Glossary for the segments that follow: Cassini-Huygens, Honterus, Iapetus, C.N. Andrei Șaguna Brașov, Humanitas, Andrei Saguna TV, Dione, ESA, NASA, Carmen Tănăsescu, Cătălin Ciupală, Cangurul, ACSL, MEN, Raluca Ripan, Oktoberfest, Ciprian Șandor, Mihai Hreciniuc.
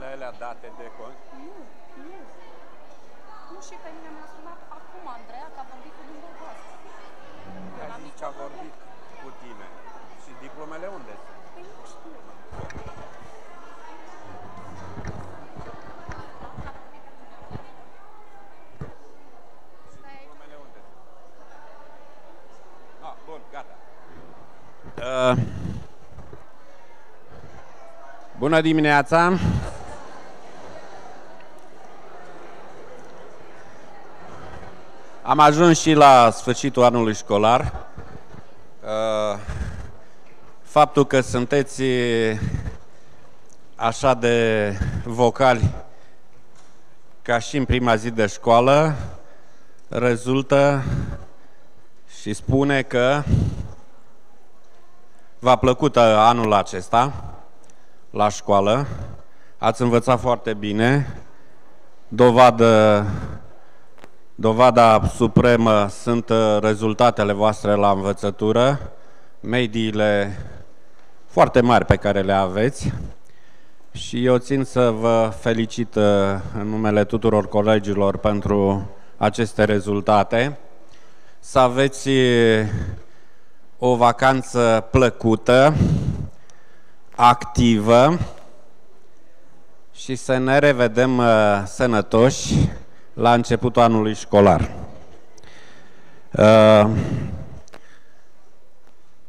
datele alea date de cont? Nu, și pe mine mi-a sunat acum, Andreea, că a vorbit cu dumneavoastră. Mi-a zis că a vorbit cu tine. Și diplomele unde sunt? Păi nu știu. Bună dimineața! Am ajuns și la sfârșitul anului școlar. Faptul că sunteți așa de vocali ca și în prima zi de școală rezultă și spune că v-a plăcut anul acesta la școală, ați învățat foarte bine, dovada supremă sunt rezultatele voastre la învățătură, mediile foarte mari pe care le aveți și eu țin să vă felicit în numele tuturor colegilor pentru aceste rezultate, să aveți o vacanță plăcută, activă și să ne revedem sănătoși la începutul anului școlar.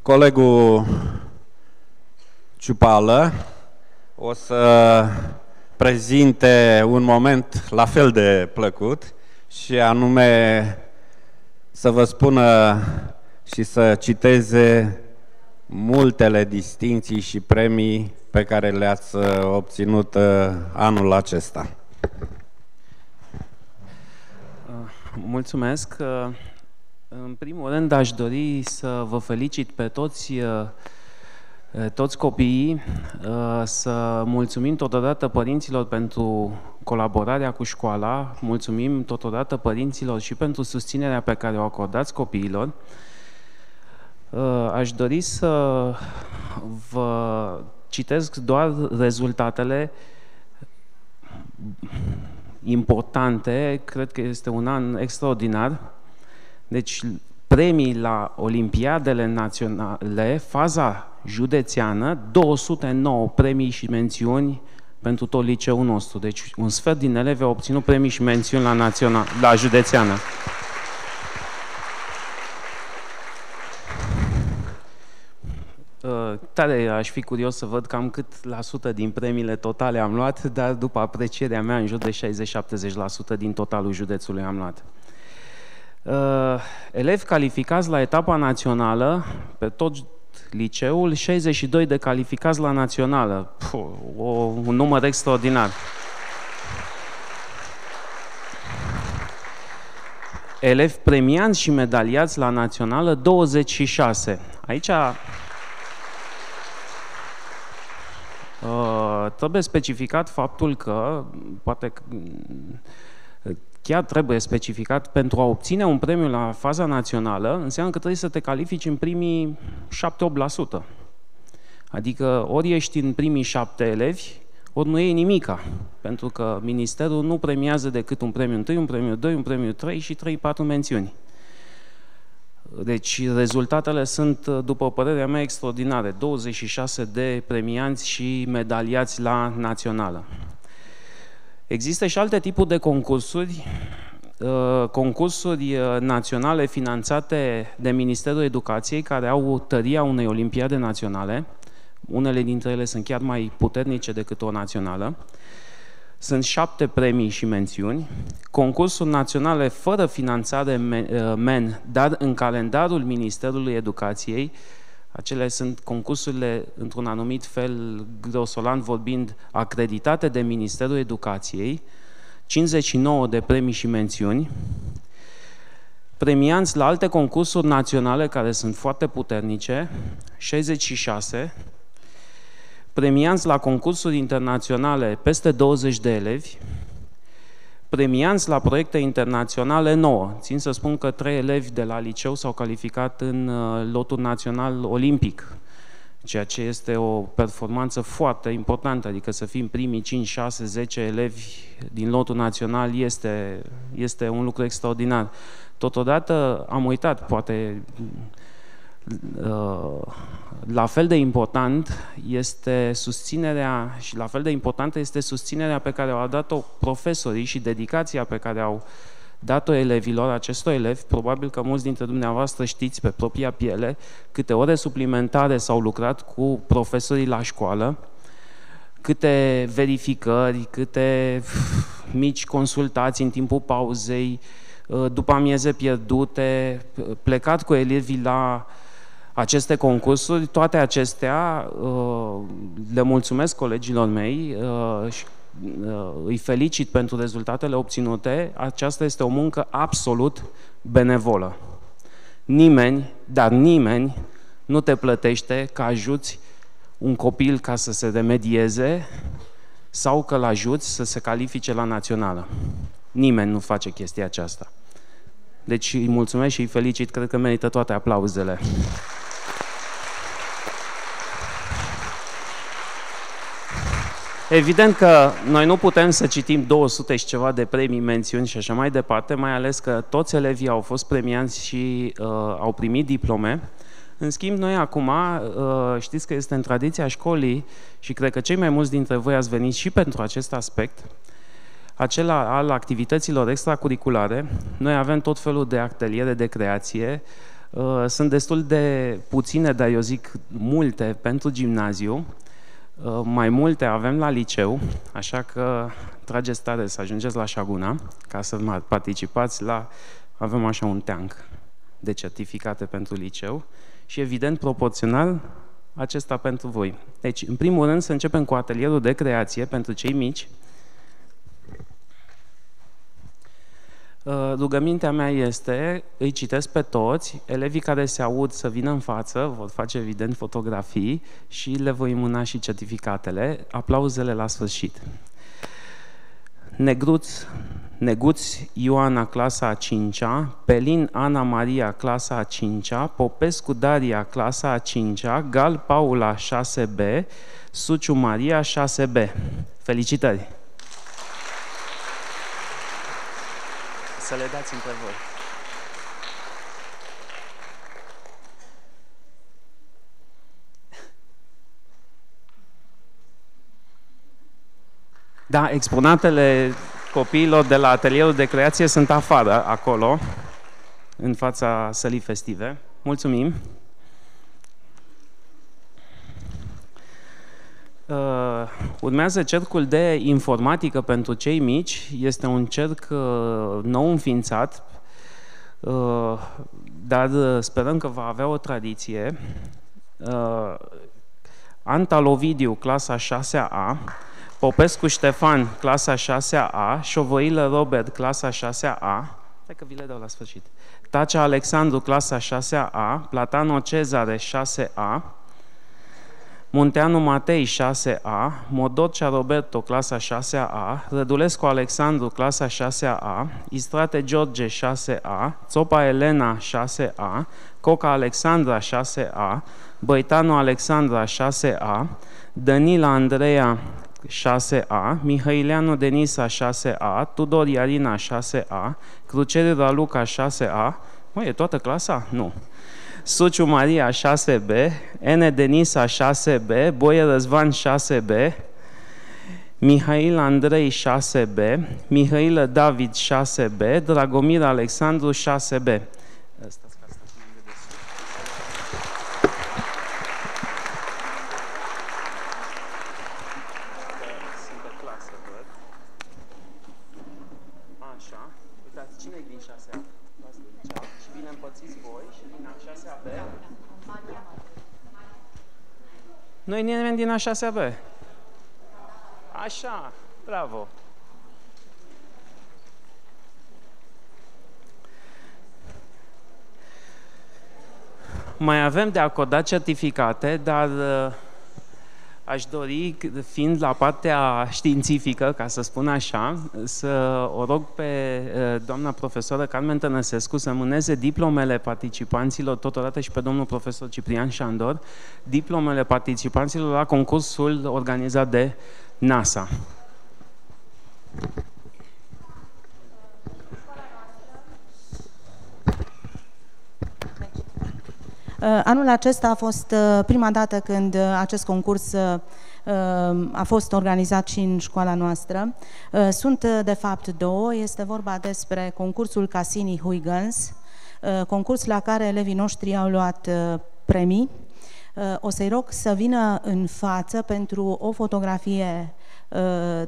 Colegul Ciupală o să prezinte un moment la fel de plăcut și anume să vă spună și să citeze multele distinții și premii pe care le-ați obținut anul acesta. Mulțumesc! În primul rând aș dori să vă felicit pe toți copiii, să mulțumim totodată părinților pentru colaborarea cu școala, mulțumim totodată părinților și pentru susținerea pe care o acordați copiilor. Aș dori să vă citesc doar rezultatele importante. Cred că este un an extraordinar. Deci, premii la Olimpiadele Naționale, faza județeană, 209 premii și mențiuni pentru tot liceul nostru. Deci, un sfert din elevi au obținut premii și mențiuni la județeană. Tare aș fi curios să văd cam cât la sută din premiile totale am luat, dar după aprecierea mea, în jur de 60-70% din totalul județului am luat. Elevi calificați la etapa națională, pe tot liceul, 62 de calificați la națională. Un număr extraordinar. Elevi premiați și medaliați la națională, 26. Aici... trebuie specificat faptul că, poate chiar trebuie specificat, pentru a obține un premiu la faza națională, înseamnă că trebuie să te califici în primii 7-8%. Adică ori ești în primii 7 elevi, ori nu iei nimica, pentru că ministerul nu premiază decât un premiu 1, un premiu 2, un premiu 3 și 3-4 mențiuni. Deci rezultatele sunt, după părerea mea, extraordinare. 26 de premianți și medaliați la națională. Există și alte tipuri de concursuri, concursuri naționale finanțate de Ministerul Educației, care au tăria unei olimpiade naționale. Unele dintre ele sunt chiar mai puternice decât o națională. Sunt 7 premii și mențiuni, concursuri naționale fără finanțare MEN, dar în calendarul Ministerului Educației, acele sunt concursurile, într-un anumit fel, grosolan vorbind, acreditate de Ministerul Educației, 59 de premii și mențiuni, premianți la alte concursuri naționale care sunt foarte puternice, 66, premianți la concursuri internaționale, peste 20 de elevi, premianți la proiecte internaționale, 9. Țin să spun că 3 elevi de la liceu s-au calificat în lotul național olimpic ceea ce este o performanță foarte importantă, adică să fim primii 5, 6, 10 elevi din lotul național este un lucru extraordinar. Totodată am uitat, poate la fel de important este susținerea și la fel de importantă este susținerea pe care au dat-o profesorii și dedicația pe care au dat-o elevilor, acestor elevi. Probabil că mulți dintre dumneavoastră știți pe propria piele câte ore suplimentare s-au lucrat cu profesorii la școală, câte verificări, câte mici consultații în timpul pauzei, după amieze pierdute, plecat cu elevii la aceste concursuri. Toate acestea le mulțumesc colegilor mei și îi felicit pentru rezultatele obținute. Aceasta este o muncă absolut benevolă. Nimeni, dar nimeni nu te plătește că ajuți un copil ca să se remedieze sau că îl ajuți să se califice la națională. Nimeni nu face chestia aceasta. Deci îi mulțumesc și îi felicit, cred că merită toate aplauzele. Evident că noi nu putem să citim 200 și ceva de premii, mențiuni și așa mai departe, mai ales că toți elevii au fost premiați și au primit diplome. În schimb, noi acum, știți că este în tradiția școlii și cred că cei mai mulți dintre voi ați venit și pentru acest aspect, acela al activităților extracurriculare. Noi avem tot felul de ateliere de creație, sunt destul de puține, dar eu zic multe pentru gimnaziu, mai multe avem la liceu, așa că trageți tare să ajungeți la Șaguna ca să participați la... Avem așa un teanc de certificate pentru liceu și, evident, proporțional, acesta pentru voi. Deci, în primul rând, să începem cu atelierul de creație pentru cei mici. Rugămintea mea este, îi citesc pe toți, elevii care se aud să vină în față, vor face evident fotografii și le voi mâna și certificatele, aplauzele la sfârșit. Neguț Ioana, clasa a 5-a, Pelin Ana Maria, clasa a 5-a, Popescu Daria, clasa a 5-a, Gal Paula, 6B, Suciu Maria, 6B. Felicitări! Să le dați între voi. Da, exponatele copiilor de la atelierul de creație sunt afară, acolo, în fața sălii festive. Mulțumim! Urmează cercul de informatică pentru cei mici. Este un cerc nou înființat, dar sperăm că va avea o tradiție. Antal Ovidiu, clasa 6A, Popescu Ștefan, clasa 6A, Șovoilă Robert, clasa 6A, că vi le dau la sfârșit, Tacea Alexandru, clasa 6A, Platano Cezare, 6A, Munteanu Matei, 6A, Modorcea Roberto, clasa 6A, Rădulescu Alexandru, clasa 6A, Istrate George, 6A, Țopa Elena, 6A, Coca Alexandra, 6A, Băitanu Alexandra, 6A, Danila Andreea, 6A, Mihăileanu Denisa, 6A, Tudor Iarina, 6A, Cruceri Raluca, 6A, măi, e toată clasa? Nu. Suciu Maria, 6B, N. Denisa, 6B, Boie Răzvan, 6B, Mihail Andrei, 6B, Mihailă David, 6B, Dragomir Alexandru, 6B. Nu e nimeni din a 6B. Așa, bravo. Mai avem de acordat certificate, dar Aș dori, fiind la partea științifică, ca să spun așa, să o rog pe doamna profesoară Carmen Tănăsescu să mâneze diplomele participanților, totodată și pe domnul profesor Ciprian Șandor, diplomele participanților la concursul organizat de NASA. Anul acesta a fost prima dată când acest concurs a fost organizat și în școala noastră. Sunt, de fapt, două. Este vorba despre concursul Cassini-Huygens, concurs la care elevii noștri au luat premii. O să-i rog să vină în față pentru o fotografie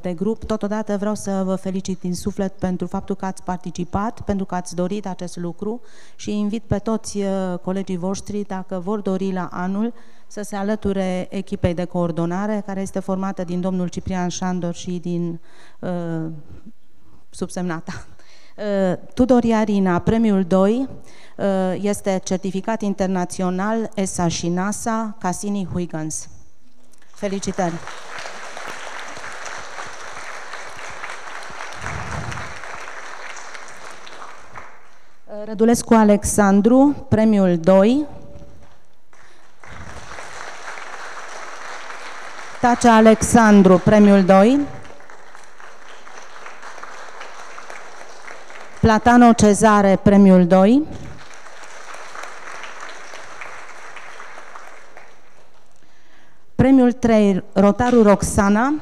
de grup. Totodată vreau să vă felicit din suflet pentru faptul că ați participat, pentru că ați dorit acest lucru și invit pe toți colegii voștri, dacă vor dori la anul, să se alăture echipei de coordonare, care este formată din domnul Ciprian Șandor și din subsemnata. Tudor Iarina, premiul 2, este certificat internațional ESA și NASA, Cassini-Huygens. Felicitări! Rădulescu Alexandru, premiul 2. Tacea Alexandru, premiul 2. Platano Cezare, premiul 2. Premiul 3, Rotaru Roxana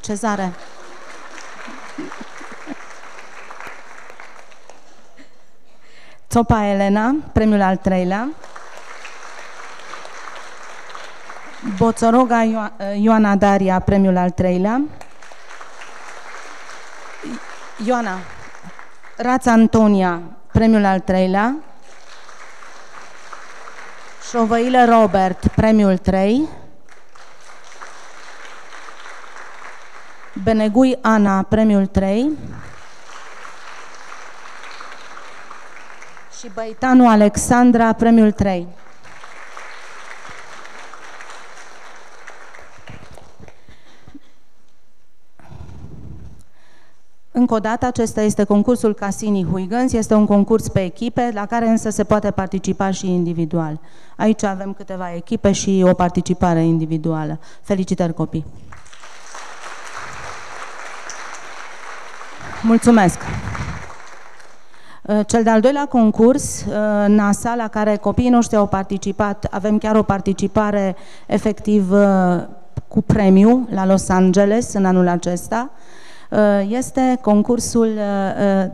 Cezare. Țopa Elena, premiul al 3-lea. Boțoroga Ioana Daria, premiul al 3-lea. Ioana Rața Antonia, premiul al 3-lea. Șovăilă Robert, premiul 3. Benegui Ana, premiul 3. Și Băitanu Alexandra, premiul 3. Încă o dată, acesta este concursul Cassini-Huygens, este un concurs pe echipe, la care însă se poate participa și individual. Aici avem câteva echipe și o participare individuală. Felicitări, copii! Mulțumesc! Cel de-al doilea concurs, NASA, la care copiii noștri au participat, avem chiar o participare efectiv cu premiu la Los Angeles în anul acesta, este concursul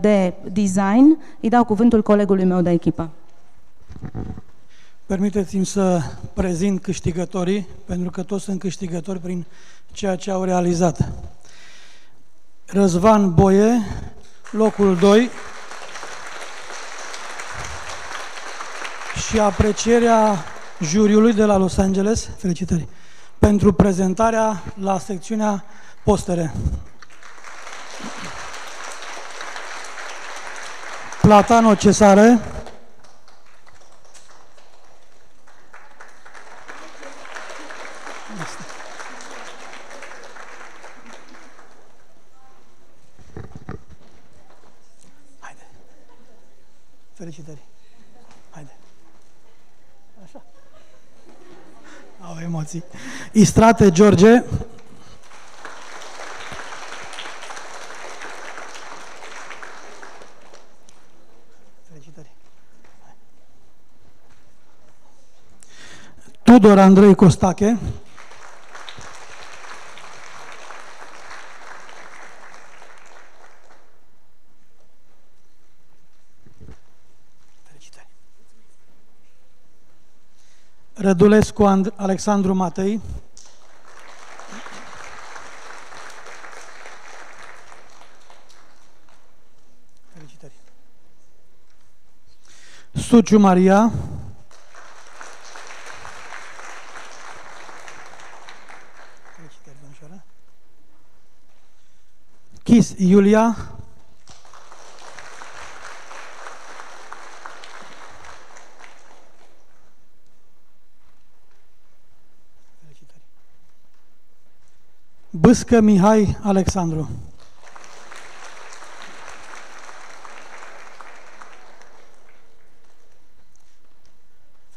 de design. Îi dau cuvântul colegului meu de echipă. Permiteți-mi să prezint câștigătorii, pentru că toți sunt câștigători prin ceea ce au realizat. Răzvan Boie, locul 2, și aprecierea juriului de la Los Angeles, felicitări, pentru prezentarea la secțiunea postere. Platano Cesare, haide, felicitări, haide, așa, au emoții, Istrate George, Tudor Andrei Costache, felicitări. Rădulescu Alexandru Matei, felicitări. Suciu Maria, Chis Iulia, felicitări. Bâscă Mihai Alexandru.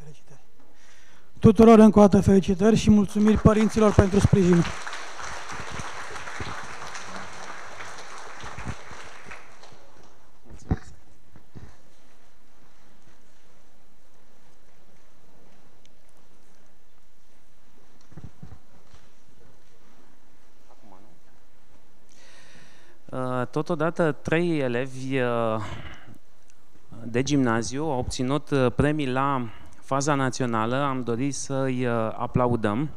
Felicitări. Tuturor încă o dată felicitări și mulțumiri părinților pentru sprijin. Totodată, 3 elevi de gimnaziu au obținut premii la faza națională. Am dorit să-i aplaudăm.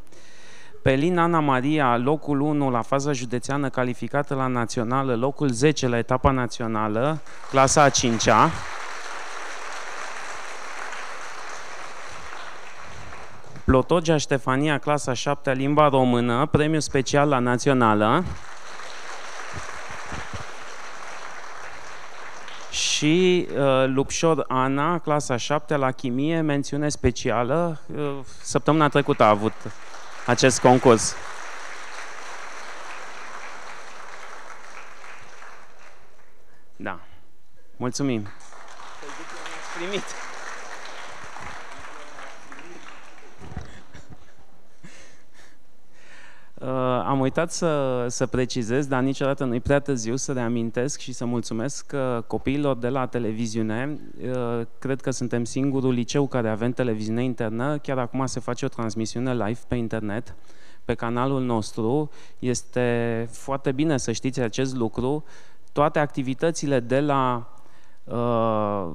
Pe Lin Ana Maria, locul 1 la faza județeană calificată la națională, locul 10 la etapa națională, clasa a 5-a. Plotogea Ștefania, clasa 7-a, limba română, premiu special la națională. Și Lupșor Ana, clasa 7 la chimie, mențiune specială. Săptămâna trecută a avut acest concurs. Da. Mulțumim. Primit. Am uitat să precizez, dar niciodată nu-i prea târziu să reamintesc și să mulțumesc copiilor de la televiziune. Cred că suntem singurul liceu care avem televiziune internă. Chiar acum se face o transmisiune live pe internet, pe canalul nostru. Este foarte bine să știți acest lucru. Toate activitățile de la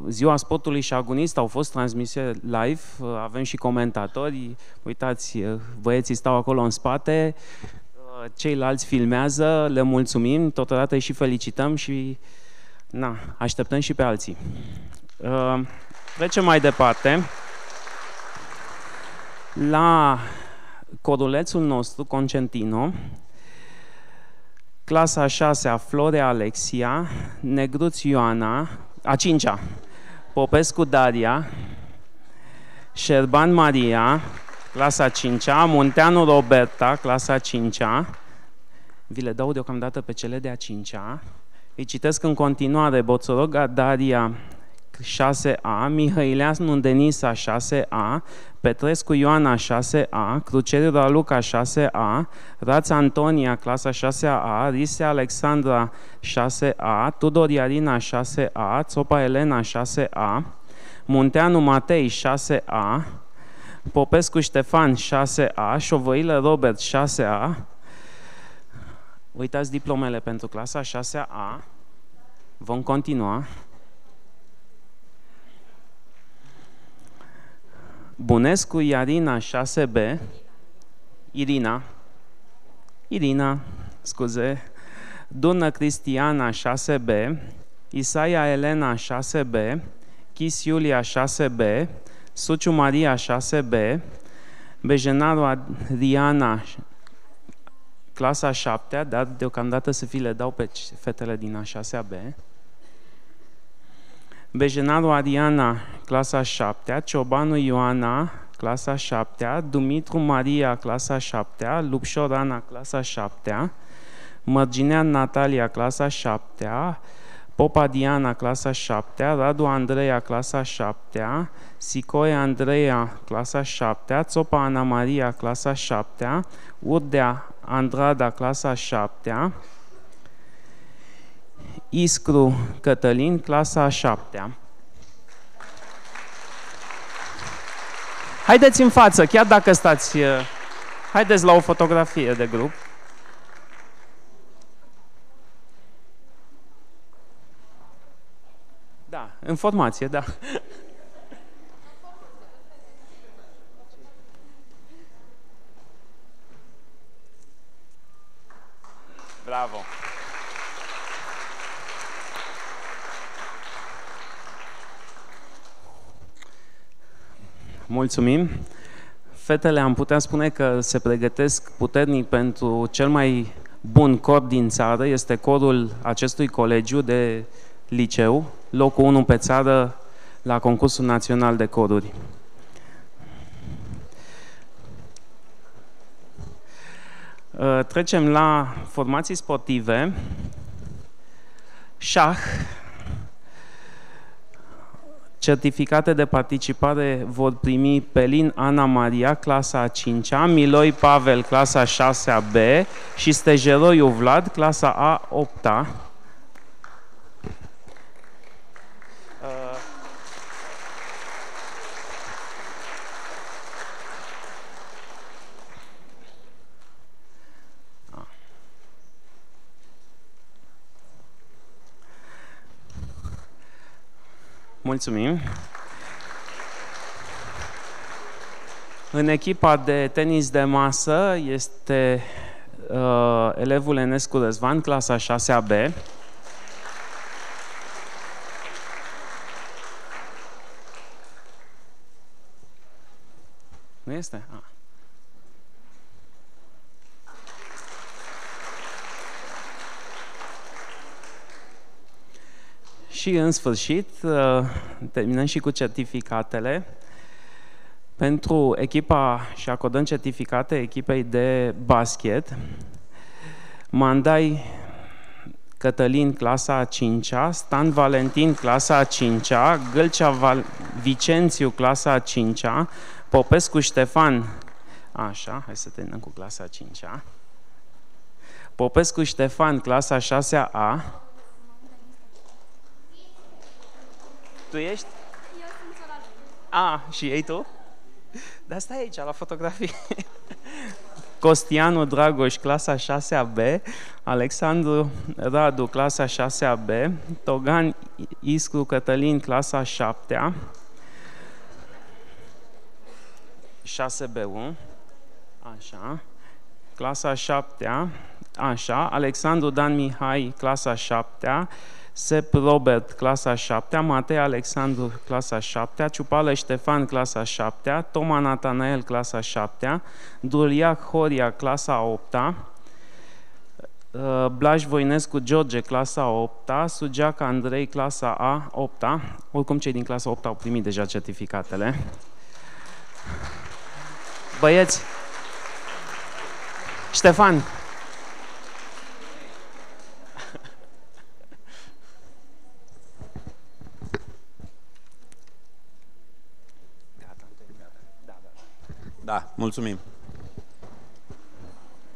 Ziua Sportului și Agonist au fost transmise live, avem și comentatori, uitați, băieții stau acolo în spate, ceilalți filmează, le mulțumim, totodată îi și felicităm și na, așteptăm și pe alții. Trecem mai departe la corulețul nostru, Concentino, clasa a 6-a, Florea Alexia, Negruț Ioana, a 5-a, Popescu Daria, Șerban Maria, clasa a 5-a, Munteanu Roberta, clasa a 5-a. Vi le dau deocamdată pe cele de a 5-a. Îi citesc în continuare: Boțoroga Daria, 6-a, Mihăileanu Denisa, 6-a, Petrescu Ioana, 6-a, Cruceriu Raluca, 6-a, Rața Antonia, clasa 6-a, Rise Alexandra, 6-a, Tudor Iarina, 6-a, Țopa Elena, 6-a, Munteanu Matei, 6-a, Popescu Ștefan, 6-a, Șovăilă Robert, 6-a. Uitați diplomele pentru clasa 6-a. Vom continua. Bunescu Iarina, 6B, Irina, scuze, Dună Cristiana, 6B, Isaia Elena, 6B, Chis Iulia, 6B, Suciu Maria, 6B, Bejenaru Adriana, clasa 7-a, dar deocamdată să vi le dau pe fetele din a 6-a B. Bejenaru Ariana, clasa 7-a, Ciobanu Ioana, clasa 7-a, Dumitru Maria, clasa 7-a, Lupșor Ana, clasa 7-a, Mărginean Natalia, clasa 7-a, Popa Diana, clasa 7-a, Radu Andreea, clasa 7-a, Sicoe Andreea, clasa 7-a, Țopa Ana Maria, clasa 7-a, Urdea Andrada, clasa 7-a, Iscru Cătălin, clasa a 7-a. Haideți în față, chiar dacă stați... Haideți la o fotografie de grup. Da, în formație, da. Bravo! Mulțumim! Fetele, am putea spune că se pregătesc puternic pentru cel mai bun cor din țară. Este corul acestui colegiu de liceu, locul 1 pe țară la concursul național de coruri. Trecem la formații sportive. Șah, certificate de participare vor primi Pelin Ana Maria, clasa a 5-a, Miloi Pavel, clasa a 6-a B și Stejeroiu Vlad, clasa a 8-a. Mulțumim! În echipa de tenis de masă este elevul Enescu Răzvan, clasa 6-a B. Nu este? Ah. Și în sfârșit, terminăm și cu certificatele. Pentru echipa, și acordăm certificate echipei de basket, Mandai Cătălin, clasa a 5-a, Stan Valentin, clasa a 5-a, Gâlcea Vicențiu, clasa a 5-a, Popescu Ștefan, așa, hai să terminăm cu clasa a 5-a, Popescu Ștefan, clasa a 6-a, Tu ești? Eu sunt Soralin. Ah, și ei tu? Dar stai aici, la fotografie. Costianu Dragoș, clasa 6-a B, Alexandru Radu, clasa 6-a B, Togan Iscru Cătălin, clasa 7-a, 6B1, așa, clasa 7-a, așa, Alexandru Dan Mihai, clasa 7-a, Sep Robert, clasa 7-a, Matei Alexandru, clasa 7-a, Ciupală Ștefan, clasa 7-a, Toma Natanael, clasa 7-a, Duriac Horia, clasa 8-a, Blaž Voinescu George, clasa 8-a, Sugeac Andrei, clasa A 8-a. Oricum, cei din clasa 8-a au primit deja certificatele. Băieți! Ștefan! Da, mulțumim.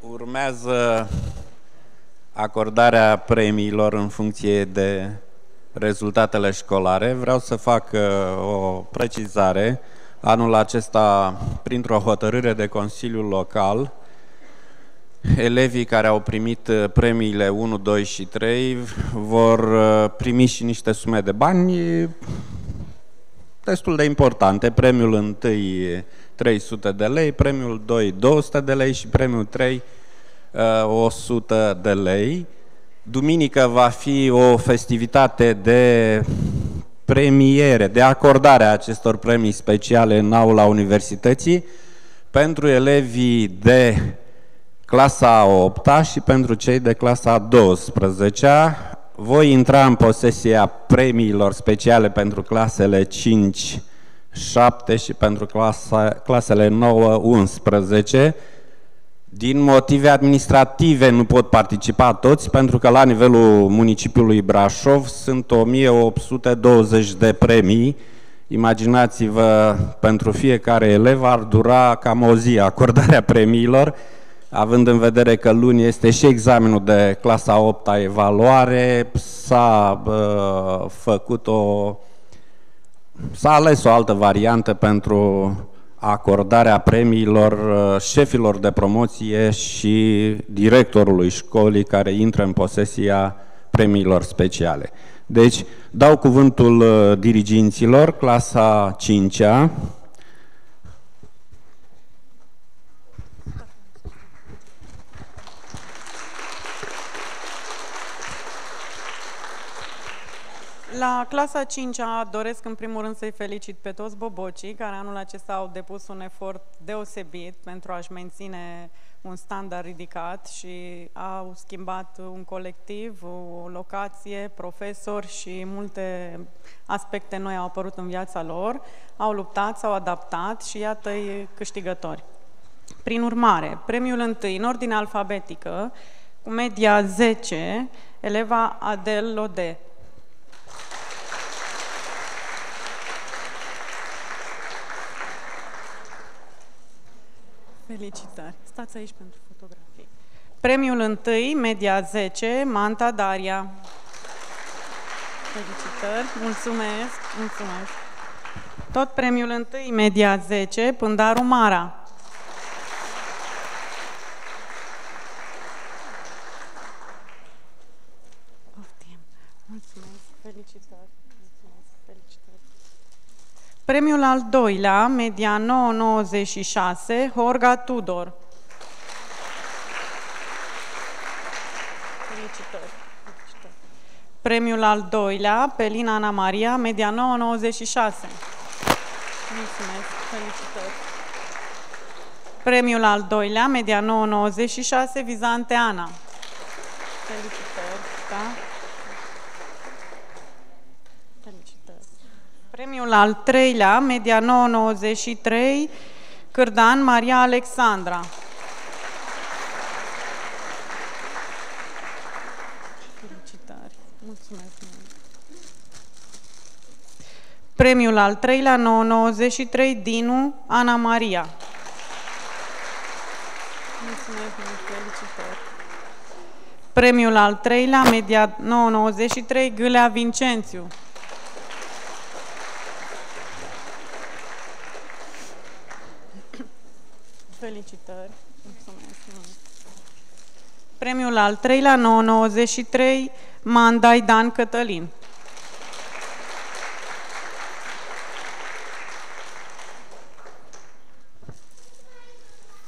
Urmează acordarea premiilor în funcție de rezultatele școlare. Vreau să fac o precizare. Anul acesta, printr-o hotărâre de Consiliul Local, elevii care au primit premiile 1, 2 și 3 vor primi și niște sume de bani destul de importante. Premiul 1 300 de lei, premiul 2 200 de lei și premiul 3 100 de lei. Duminică va fi o festivitate de premiere, de acordare a acestor premii speciale în aula universității pentru elevii de clasa 8-a și pentru cei de clasa 12-a. Voi intra în posesia premiilor speciale pentru clasele 5-7 și pentru clasele 9-11. Din motive administrative nu pot participa toți, pentru că la nivelul municipiului Brașov sunt 1820 de premii. Imaginați-vă, pentru fiecare elev ar dura cam o zi acordarea premiilor, având în vedere că luni este și examenul de clasa 8-a evaluare. S-a ales o altă variantă pentru acordarea premiilor șefilor de promoție și directorului școlii care intră în posesia premiilor speciale. Deci, dau cuvântul diriginților, clasa 5-a. La clasa 5-a doresc în primul rând să-i felicit pe toți bobocii care anul acesta au depus un efort deosebit pentru a-și menține un standard ridicat și au schimbat un colectiv, o locație, profesori și multe aspecte noi au apărut în viața lor, au luptat, s-au adaptat și iată-i câștigători. Prin urmare, premiul întâi, în ordine alfabetică, cu media 10, eleva Adel Lode. Felicitări! Stați aici pentru fotografii. Premiul întâi, media 10, Manta Daria. Felicitări! Mulțumesc! Mulțumesc! Tot premiul întâi, media 10, Pândaru Mara. Premiul al doilea, media 9,96, Horga Tudor. Felicitări. Felicitări. Premiul al doilea, Pelina Ana Maria, media 9,96. Mulțumesc, felicitări. Premiul al doilea, media 9,96, Vizante Ana. Felicitări, da? Premiul al treilea, media 9,93, Cârdan Maria Alexandra. Felicitări! Mulțumesc mult! Premiul al treilea, 9,93, Dinu Ana Maria. Mulțumesc mult! Felicitări! Premiul al treilea, media 9,93, Gâlea Vincențiu. Felicitări! Mulțumesc mult! Premiul al treilea, 9,93, Mandai Dan Cătălin.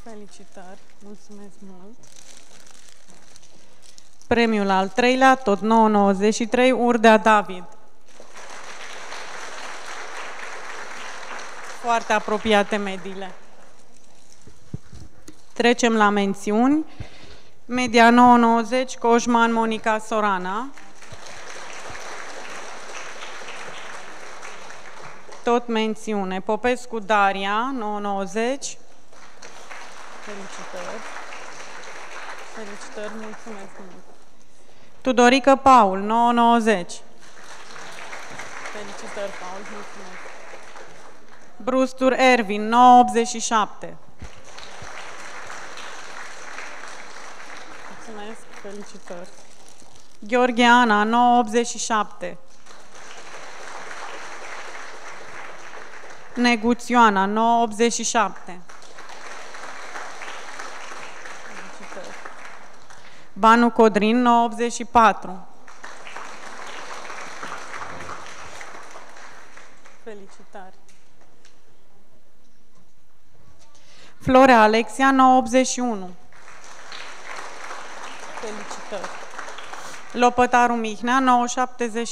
Felicitări! Mulțumesc mult! Premiul al treilea, tot 9,93, Urdea David. Foarte apropiate mediile. Trecem la mențiuni. Media 9,90, Coșman Monica Sorana. Tot mențiune. Popescu Daria, 9,90. Felicitări. Felicitări, mulțumesc mult. Tudorică Paul, 9,90. Felicitări, Paul, mulțumesc. Brustur Ervin, 9,87. Mulțumesc, felicitări. Gheorghe Ana, 9,87. Neguțioana, 9,87. Banu Codrin, 9,84. Felicitări. Florea Alexia, 9,81. Felicitări. Lopătaru Mihnea, 9,78.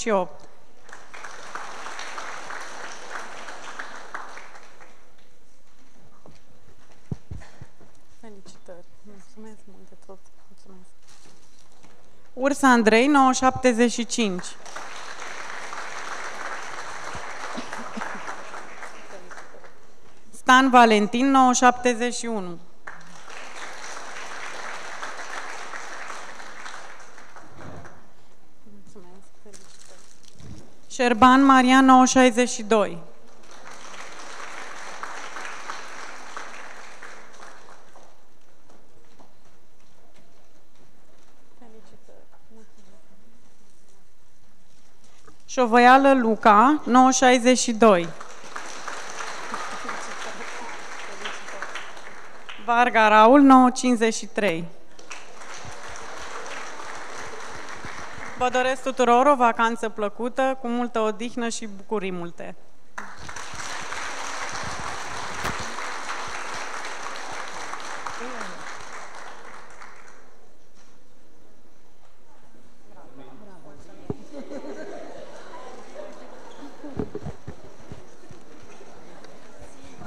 Felicitări. Mulțumesc mult de tot. Mulțumesc. Ursa Andrei, 9,75. Stan Valentin, 9,71. Șerban Maria, 9,62. Șovăială Luca, 9,62. Varga Raul, 9,53. Vă doresc tuturor o vacanță plăcută, cu multă odihnă și bucurii multe!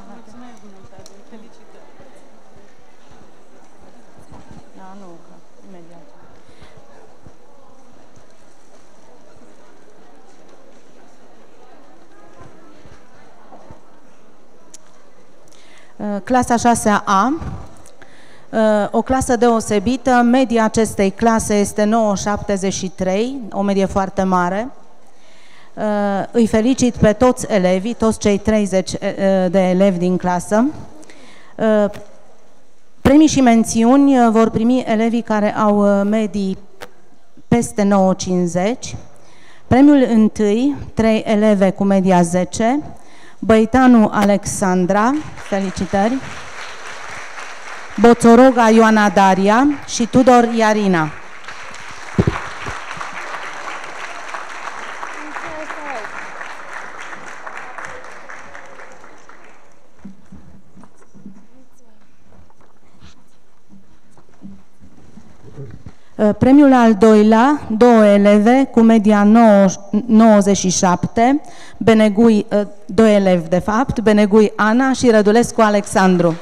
Mulțumesc mult, felicitări! Da, nu, ca imediat. Clasa 6A O clasă deosebită, media acestei clase este 9,73, o medie foarte mare. Îi felicit pe toți elevii, toți cei 30 de elevi din clasă. Premii și mențiuni vor primi elevii care au medii peste 9,50. Premiul întâi, 3 eleve cu media 10, Băitanu Alexandra, felicitări, Boțoroga Ioana Daria și Tudor Iarina. Premiul al doilea, 2 eleve cu media 97, Benegui, 2 elevi de fapt, Benegui Ana și Rădulescu Alexandru.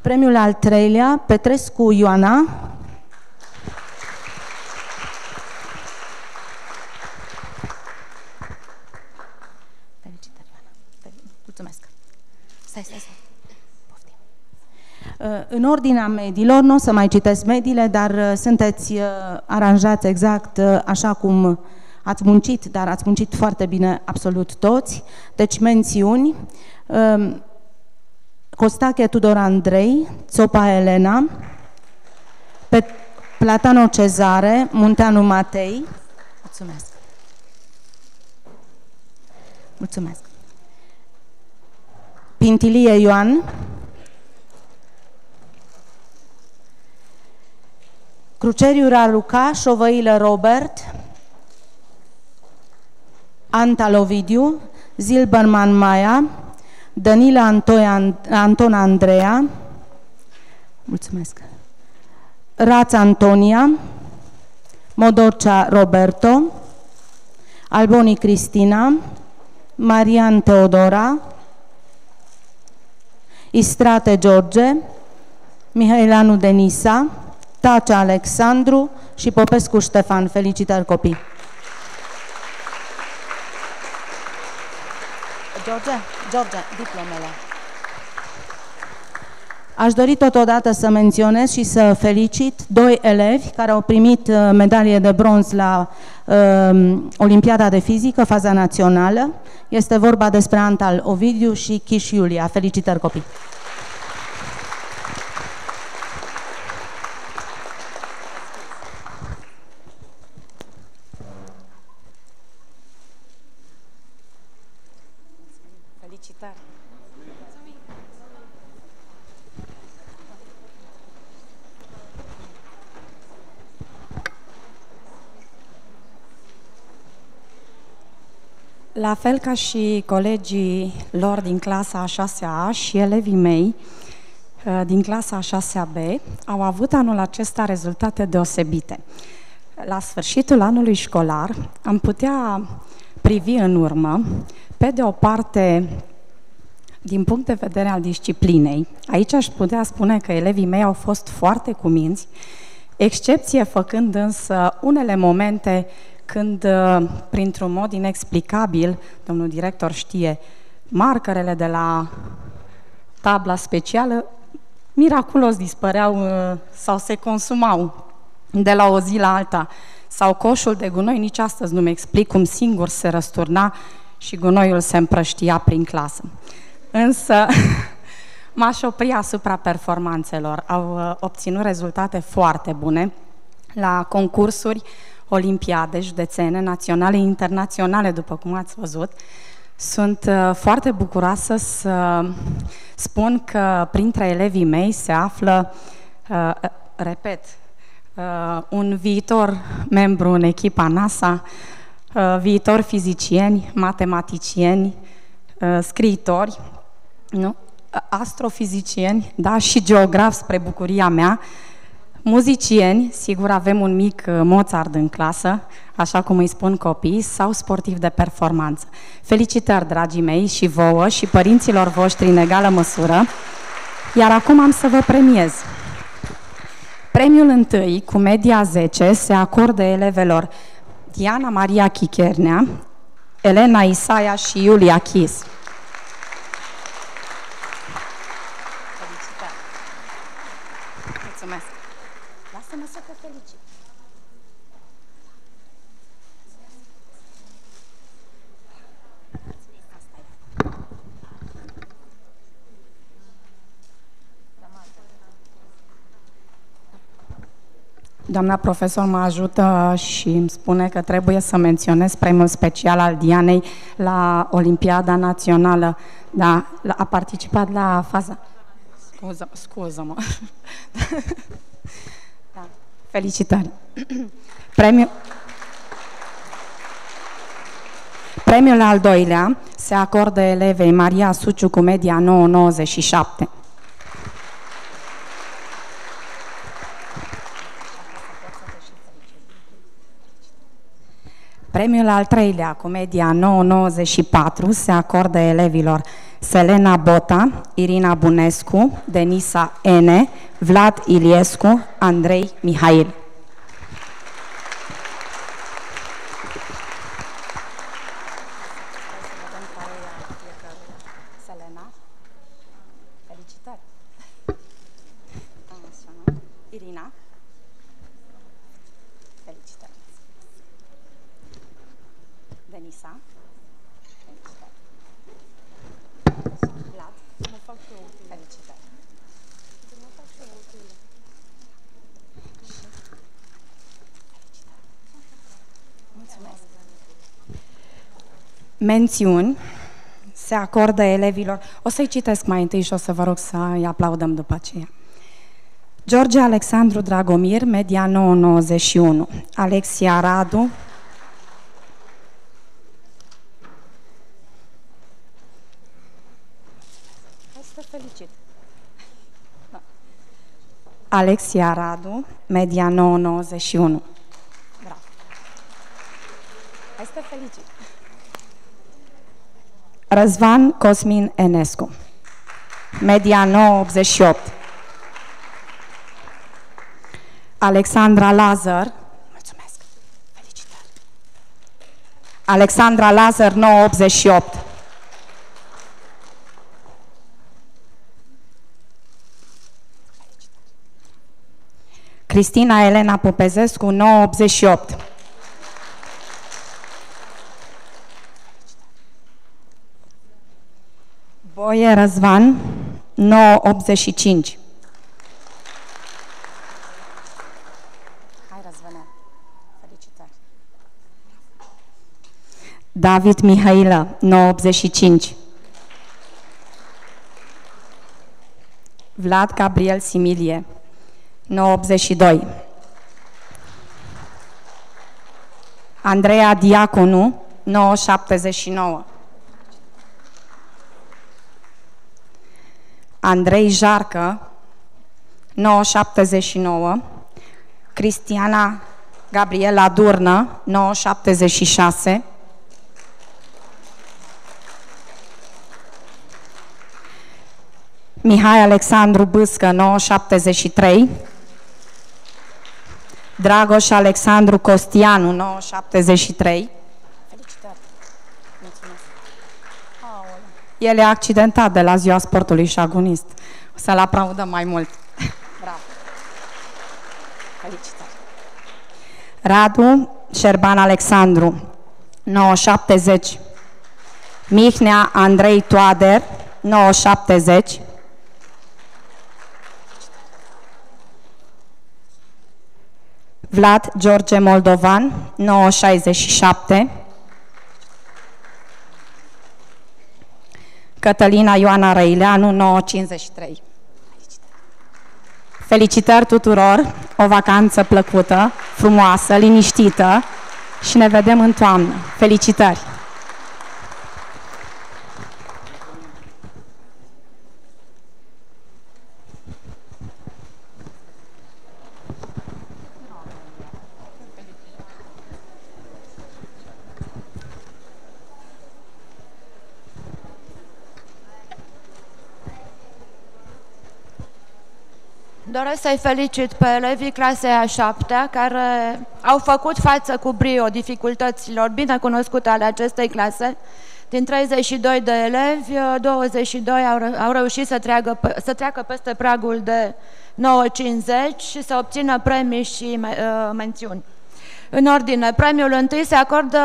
Premiul al treilea, Petrescu Ioana, felicitări, Ioana. Mulțumesc. Stai. În ordinea mediilor, nu o să mai citesc mediile, dar sunteți aranjați exact așa cum ați muncit, dar ați muncit foarte bine absolut toți. Deci mențiuni: Costache Tudor Andrei, Țopa Elena, Platano Cezare, Munteanu Matei. Mulțumesc. Mulțumesc. Pintilie Ioan, Cruceriu Raluca, Șovăilă Robert, Antal Ovidiu, Zilberman Maia, Danila Anton Andreea, mulțumesc, Raț Antonia, Modorcea Roberto, Alboni Cristina, Marian Teodora, Istrate George, Mihailanu Denisa, Tacea Alexandru și Popescu Ștefan. Felicitări, copii! George, diplomele. Aș dori totodată să menționez și să felicit 2 elevi care au primit medalie de bronz la Olimpiada de Fizică, faza națională. Este vorba despre Antal Ovidiu și Chiș Iulia. Felicitări, copii! La fel ca și colegii lor din clasa a 6-a și elevii mei din clasa a 6-a B, au avut anul acesta rezultate deosebite. La sfârșitul anului școlar am putea privi în urmă, pe de o parte, din punct de vedere al disciplinei. Aici aș putea spune că elevii mei au fost foarte cuminți, excepție făcând însă unele momente când, printr-un mod inexplicabil, domnul director știe, marcărele de la tabla specială miraculos dispăreau sau se consumau de la o zi la alta. Sau coșul de gunoi, nici astăzi nu mi explic cum singur se răsturna și gunoiul se împrăștia prin clasă. Însă m-aș opri asupra performanțelor. Au obținut rezultate foarte bune la concursuri, olimpiade, județene, naționale, internaționale, după cum ați văzut. Sunt foarte bucuroasă să spun că printre elevii mei se află, repet, un viitor membru în echipa NASA, viitor fizicieni, matematicieni, scriitori, astrofizicieni, da, și geografi, spre bucuria mea, muzicieni, sigur avem un mic Mozart în clasă, așa cum îi spun copiii, sau sportivi de performanță. Felicitări, dragii mei, și vouă și părinților voștri în egală măsură, iar acum am să vă premiez. Premiul întâi, cu media 10, se acordă elevelor Diana Maria Chichernea, Elena Isaia și Iulia Chis. Mulțumesc. Lasă-mă să te felicit. Doamna profesor mă ajută și îmi spune că trebuie să menționez premiul special al Dianei la Olimpiada Națională. Da, a participat la faza... Scuză-mă. Da. Felicitări. Premiul al doilea se acordă elevei Maria Suciu cu media 997. Premiul al treilea, cu media 9,94, se acordă elevilor Selena Bota, Irina Bunescu, Denisa Ene, Vlad Iliescu, Andrei Mihail. Mențiuni se acordă elevilor. O să-i citesc mai întâi și o să vă rog să-i aplaudăm după aceea. George Alexandru Dragomir, media 991. Alexia Radu. Hai să te felicit. Da. Alexia Radu, media 991. Bravo. Hai să te felicit. Răzvan Cosmin Enescu, media 988. Alexandra Lazar, mulțumesc, felicitări. Alexandra Lazar, 988. Cristina Elena Popezescu, 988. Boie Răzvan, 985. Hai, Răzvane, felicitări. David Mihailă, 985. Vlad Gabriel Similie, 982. Andreea Diaconu, 979. Andrei Jarcă, 979, Cristiana Gabriela Durnă, 976, Mihai Alexandru Bâscă, 973, Dragoș Alexandru Costianu, 973. El e accidentat de la Ziua Sportului și agonist. O să-l aplaudăm mai mult. Bravo! Felicitări! Radu Șerban Alexandru, 970. Mihnea Andrei Toader, 970. Vlad George Moldovan, 967. Cătălina Ioana Răileanu, 953. Felicitări tuturor, o vacanță plăcută, frumoasă, liniștită și ne vedem în toamnă. Felicitări! Doresc să-i felicit pe elevii clasei a 7-a, care au făcut față cu brio dificultăților bine cunoscute ale acestei clase. Din 32 de elevi, 22 au reușit să treacă peste pragul de 9,50 și să obțină premii și mențiuni. În ordine, premiul întâi se acordă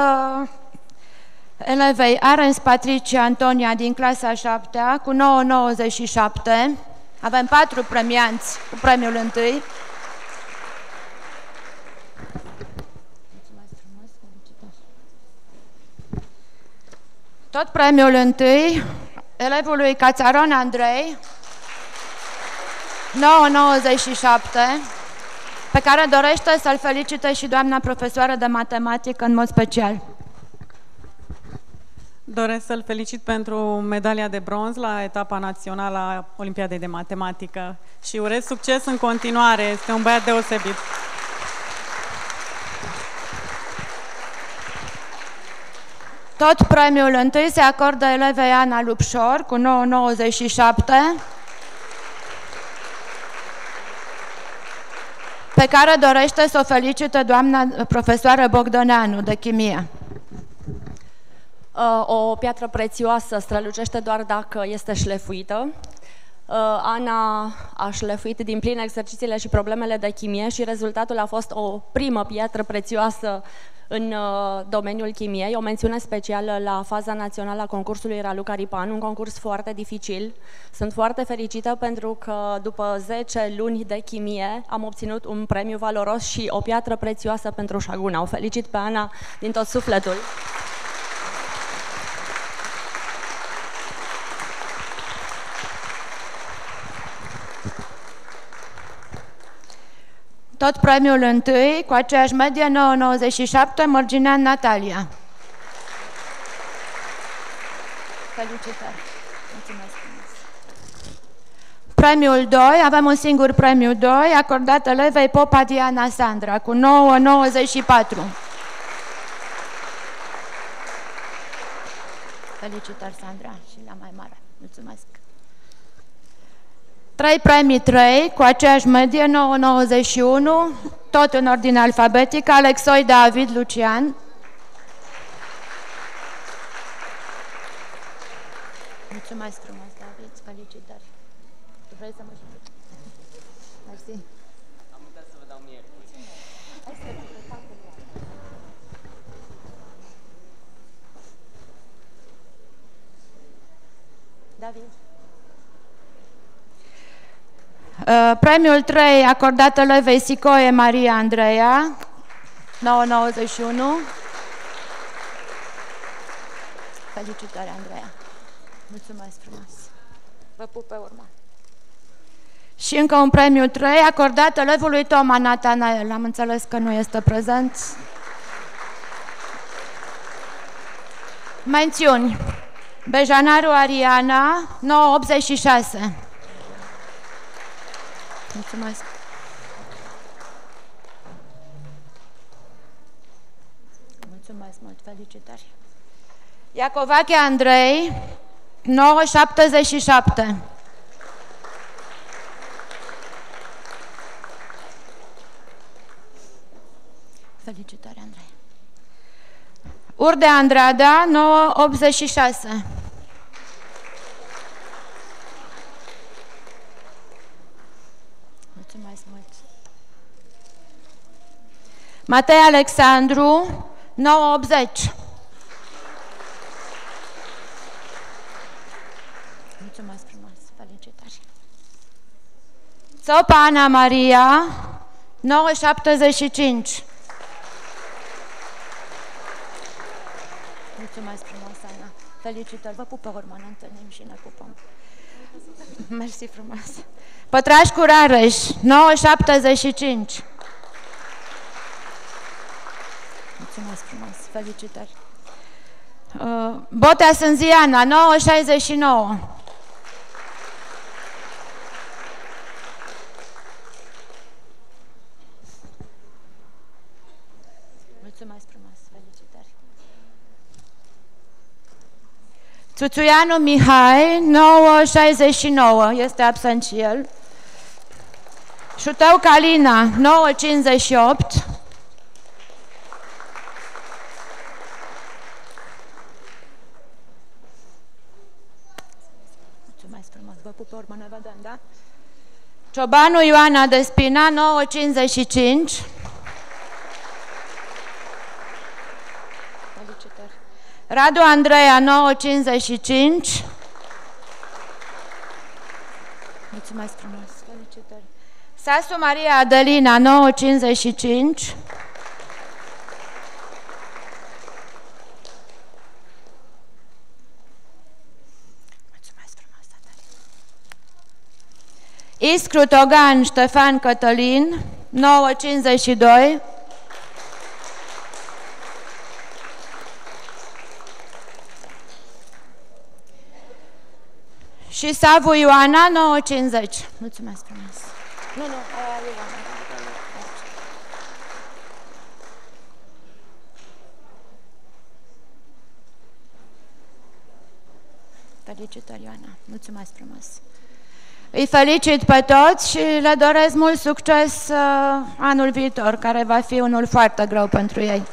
elevei Arens Patricia Antonia din clasa 7-a cu 9,97. Avem 4 premianți cu premiul întâi. Tot premiul întâi, elevului Cațaron Andrei, 9,97, pe care dorește să-l felicite și doamna profesoară de matematică în mod special. Doresc să-l felicit pentru medalia de bronz la etapa națională a Olimpiadei de Matematică și urez succes în continuare. Este un băiat deosebit. Tot premiul întâi se acordă elevei Ana Lupșor cu 9,97, pe care dorește să o felicite doamna profesoară Bogdoneanu de chimie. O piatră prețioasă strălucește doar dacă este șlefuită. Ana a șlefuit din plin exercițiile și problemele de chimie și rezultatul a fost o primă piatră prețioasă în domeniul chimiei, o mențiune specială la faza națională a concursului Raluca Ripan, un concurs foarte dificil. Sunt foarte fericită pentru că după 10 luni de chimie am obținut un premiu valoros și o piatră prețioasă pentru șaguna. O felicit pe Ana din tot sufletul. Tot premiul întâi, cu aceeași medie, 9,97, Mărginean Natalia. Felicitări! Mulțumesc! Premiul 2, avem un singur premiu 2, acordat elevei Popa Diana Sandra, cu 9,94. Felicitări, Sandra, și la mai mare. Mulțumesc! 3 premii 3, cu aceeași medie, 9,91, tot în ordine alfabetică, Alexoi David Lucian. Mulțumesc frumos, David, felicitări. Tu vrei să mă știi? Mersi. Am uitat să vă dau mie. David. Premiul 3 acordat elevei Sicoie Maria Andreea, 9,91. Felicitări, Andreea. Mulțumesc frumos. Vă pup pe urmă. Și încă un premiu 3 acordat elevului Toma Natanael. Am înțeles că nu este prezent. Mențiuni. Bejanaru Ariana, 9,86. Mulțumesc. Mulțumesc mult, felicitări. Iacovache Andrei, 9,77. Felicitări, Andrei. Urde Andrada, 9,86. Matei Alexandru, 9,80. Mulțumesc frumos, felicitări. Țopa Ana Maria, 9,75. Mulțumesc frumos, Ana. Felicitări, vă pup pe urmă, ne întâlnim și ne pupăm. Mersi frumos. Pătrașcu Rareș, 9,75. Mulțumesc frumos, felicitări. Botea Sânziana, 9,69. Mulțumesc frumos, felicitări. Țuțuianu Mihai, 9,69. Este absent și el. Șuteu Calina, 9,58. Mulțumesc frumos, vă pup pe urmă, ne vedem, da? Ciobanu Ioana Despina, 9,55. Radu Andreea, 9,55. Mulțumesc frumos, felicitări. Sasu Maria Adelina, 9,55. Mulțumesc frumos, Adelina. Iscru Togan Ștefan Cătălin, 9,52. Și Savu Ioana, 9,50. Mulțumesc frumos. Nu, nu, aia e Ioana. Felicitări, Ioana. Mulțumesc frumos. Îi felicit pe toți și le doresc mult succes anul viitor, care va fi unul foarte greu pentru ei.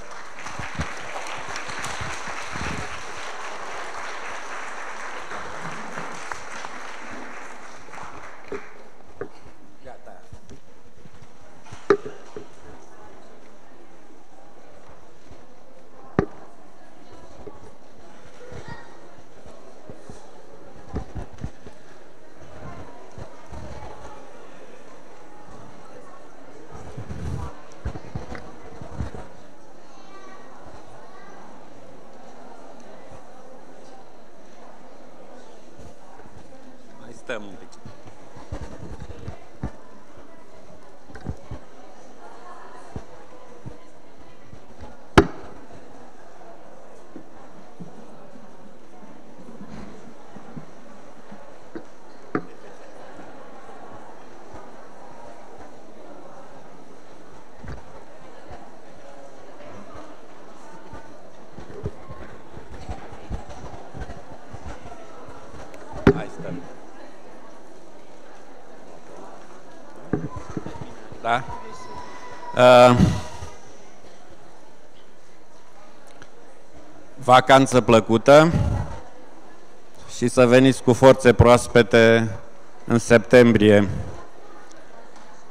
Vacanță plăcută și să veniți cu forțe proaspete în septembrie.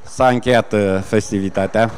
S-a încheiat festivitatea.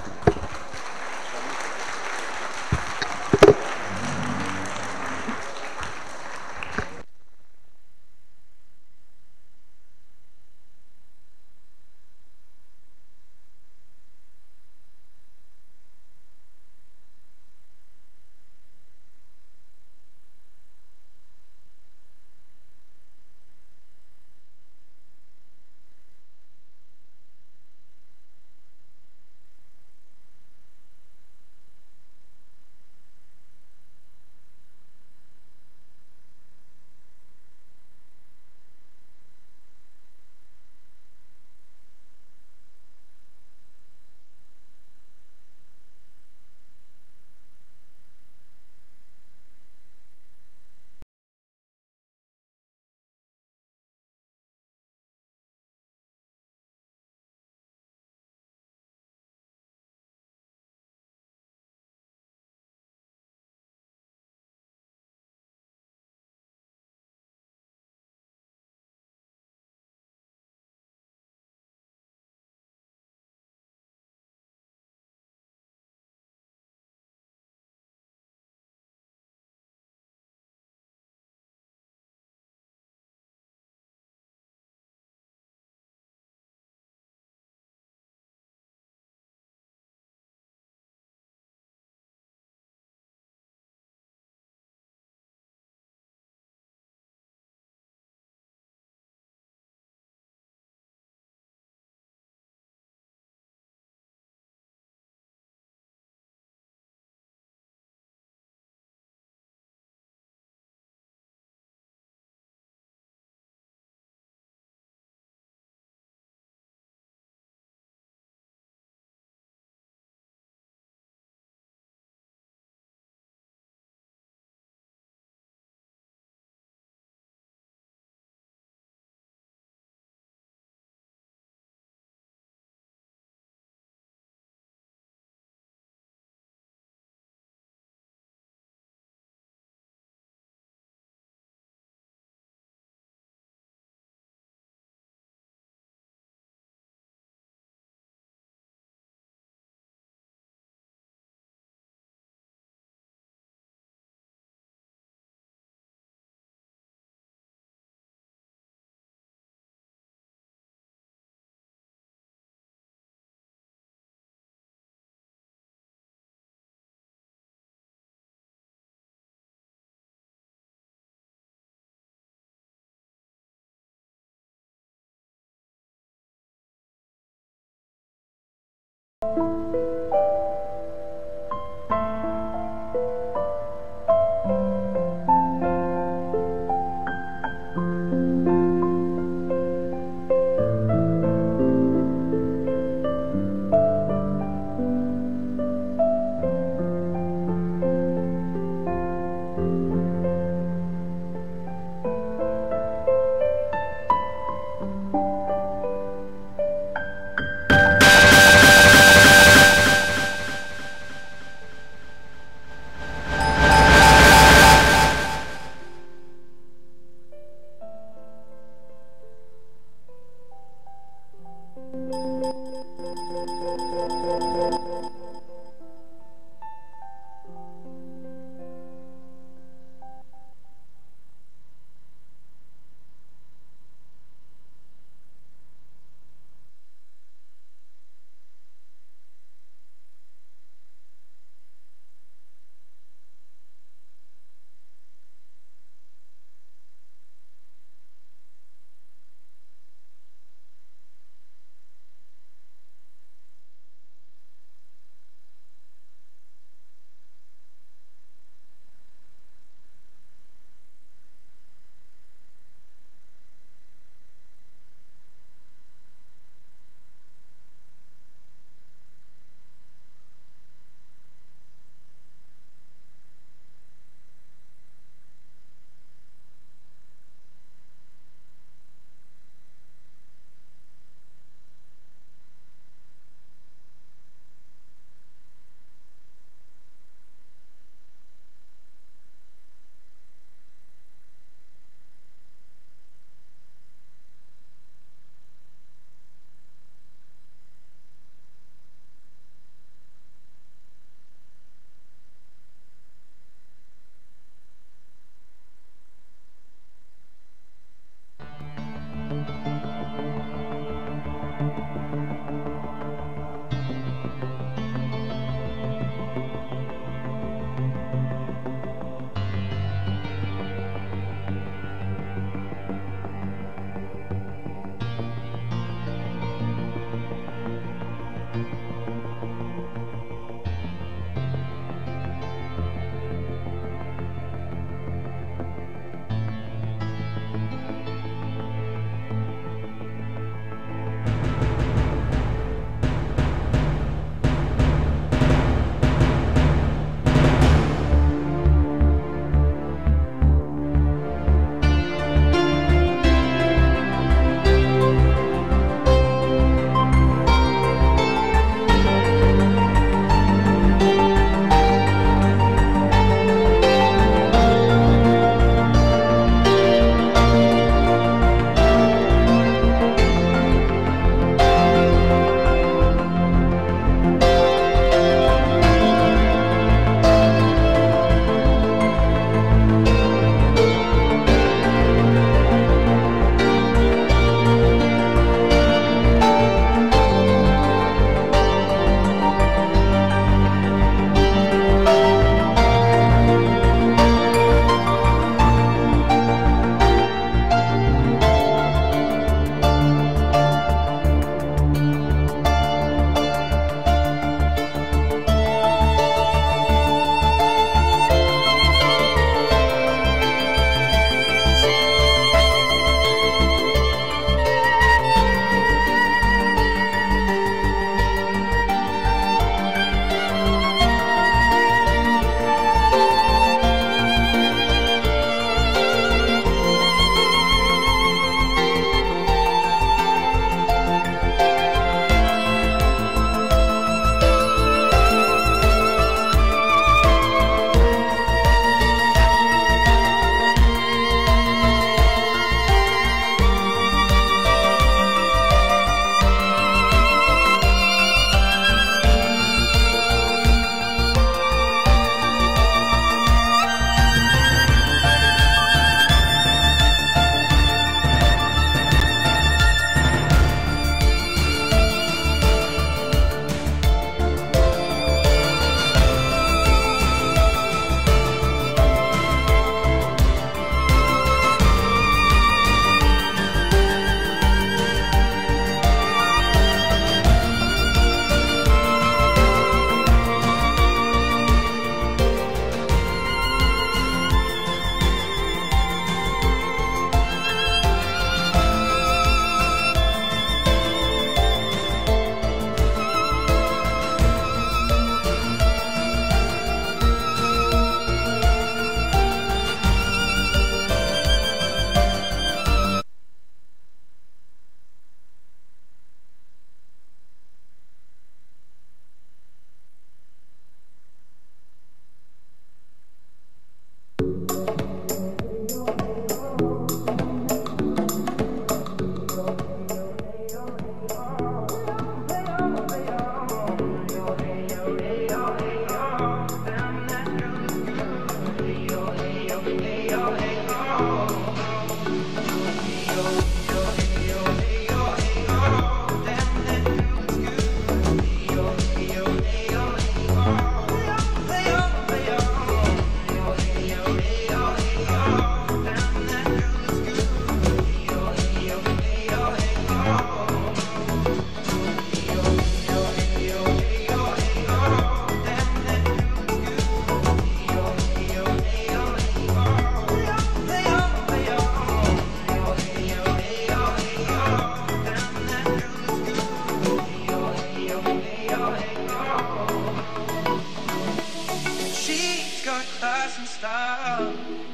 star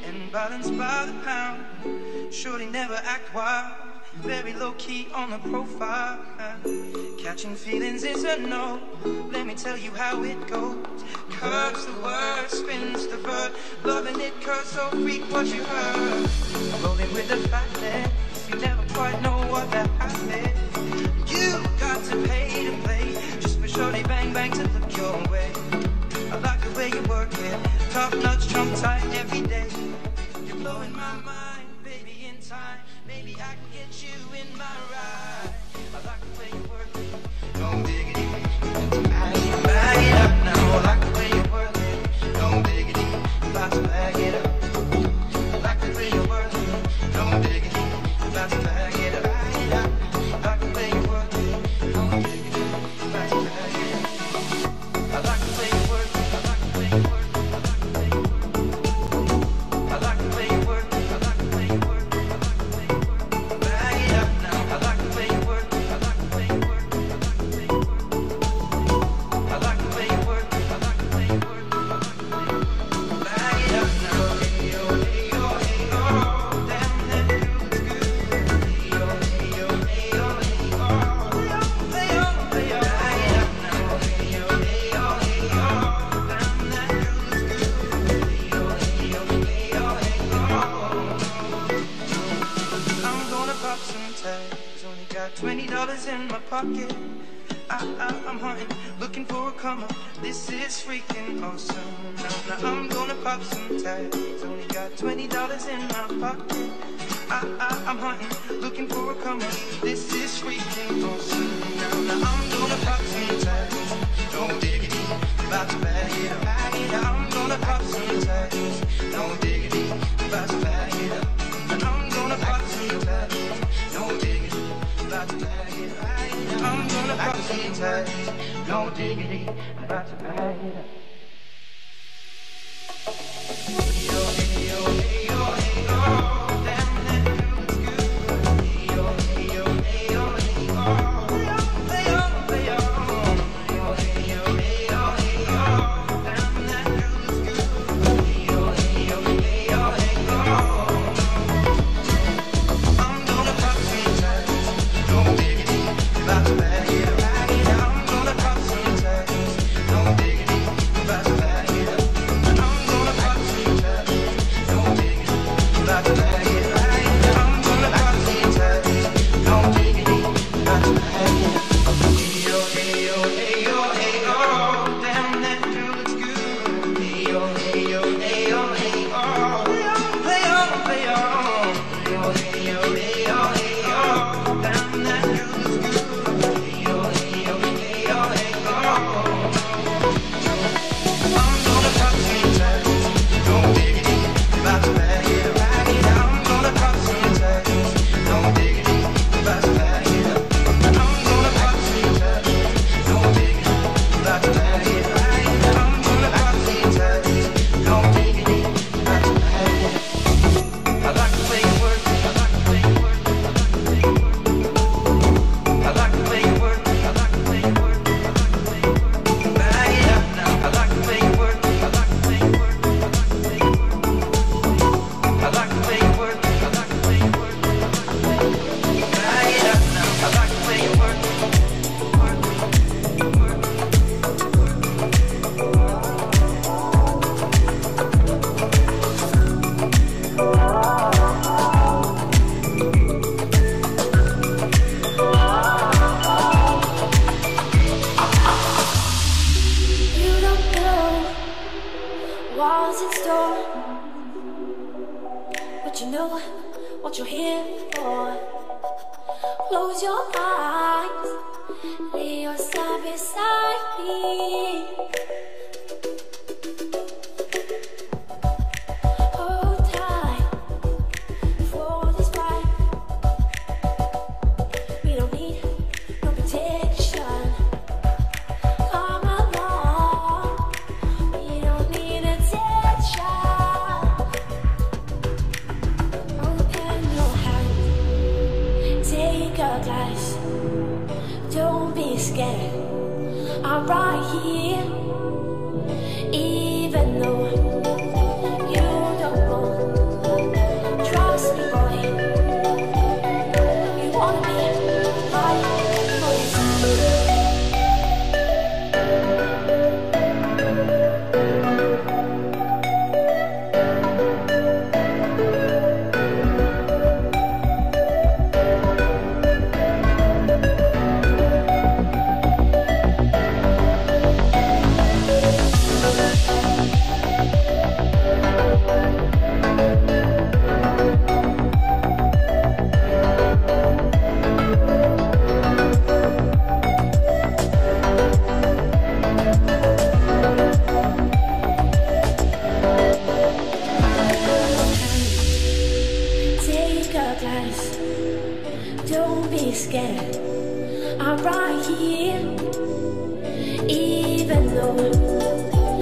and balanced by the pound. Sure they never act wild, very low key on the profile. Catching feelings is a no, let me tell you how it goes. Curves the word, spins the verb, loving it curves so freak what you heard. Rolling with the fat man, you never quite know what that happened. You got to pay to play, just for sure they bang bang to look your way. I like the way you work it, top notch, trump tight every day. You're blowing my mind, baby, in time. Maybe I can get you in my ride. I like the way you work it, no diggity. Bag it up now. I like the way you work it, no diggity. About to bag it up. I like the way you work it, no diggity. About to bag it up. I like the way you work it, no diggity. About to bag it up. I like the way you work it. I like the way you work it. I like the way you work it. I like the way you work it. I like the way you work it. I like the way you work it. Bag it up now. I like the way you work it. I like the way you work it. I like the way you work it. I like the way you work it. I like the way you work it. I like the way you work it. Bag it up now. Hey yo, hey yo, hey yo. Damn, that feels good. Hey yo, hey yo, hey yo, hey yo. Hey yo, hey yo. Bag it up now. Hey yo, hey yo, hey yo. Damn, that feels good. Hey yo, hey yo, hey yo, hey yo. I'm gonna pop some tags, only got $20 in my pocket. I'm hunting, looking for a come up. This is freaking awesome. Now I'm gonna pop some tags, only got $20 in my pocket. I'm hunting, looking for a come up. This is freaking awesome. Now I'm gonna pop some tags, no diggity, about to bag it up. I'm gonna pop some tags, no diggity, about to bag it up. I'm gonna pop some tags, no diggity, about to bag it up. I'm gonna pop some tags, no diggity, about to bag it up. Hey yo, hey yo, hey yo, hey yo. Damn, that feels good. Hey yo, hey yo, hey yo, hey yo. Hey yo, hey yo, hey yo, hey yo, hey yo. Damn, that feels good. Hey yo, hey yo, hey yo, hey yo. I'm gonna pop some tags, no diggity, about to bag it up. I'm gonna pop some tags, no diggity, about to bag it up. I'm gonna pop some tags, no diggity, about to bag it up. I'm gonna pop some tags, no diggity, about to bag it up. Hey yo, hey yo, hey yo, hey yo. Damn, that feels good. Hey yo, hey yo, hey yo, hey yo. Hey yo, hey yo, hey yo. Hey yo, hey yo, hey yo, hey yo. Damn, that feels good. Hey yo, hey yo, hey yo, hey yo. I'm gonna pop some tags, no diggity, about to bag it up. I'm gonna pop some tags, no diggity, about to bag it up. I'm gonna pop some tags, no diggity, about to bag it up. I'm gonna pop some tags, no diggity, about to bag it up. I like the way you work it. I like the way you work it. I like the way you work it. I like the way you work it. I like the way you work it. I like the way you work it. Bag it up now. I like the way you work it. I like the way you work it. I like the way you work it. I like the way you work it. I like the way you work it. I like the way you work it. Bag it up now. I like the way you work it. You don't know walls in store, but you know what you're here for. Close your eyes, lay yourself beside me. Hold tight for this fight. We don't need no protection. Come along, we don't need attention. Open your hand, take a glass. Don't be scared, I'm right here. I'm right here.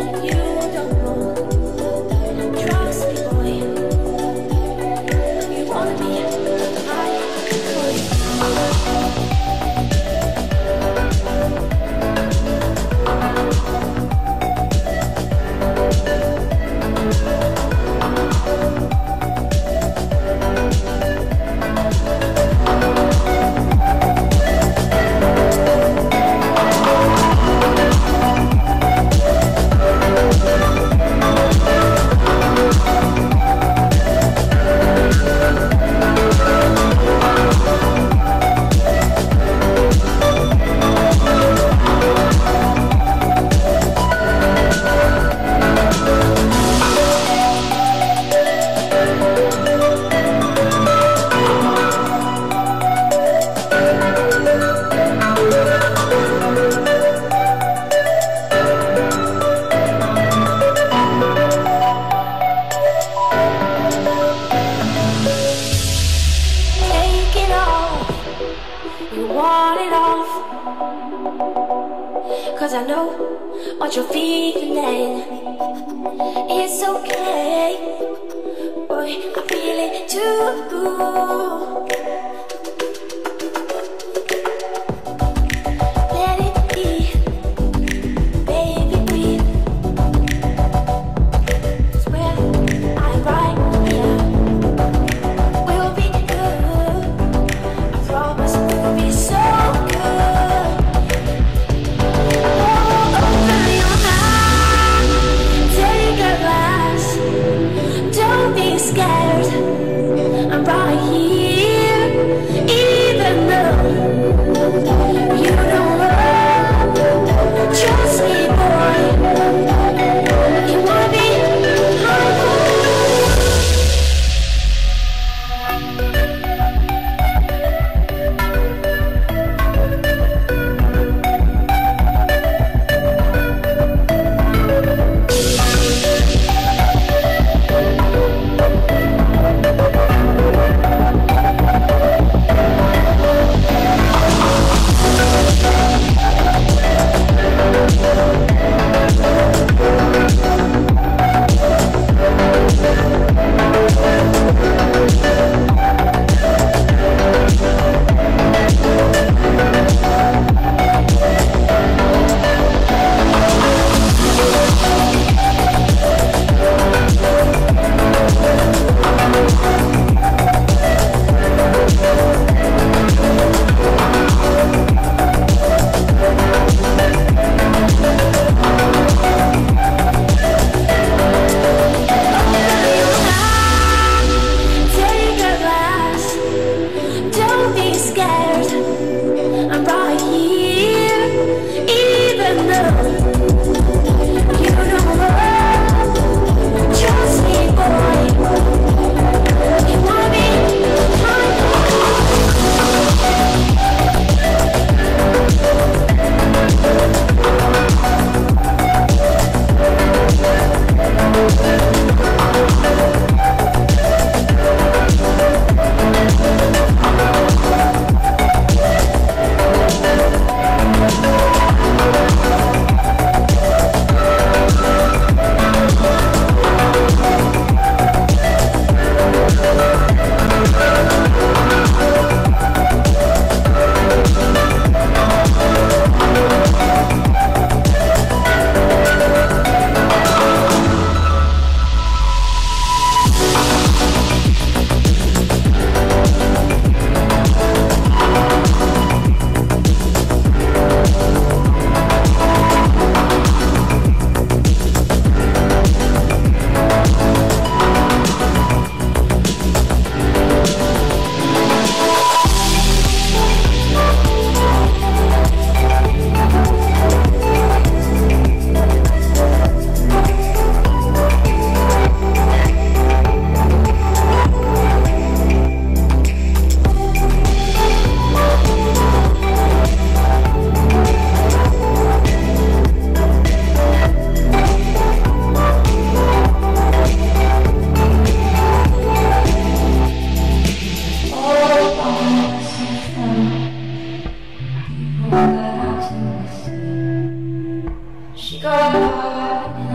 She got hot in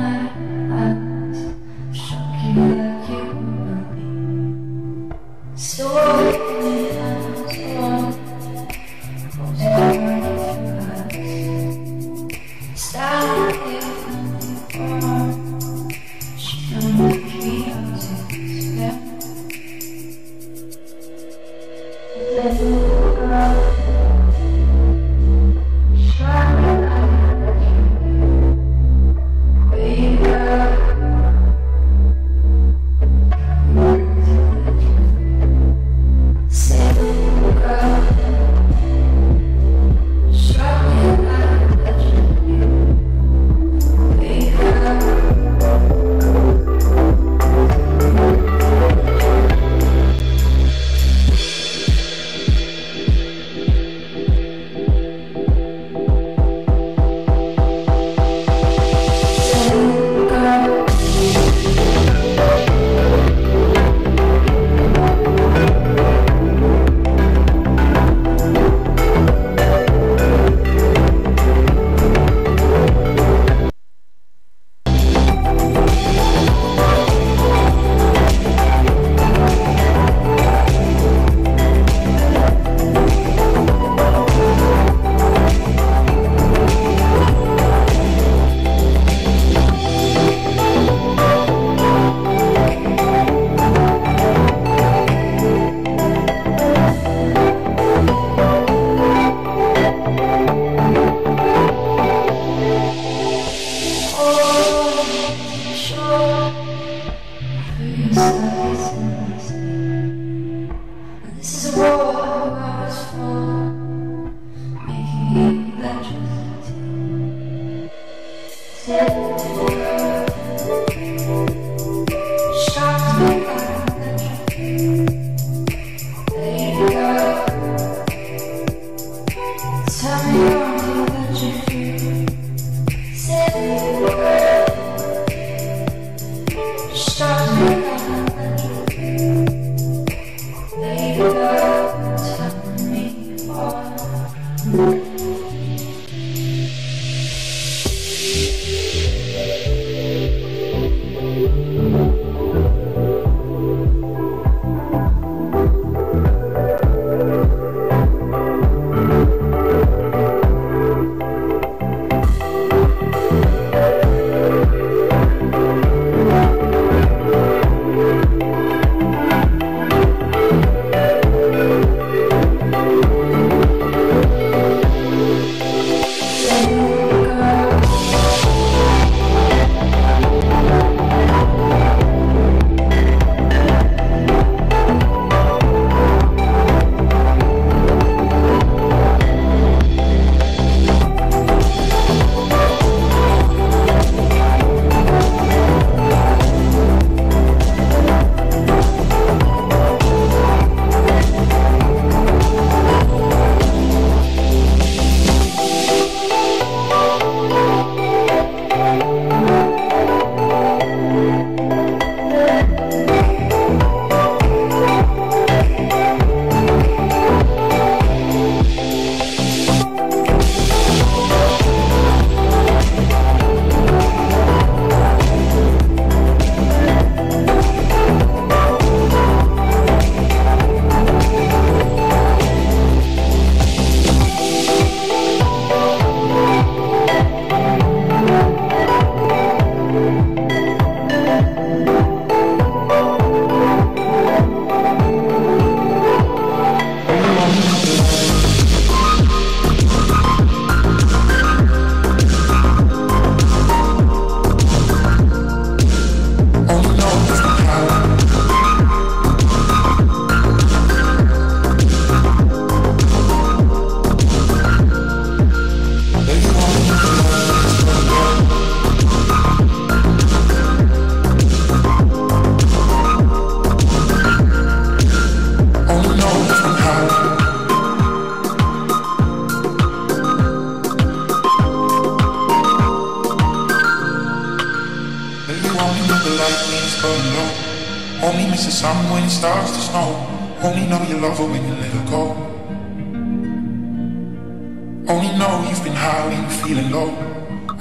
her eyes, shook you like you wouldn't believe. So many times alone, close the door if you ask. Stand there and look around. She found the three houses left. Let me look around.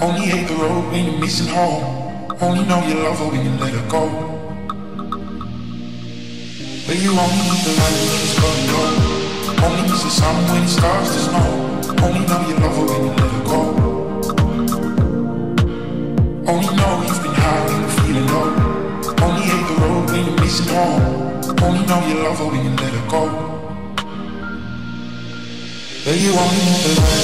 Only hate the road when you're missing home. Only know you love her when you let her go. But you only need the light when it's burning low. Only miss the sun when it starts to snow. Only know you love her when you let her go. Only know you've been high when you're feeling low. Only hate the road when you're missing home. Only know you love her when you let her go. But you only need the light.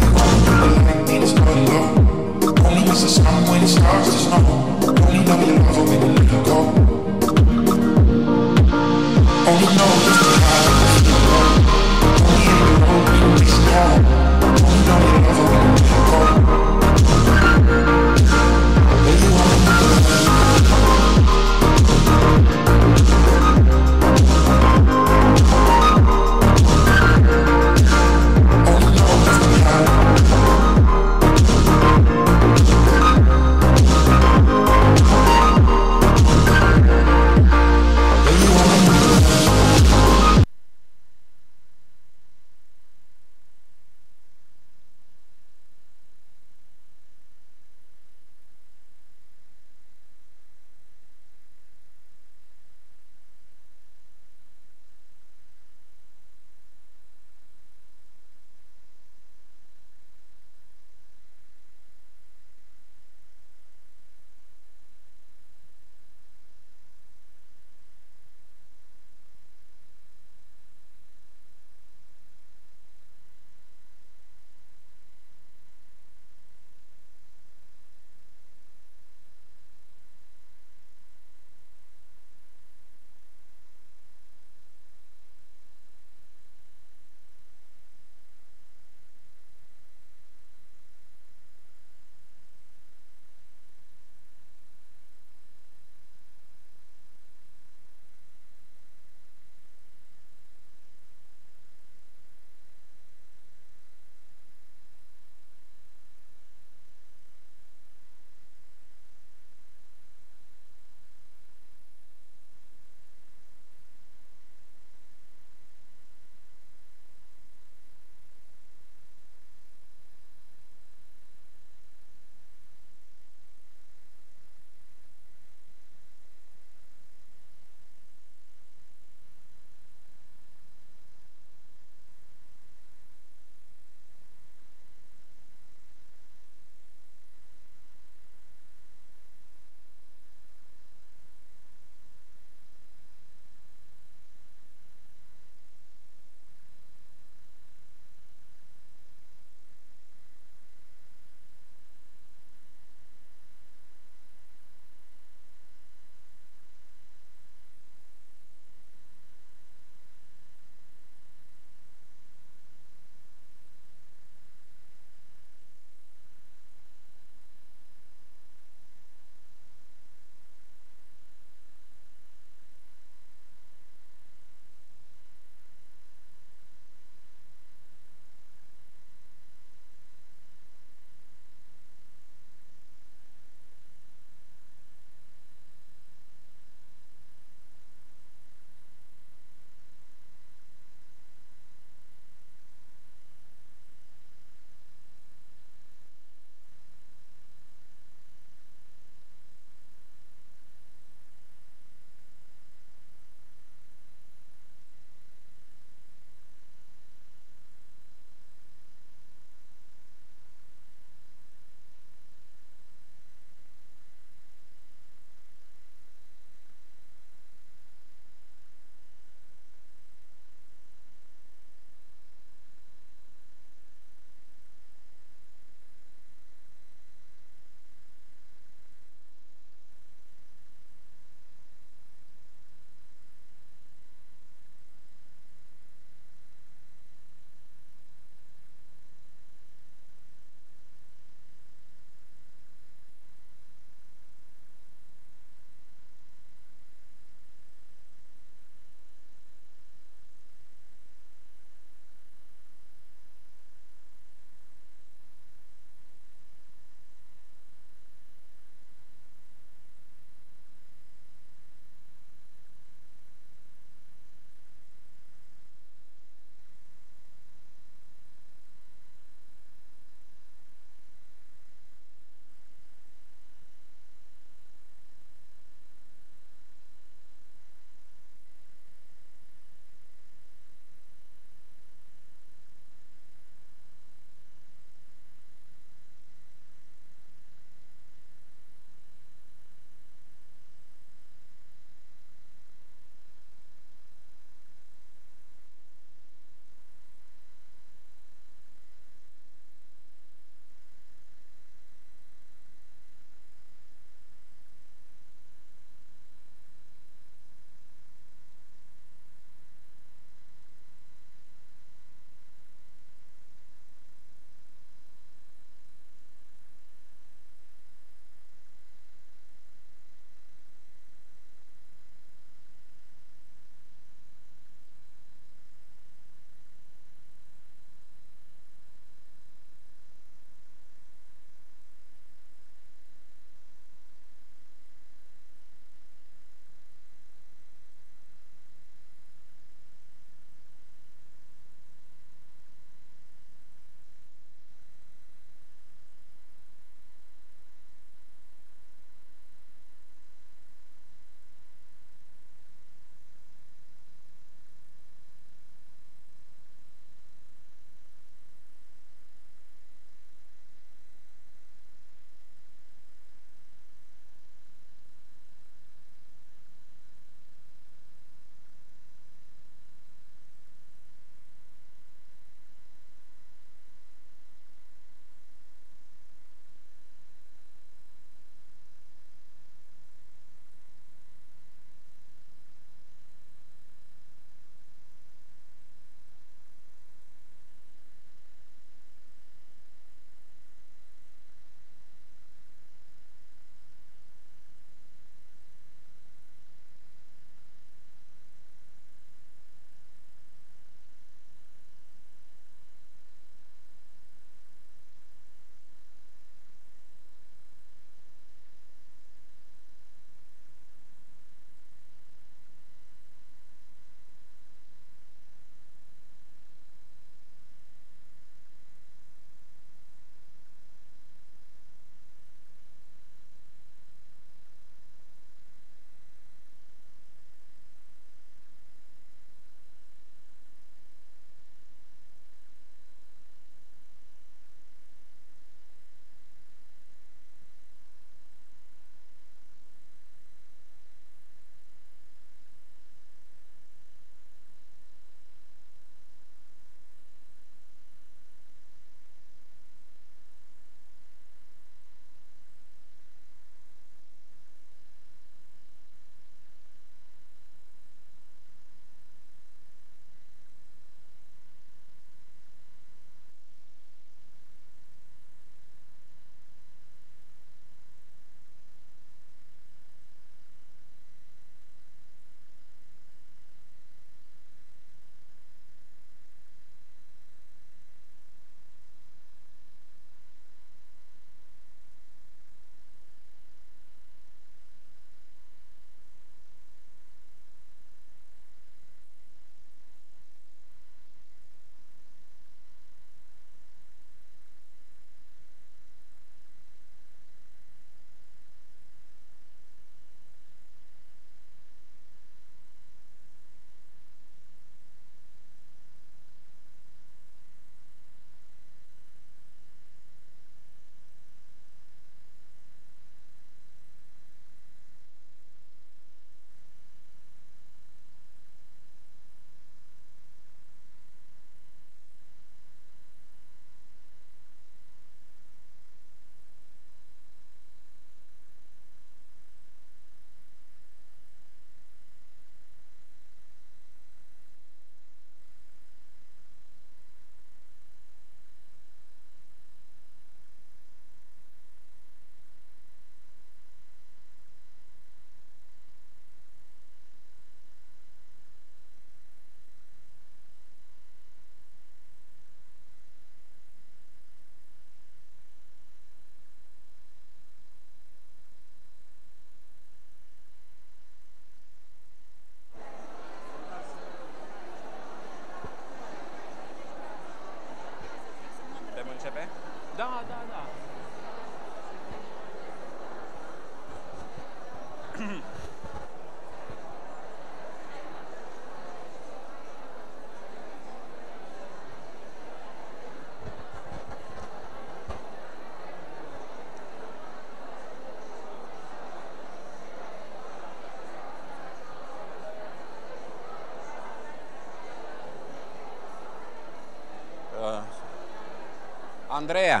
Andreea.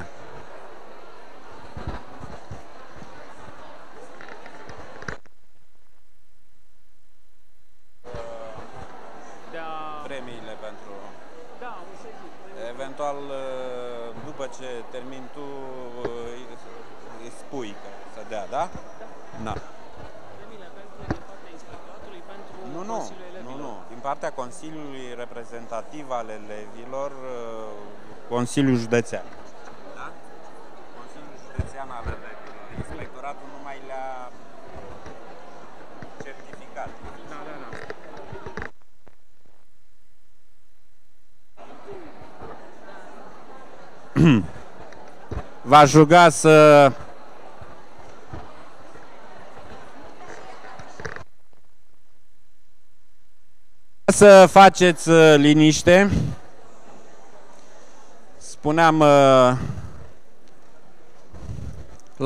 Premiile pentru... Da, o să zic. Eventual, după ce termin tu, îi spui că să dea, da? Da. Premiile pentru din partea inspectoratului, pentru Consiliul Elevilor? Nu, nu. Din partea Consiliului Reprezentativ al Elevilor, Consiliul Județean. Da? Consiliul Județean al Elevilor. Inspectoratul numai le-a certificat. Da, da, da. V-aș ruga să... să faceți liniște. Spuneam la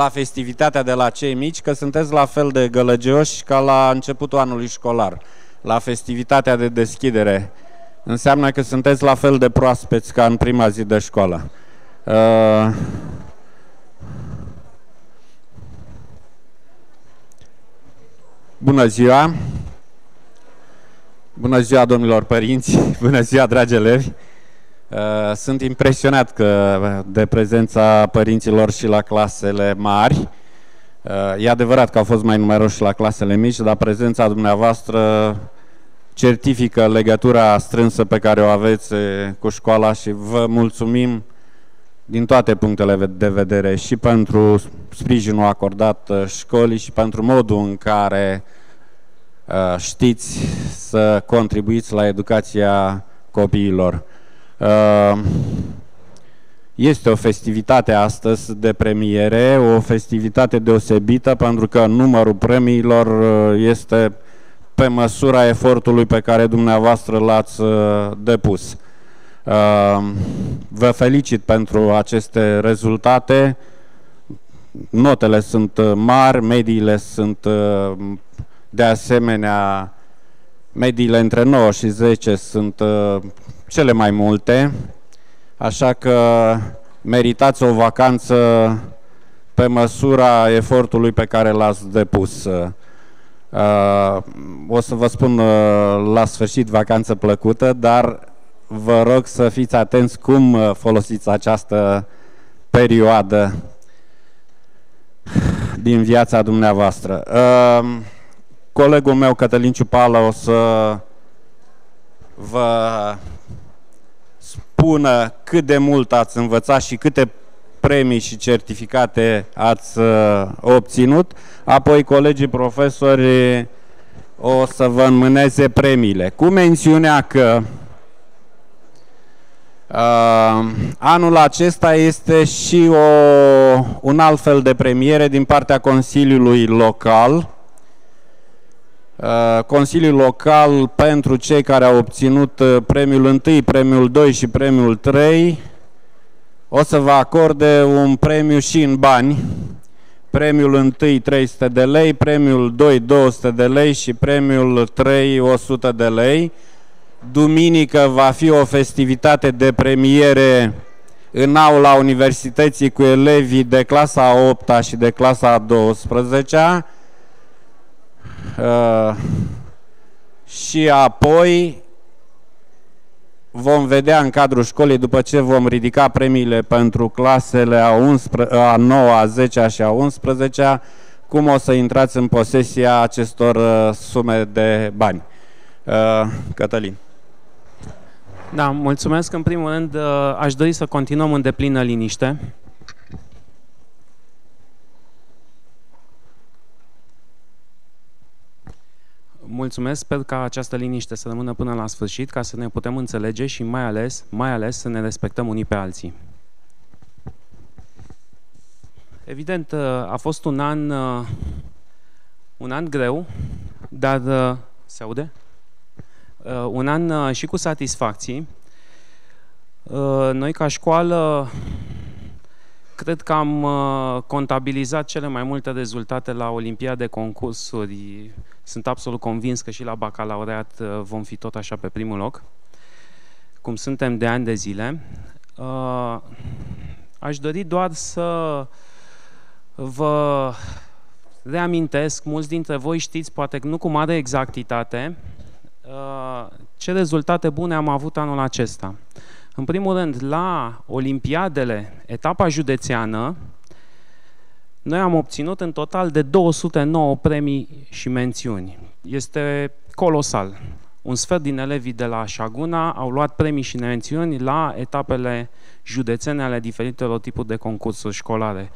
festivitatea de la cei mici că sunteți la fel de gălăgioși ca la începutul anului școlar, la festivitatea de deschidere. Înseamnă că sunteți la fel de proaspeți ca în prima zi de școală. Bună ziua! Bună ziua, domnilor părinți! Bună ziua, dragi elevi! Sunt impresionat de prezența părinților și la clasele mari. E adevărat că au fost mai numeroși la clasele mici, dar prezența dumneavoastră certifică legătura strânsă pe care o aveți cu școala și vă mulțumim din toate punctele de vedere și pentru sprijinul acordat școlii și pentru modul în care știți să contribuiți la educația copiilor. Este o festivitate astăzi de premiere, o festivitate deosebită pentru că numărul premiilor este pe măsura efortului pe care dumneavoastră l-ați depus. Vă felicit pentru aceste rezultate. Notele sunt mari, mediile sunt de asemenea, mediile între 9 și 10 sunt cele mai multe, așa că meritați o vacanță pe măsura efortului pe care l-ați depus. O să vă spun la sfârșit vacanță plăcută, dar vă rog să fiți atenți cum folosiți această perioadă din viața dumneavoastră. Colegul meu, Cătălin Ciupală, o să vă spună cât de mult ați învățat și câte premii și certificate ați obținut. Apoi colegii profesori o să vă înmâneze premiile, cu mențiunea că anul acesta este și un alt fel de premiere din partea Consiliului Local. Consiliul Local, pentru cei care au obținut premiul 1, premiul 2 și premiul 3, o să vă acorde un premiu și în bani. Premiul 1 300 de lei, premiul 2 200 de lei și premiul 3 100 de lei. Duminică va fi o festivitate de premiere în aula Universității cu elevii de clasa a 8-a și de clasa a 12-a. Și apoi vom vedea în cadrul școlii, după ce vom ridica premiile pentru clasele a 9-a, a 10-a și a 11-a, cum o să intrați în posesia acestor sume de bani. Cătălin. Da, mulțumesc. În primul rând, aș dori să continuăm în deplină liniște. Mulțumesc, sper ca această liniște să rămână până la sfârșit, ca să ne putem înțelege și mai ales să ne respectăm unii pe alții. Evident, a fost un an greu, dar se aude? Un an și cu satisfacții. Noi, ca școală, cred că am contabilizat cele mai multe rezultate la olimpiade, concursuri. Sunt absolut convins că și la bacalaureat vom fi tot așa pe primul loc, cum suntem de ani de zile. Aș dori doar să vă reamintesc, mulți dintre voi știți, poate nu cu mare exactitate, ce rezultate bune am avut anul acesta. În primul rând, la Olimpiadele, etapa județeană, noi am obținut în total de 209 premii și mențiuni. Este colosal. Un sfert din elevii de la Șaguna au luat premii și mențiuni la etapele județene ale diferitelor tipuri de concursuri școlare.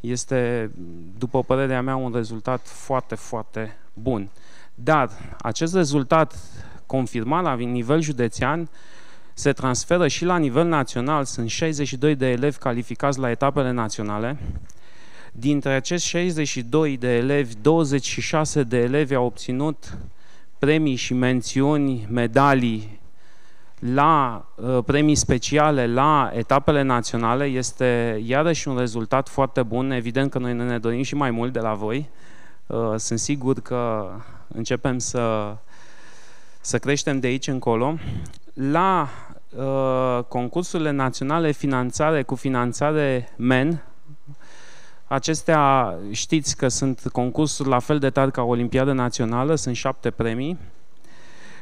Este, după părerea mea, un rezultat foarte, foarte bun. Dar acest rezultat confirmat la nivel județean se transferă și la nivel național. Sunt 62 de elevi calificați la etapele naționale. Dintre acești 62 de elevi, 26 de elevi au obținut premii și mențiuni, medalii la premii speciale la etapele naționale. Este iarăși un rezultat foarte bun. Evident că noi ne dorim și mai mult de la voi. Sunt sigur că începem să creștem de aici încolo. La concursurile naționale cu finanțare MEN, acestea știți că sunt concursuri la fel de tari ca Olimpiada Națională, sunt 7 premii.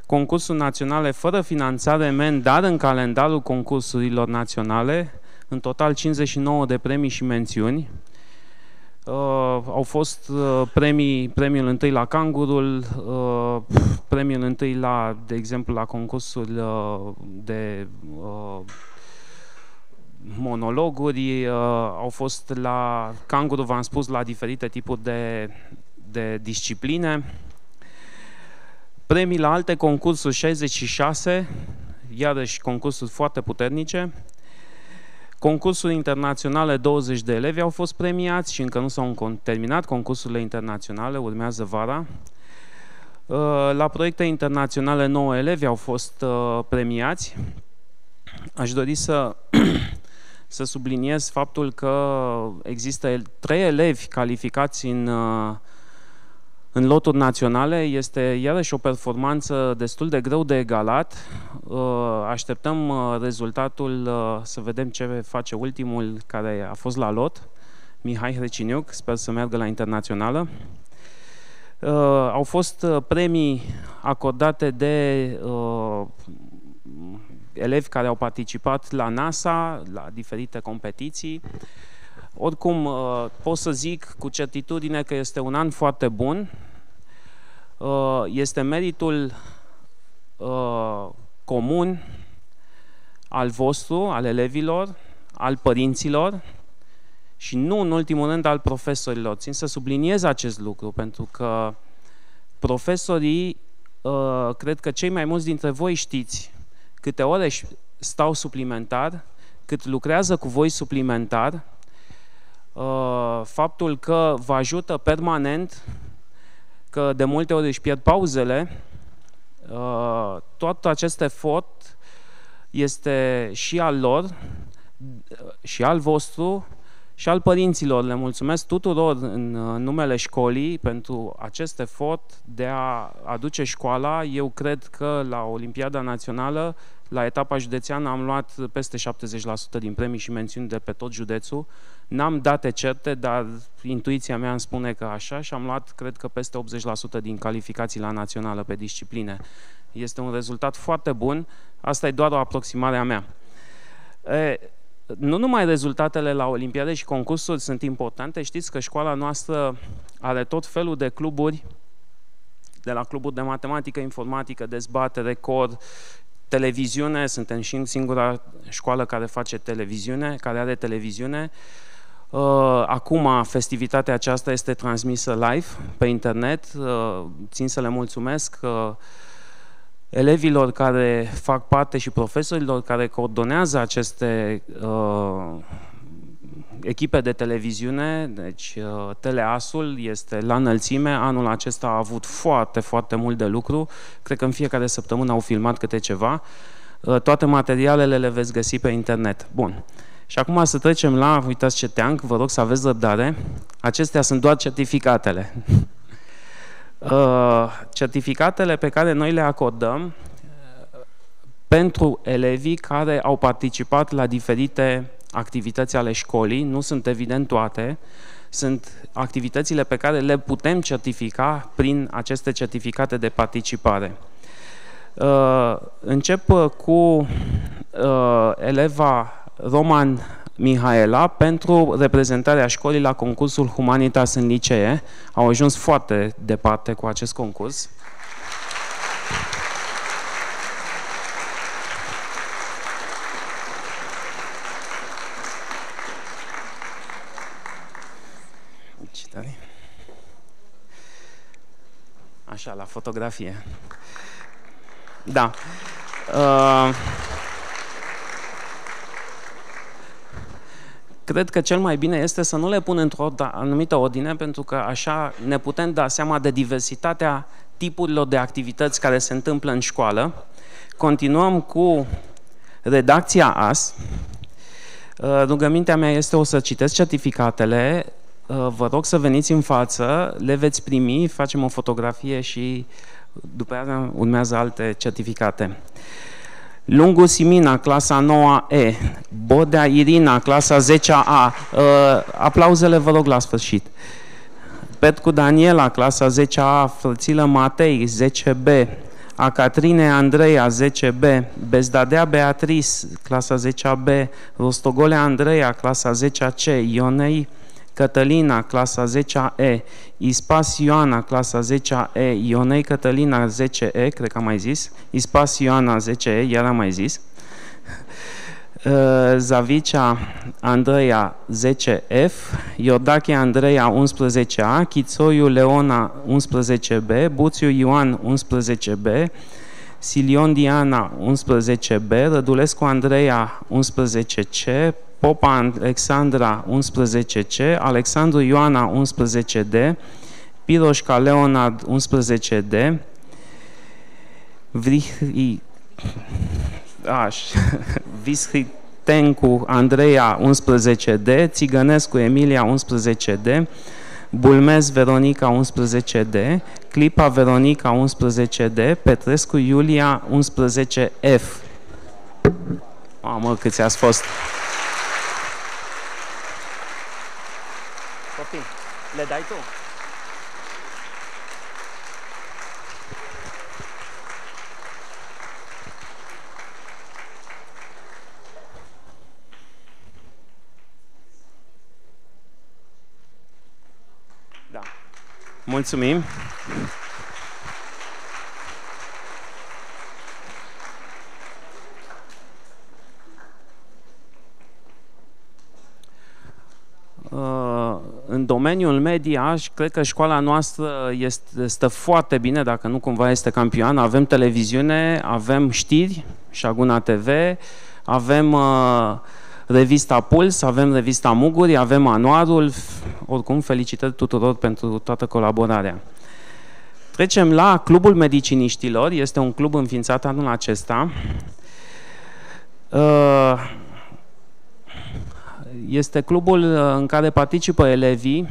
Concursul naționale fără finanțare MEN, dar în calendarul concursurilor naționale, în total 59 de premii și mențiuni. Au fost premiul întâi la Cangurul, premiul întâi la, de exemplu, la concursul de monologuri, au fost la Cangurul, v-am spus, la diferite tipuri de discipline. Premii la alte concursuri 66, iarăși concursuri foarte puternice. Concursuri internaționale, 20 de elevi au fost premiați și încă nu s-au terminat concursurile internaționale, urmează vara. La proiecte internaționale, 9 elevi au fost premiați. Aș dori să subliniez faptul că există 3 elevi calificați în loturi naționale. Este iarăși o performanță destul de greu de egalat. Așteptăm rezultatul, să vedem ce face ultimul care a fost la lot, Mihai Hreciniuc, sper să meargă la internațională. Au fost premii acordate de elevi care au participat la NASA, la diferite competiții. Oricum, pot să zic cu certitudine că este un an foarte bun. Este meritul comun al vostru, al elevilor, al părinților și nu în ultimul rând al profesorilor. Țin să subliniez acest lucru pentru că profesorii, cred că cei mai mulți dintre voi știți câte ore stau suplimentar, cât lucrează cu voi suplimentar, faptul că vă ajută permanent, că de multe ori își pierd pauzele. Tot acest efort este și al lor, și al vostru, și al părinților. Le mulțumesc tuturor în numele școlii pentru acest efort de a aduce școala. Eu cred că la Olimpiada Națională, la etapa județeană, am luat peste 70% din premii și mențiuni de pe tot județul. N-am date certe, dar intuiția mea îmi spune că așa, și am luat, cred că, peste 80% din calificații la națională pe discipline. Este un rezultat foarte bun. Asta e doar o aproximare a mea. Nu numai rezultatele la olimpiade și concursuri sunt importante, știți că școala noastră are tot felul de cluburi, de la cluburi de matematică, informatică, dezbatere, cor, televiziune, suntem și singura școală care face televiziune, care are televiziune. Acum festivitatea aceasta este transmisă live pe internet. Țin să le mulțumesc elevilor care fac parte și profesorilor care coordonează aceste echipe de televiziune. Deci Teleasul este la înălțime. Anul acesta a avut foarte, foarte mult de lucru. Cred că în fiecare săptămână au filmat câte ceva. Toate materialele le veți găsi pe internet. Bun. Și acum să trecem la, uitați ce teanc, vă rog să aveți răbdare. Acestea sunt doar certificatele. Certificatele pe care noi le acordăm pentru elevii care au participat la diferite activități ale școlii, nu sunt evident toate, sunt activitățile pe care le putem certifica prin aceste certificate de participare. Încep cu eleva Roman Mihaela pentru reprezentarea școlii la concursul Humanitas în licee. Au ajuns foarte departe cu acest concurs. Așa, la fotografie. Da. Cred că cel mai bine este să nu le pun într-o anumită ordine, pentru că așa ne putem da seama de diversitatea tipurilor de activități care se întâmplă în școală. Continuăm cu redacția AS. Rugămintea mea este să citesc certificatele. Vă rog să veniți în față, le veți primi, facem o fotografie și după aceea urmează alte certificate. Lungu Simina, clasa 9E, Bodea Irina, clasa 10A, aplauzele vă rog la sfârșit. Petcu Daniela, clasa 10A, Frățilă Matei, 10B, Acatrine Andreea, 10B, Bezdadea Beatrice, clasa 10B, Rostogole Andreea, clasa 10C, Ionei Cătălina, clasa 10E, Ispas Ioana, clasa 10E, Ionei Cătălina, 10E, cred că am mai zis, Ispas Ioana, 10E, iar am mai zis, Zavicea Andreea, 10F, Iordache Andreea, 11A, Chițoiu Leona, 11B, Buțiu Ioan, 11B, Silion Diana, 11B, Rădulescu Andreea, 11C, Popa Alexandra, 11C, Alexandru Ioana, 11D, Piroșca Leonard, 11D, Vishritencu Andreea, 11D, Țigănescu Emilia, 11D, Bulmez Veronica, 11D, Clipa Veronica, 11D, Petrescu Iulia, 11F. Mamă, câți ați fost! Le dai tu. Da. Mulțumim. În domeniul media, cred că școala noastră stă foarte bine, dacă nu cumva este campioană. Avem televiziune, avem știri, Șaguna TV, avem revista Puls, avem revista Muguri, avem Anuarul. Oricum, felicitări tuturor pentru toată colaborarea. Trecem la Clubul Mediciniștilor. Este un club înființat anul acesta. Este clubul în care participă elevii.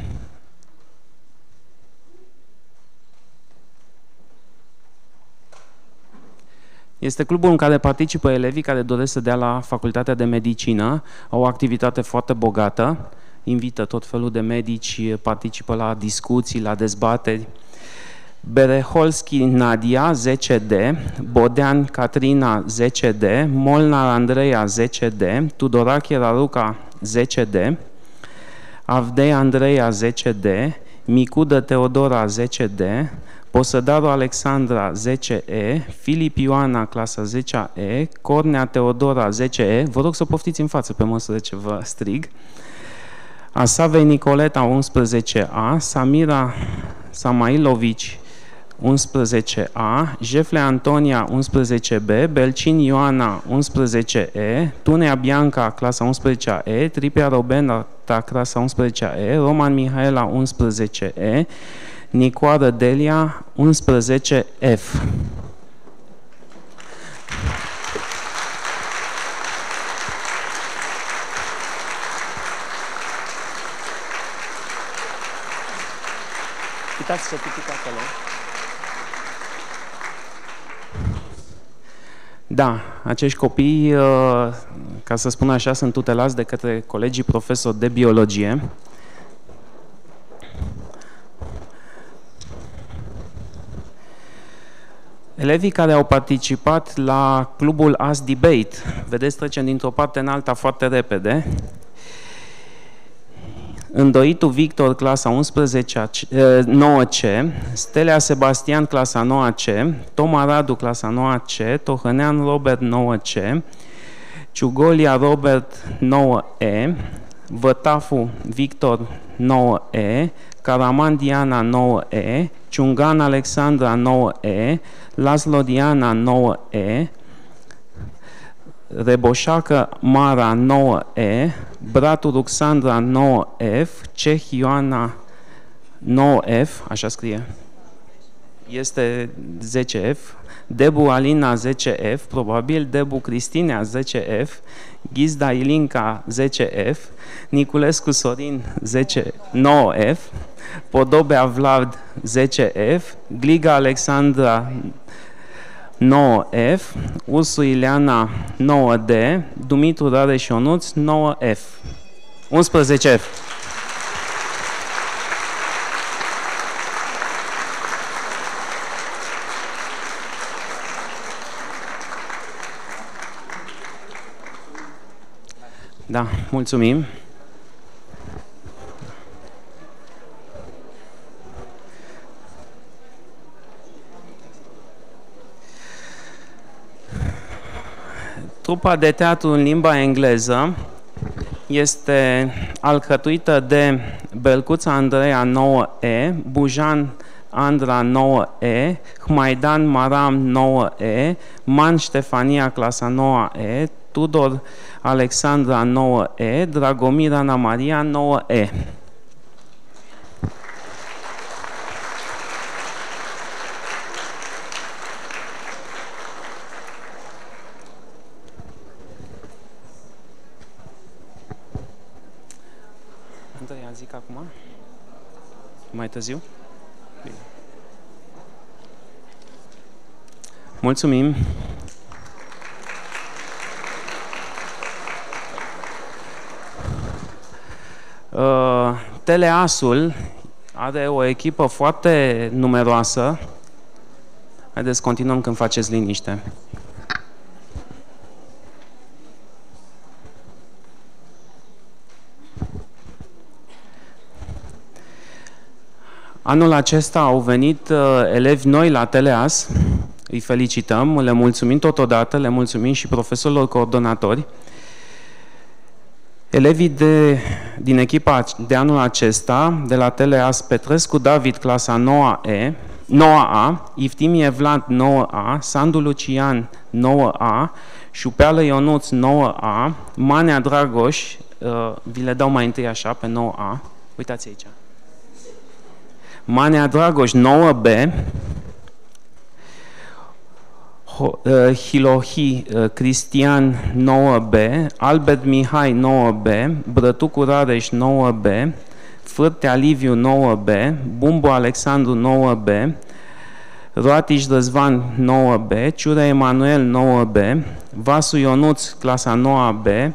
Este clubul în care participă elevii care doresc să dea la Facultatea de Medicină. Au o activitate foarte bogată. Invită tot felul de medici, participă la discuții, la dezbateri. Bereholski Nadia, 10D, Bodean Catrina, 10D, Molnar Andreea, 10D, Tudorache Raluca, 10D, Avdei Andreea, 10D, Micudă Teodora, 10D, Posădaru Alexandra, 10E, Filip Ioana, clasa 10E, Cornea Teodora, 10E, vă rog să poftiți în față pe măsură ce vă strig, Asavei Nicoleta, 11A, Samira Samailovici, 11A, Jefle Antonia, 11B, Belcin Ioana, 11E, Tunea Bianca, clasa 11E, Tripia Roberta, clasa 11E, Roman Mihaela, 11E, Nicoară Delia, 11F. Uitați certificatele. Da, acești copii, ca să spun așa, sunt tutelați de către colegii profesori de biologie. Elevii care au participat la clubul Ask Debate, vedeți, trecem dintr-o parte în alta foarte repede. Îndoitul Victor, clasa 11-9C, Stelea Sebastian, clasa 9C, Toma Radu, clasa 9C, Tohănean Robert, 9C, Ciugolia Robert, 9E, Vătafu Victor, 9E, Caraman Diana, 9E, Ciungan Alexandra, 9E, Laslo Diana, 9E, Reboșacă Mara, 9E, Bratu Ruxandra, 9F, Ceh Ioana, 9F, așa scrie, este 10F, Debu Alina, 10F, probabil, Debu Cristina, 10F, Ghizda Ilinca, 10F, Niculescu Sorin, 9F, Podobea Vlad, 10F, Gliga Alexandra, 9F, Ursu Ileana, 9D, Dumitru Rareș Ionuț, 9F, 11F. Da, mulțumim. Trupa de teatru în limba engleză este alcătuită de Belcuța Andreea, 9E, Bujan Andra, 9E, Hmaidan Maram, 9E, Man Ștefania, clasa 9E, Tudor Alexandra, 9E, Dragomir Ana Maria, 9E. Mai târziu? Bine. Mulțumim! Teleasul are o echipă foarte numeroasă. Haideți, continuăm când faceți liniște. Anul acesta au venit elevi noi la Teleas, îi felicităm, le mulțumim totodată, le mulțumim și profesorilor coordonatori. Elevii din echipa de anul acesta, de la Teleas, Petrescu David, clasa 9A, Iftimie Vlad, 9A, Sandu Lucian, 9A, Șupeală Ionuț, 9A, Manea Dragoș, vi le dau mai întâi așa, pe 9A, uitați aici. Manea Dragoș, 9B, Hilohi Cristian, 9B, Albert Mihai, 9B, Brătucu Rareș, 9B, Fârtea Liviu, 9B, Bumbu Alexandru, 9B, Roatiș Răzvan, 9B, Ciure Emanuel, 9B, Vasu Ionuț, clasa 9B,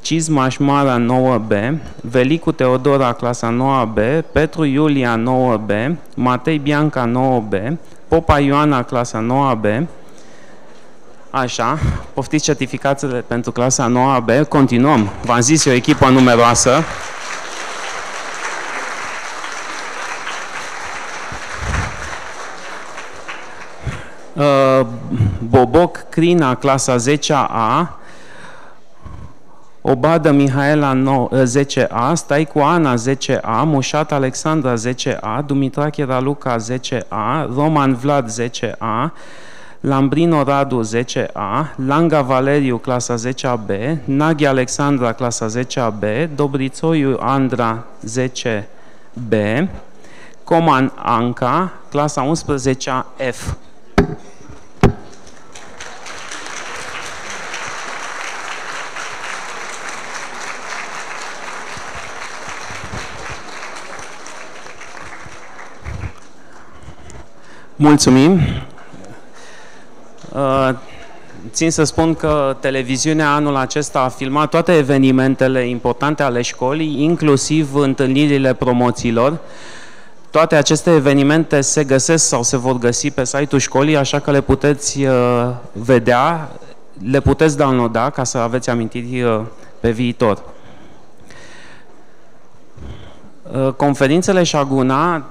Cizmaș Mara, 9B, Velicu Teodora, clasa 9B, Petru Iulia, 9B, Matei Bianca, 9B, Popa Ioana, clasa 9B. Așa, poftiți certificatele pentru clasa 9B. Continuăm. V-am zis, e o echipă numeroasă. Boboc Crina, clasa 10A, Obadă Mihaela, 10A, Staicu Ana, 10A, Mușat Alexandra, 10A, Dumitrache Raluca, 10A, Roman Vlad, 10A, Lambrino Radu, 10A, Langa Valeriu, clasa 10B, Naghi Alexandra, clasa 10B, Dobrițoiu Andra, 10B, Coman Anca, clasa 11F. Mulțumim! Țin să spun că televiziunea anul acesta a filmat toate evenimentele importante ale școlii, inclusiv întâlnirile promoțiilor. Toate aceste evenimente se găsesc sau se vor găsi pe site-ul școlii, așa că le puteți vedea, le puteți downloada ca să aveți amintiri pe viitor. Conferințele Shaguna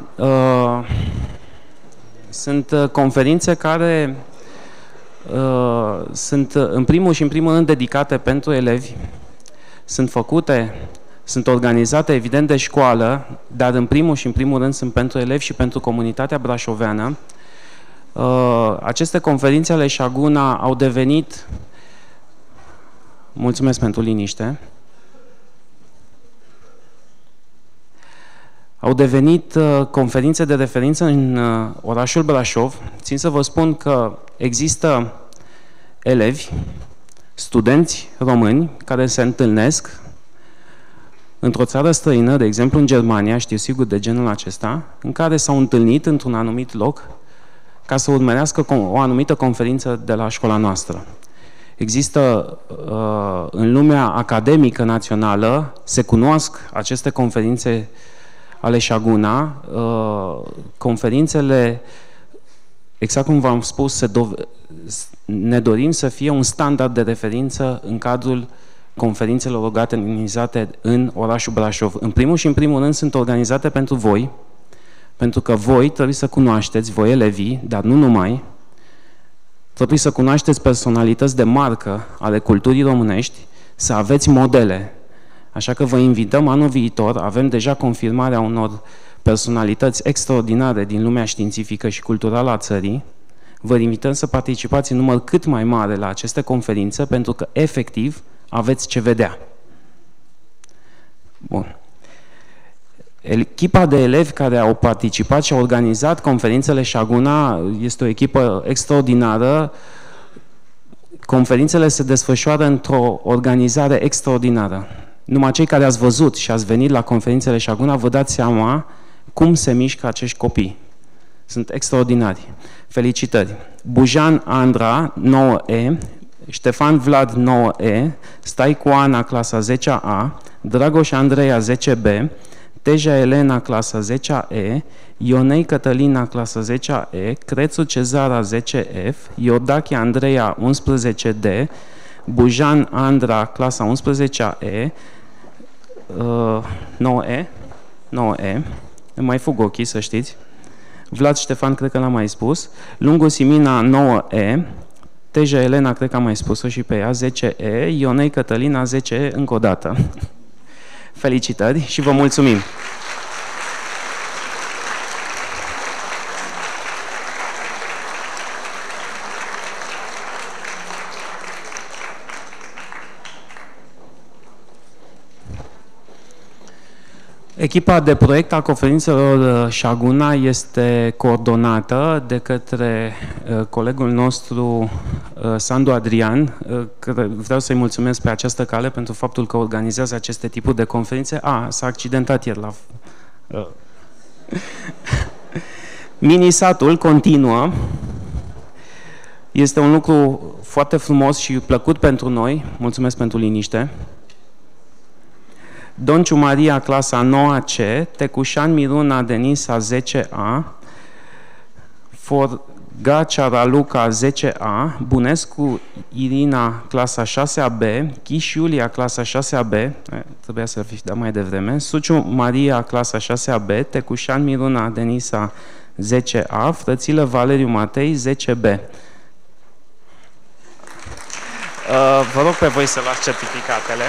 sunt conferințe care sunt în primul și în primul rând dedicate pentru elevi, sunt făcute, sunt organizate evident de școală, dar în primul și în primul rând sunt pentru elevi și pentru comunitatea brașoveană. Aceste conferințe ale Shaguna au devenit, mulțumesc pentru liniște, au devenit conferințe de referință în orașul Brașov. Țin să vă spun că există elevi, studenți români care se întâlnesc într-o țară străină, de exemplu în Germania, știu sigur de genul acesta, în care s-au întâlnit într-un anumit loc ca să urmărească o anumită conferință de la școala noastră. Există în lumea academică națională, se cunosc aceste conferințe ale Shaguna, conferințele, exact cum v-am spus, ne dorim să fie un standard de referință în cadrul conferințelor organizate în orașul Brașov. În primul și în primul rând sunt organizate pentru voi, pentru că voi trebuie să cunoașteți, voi elevii, dar nu numai, trebuie să cunoașteți personalități de marcă ale culturii românești, să aveți modele. Așa că vă invităm anul viitor, avem deja confirmarea unor personalități extraordinare din lumea științifică și culturală a țării. Vă invităm să participați în număr cât mai mare la aceste conferințe, pentru că, efectiv, aveți ce vedea. Bun. Echipa de elevi care au participat și au organizat conferințele Shaguna este o echipă extraordinară. Conferințele se desfășoară într-o organizare extraordinară. Numai cei care ați văzut și ați venit la conferințele Shaguna vă dați seama cum se mișcă acești copii. Sunt extraordinari. Felicitări! Bujan Andra, 9E, Ștefan Vlad, 9E, Staicu Ana, clasa 10A, Dragoș Andreea, 10B, Teja Elena, clasa 10E, Ionei Cătălina, clasa 10E, Crețu Cezara, 10F, Iordache Andreea, 11D, Bujan Andra, clasa 11E, 9E, îmi mai fug ochii, să știți. Vlad Ștefan, cred că l-am mai spus. Lungu Simina, 9E. Teja Elena, cred că am mai spus-o și pe ea, 10E. Ionei Cătălina, 10E, încă o dată. Felicitări și vă mulțumim! Echipa de proiect a conferințelor Shaguna este coordonată de către colegul nostru Sandu Adrian. Vreau să-i mulțumesc pe această cale pentru faptul că organizează aceste tipuri de conferințe. S-a accidentat ieri la... Minisatul continuă. Este un lucru foarte frumos și plăcut pentru noi. Mulțumesc pentru liniște. Donciu Maria, clasa 9C, Tecușan Miruna Denisa, 10A, Forgacia Raluca, 10A, Bunescu Irina, clasa 6AB, Chiș Iulia, clasa 6AB, trebuia să fi dat mai devreme, Suciu Maria, clasa 6AB, Tecușan Miruna Denisa, 10A, Frățilă Valeriu Matei, 10B. Vă rog pe voi să luați certificatele.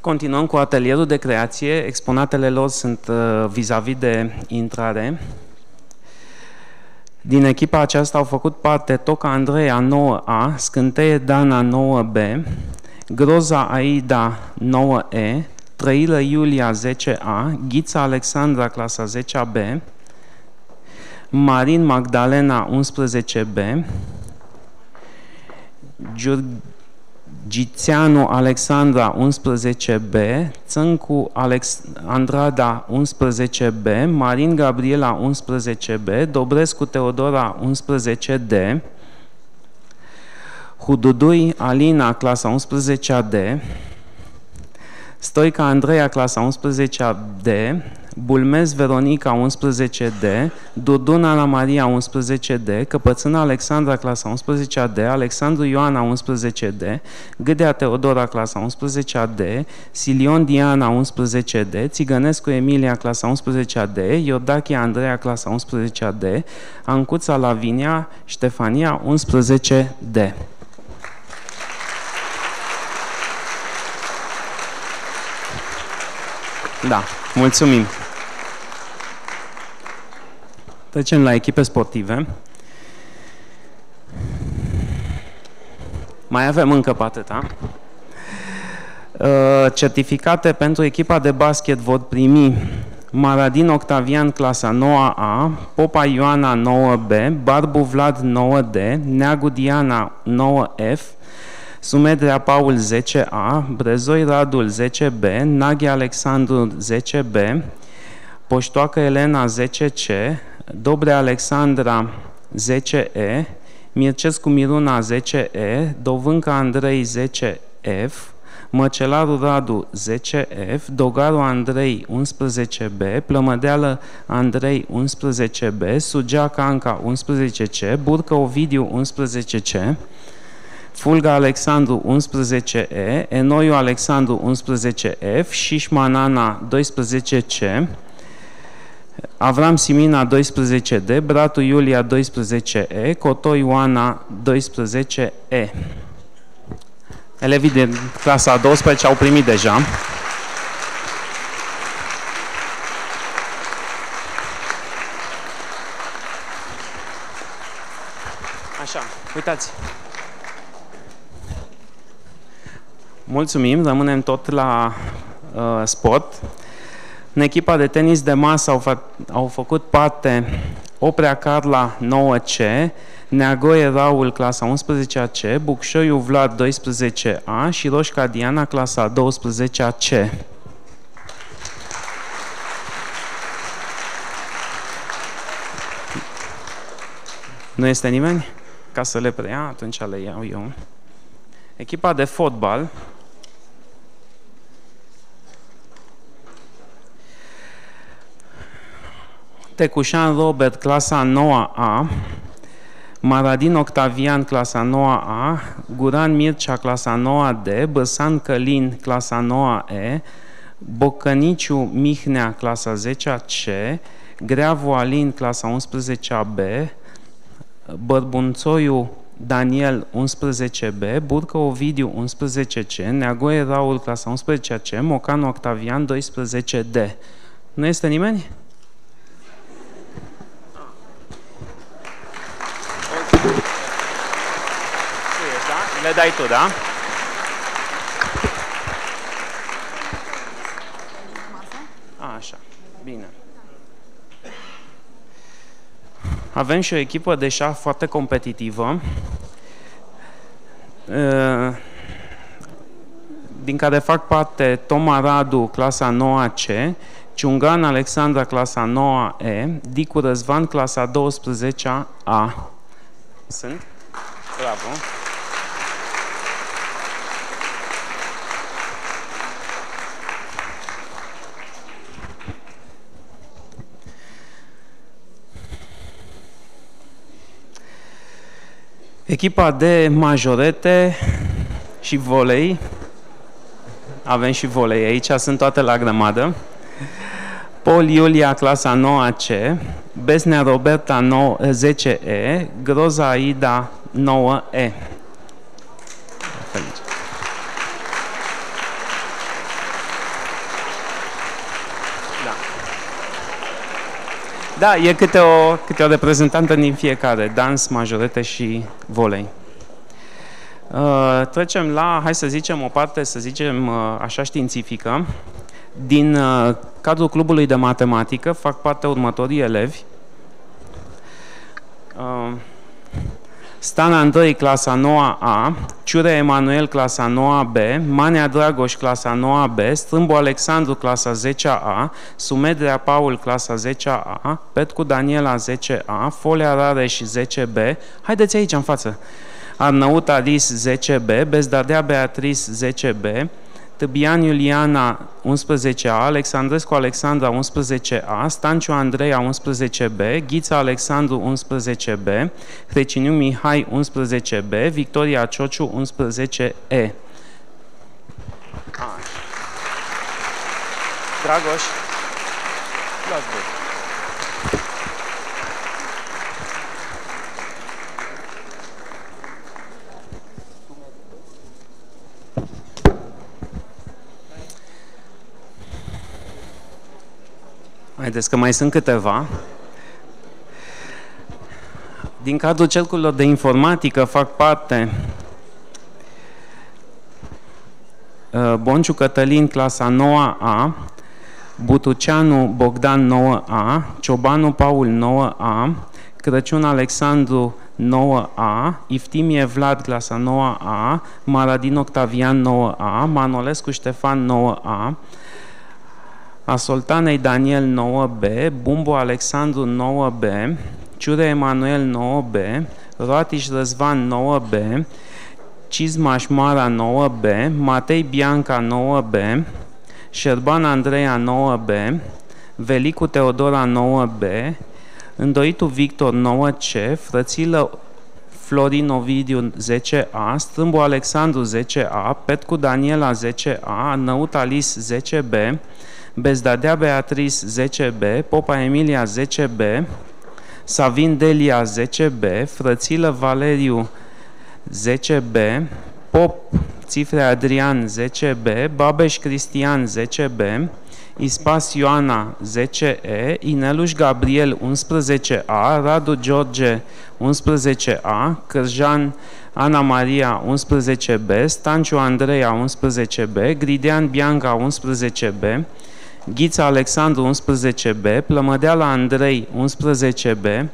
Continuăm cu atelierul de creație. Exponatele lor sunt vis-a-vis de intrare. Din echipa aceasta au făcut parte Toca Andreea, 9A, Scânteie Dana, 9B, Groza Aida, 9E, Trăilă Iulia, 10A, Ghița Alexandra, clasa 10B, Marin Magdalena, 11B, Gițeanu Alexandra 11B, Țâncu Andrada 11B, Marin Gabriela 11B, Dobrescu Teodora 11D, Hududui Alina, clasa 11D, Stoica Andreea, clasa 11D, Bulmez Veronica, 11D, Duduna Ana Maria, 11D, Căpățână Alexandra, clasa 11D, Alexandru Ioana, 11D, Gâdea Teodora, clasa 11D, Silion Diana, 11D, Țigănescu Emilia, clasa 11D, Iordache Andreea, clasa 11D, Ancuța Lavinia, Ștefania, 11D. Da, mulțumim. Trecem la echipe sportive. Mai avem încă pe atâta. Certificate pentru echipa de basket vor primi Maradin Octavian, clasa 9A, Popa Ioana, 9B, Barbu Vlad, 9D, Neagu Diana, 9F, Sumedrea Paul 10A, Brezoi Radul 10B, Naghi Alexandru 10B, Poștoacă Elena 10C, Dobre Alexandra 10E, Mircescu Miruna 10E, Dovânca Andrei 10F, Măcelaru Radu 10F, Dogaru Andrei 11B, Plămădeală Andrei 11B, Sugea Canca 11C, Burcă Ovidiu 11C, Fulga Alexandru 11E, Enoiu Alexandru 11F, Șișmanana 12C, Avram Simina 12D, Bratu Iulia 12E, Coto Ioana 12E. Elevii de clasa a 12 au primit deja. Așa, uitați. Mulțumim, rămânem tot la sport. În echipa de tenis de masă au făcut parte Oprea Carla 9C, Neagoe Raul, clasa 11AC, Bucșoiu Vlad 12A și Roșca Diana, clasa 12AC. Nu este nimeni? Ca să le preia, atunci le iau eu. Echipa de fotbal Tecușan Robert, clasa 9A, Maradin Octavian, clasa 9A, Guran Mircea, clasa 9D, Băsan Călin, clasa 9E, Bocăniciu Mihnea, clasa 10AC, Greavu Alin, clasa 11AB, Bărbunțoiu Daniel 11B, Burcă Ovidiu 11C, Neagoe Raul, clasa 11C, Mocanu Octavian 12D. Nu este nimeni? Le dai tu, da? A, așa, bine. Avem și o echipă de șah foarte competitivă, din care fac parte Toma Radu, clasa 9C, Ciungan Alexandra, clasa 9E, Dicu Răzvan, clasa 12A. Sunt? Bravo! Echipa de majorete și volei, avem și volei aici, sunt toate la grămadă. Paul Iulia, clasa 9C, Besnea Roberta 10E, Groza Aida 9E. Da, e câte o reprezentantă din fiecare, dans, majorete și volei. Trecem la, hai să zicem, o parte, să zicem, așa științifică. Din cadrul clubului de matematică fac parte următorii elevi. Stan Andrei, clasa 9A, Ciure Emanuel, clasa 9B, Manea Dragoș, clasa 9B, Strâmbu Alexandru, clasa 10A, Sumedrea Paul, clasa 10A, Petcu Daniela, 10A, Folea Rareș, 10B, haideți aici în față, Arnăut Aris, 10B, Bezdadea Beatriz, 10B, Tâbian Iuliana, 11A, Alexandrescu Alexandra, 11A, Stanciu Andreea, 11B, Ghița Alexandru, 11B, Hreciniu Mihai, 11B, Victoria Ciociu, 11E. Dragoș, las-vă. Haideți că mai sunt câteva. Din cadrul cercurilor de informatică fac parte Bonciu Cătălin, clasa 9A, Butuceanu Bogdan, 9A, Ciobanu Paul, 9A, Crăciun Alexandru, 9A, Iftimie Vlad, clasa 9A, Maradin Octavian, 9A, Manolescu Ștefan, 9A, A Soltanei Daniel, 9B, Bumbu Alexandru, 9B, Ciure Emanuel, 9B, Roatiș Răzvan, 9B, Cizmaș Mara, 9B, Matei Bianca, 9B, Șerban Andreea, 9B, Velicu Teodora, 9B, Îndoitu Victor, 9C, Frățilă Florin Ovidiu, 10A, Strâmbu Alexandru, 10A, Petcu Daniela, 10A, Năut Alis, 10B, Bezdadea Beatriz, 10B, Popa Emilia, 10B, Savin Delia, 10B, Frățilă Valeriu, 10B, Pop Cifre Adrian, 10B, Babeș Cristian, 10B, Ispas Ioana, 10E, Ineluș Gabriel, 11A, Radu George, 11A, Cârjan Ana Maria, 11B, Stanciu Andreea, 11B, Gridean Bianca, 11B, Ghița Alexandru, 11B, Plămădeala Andrei, 11B,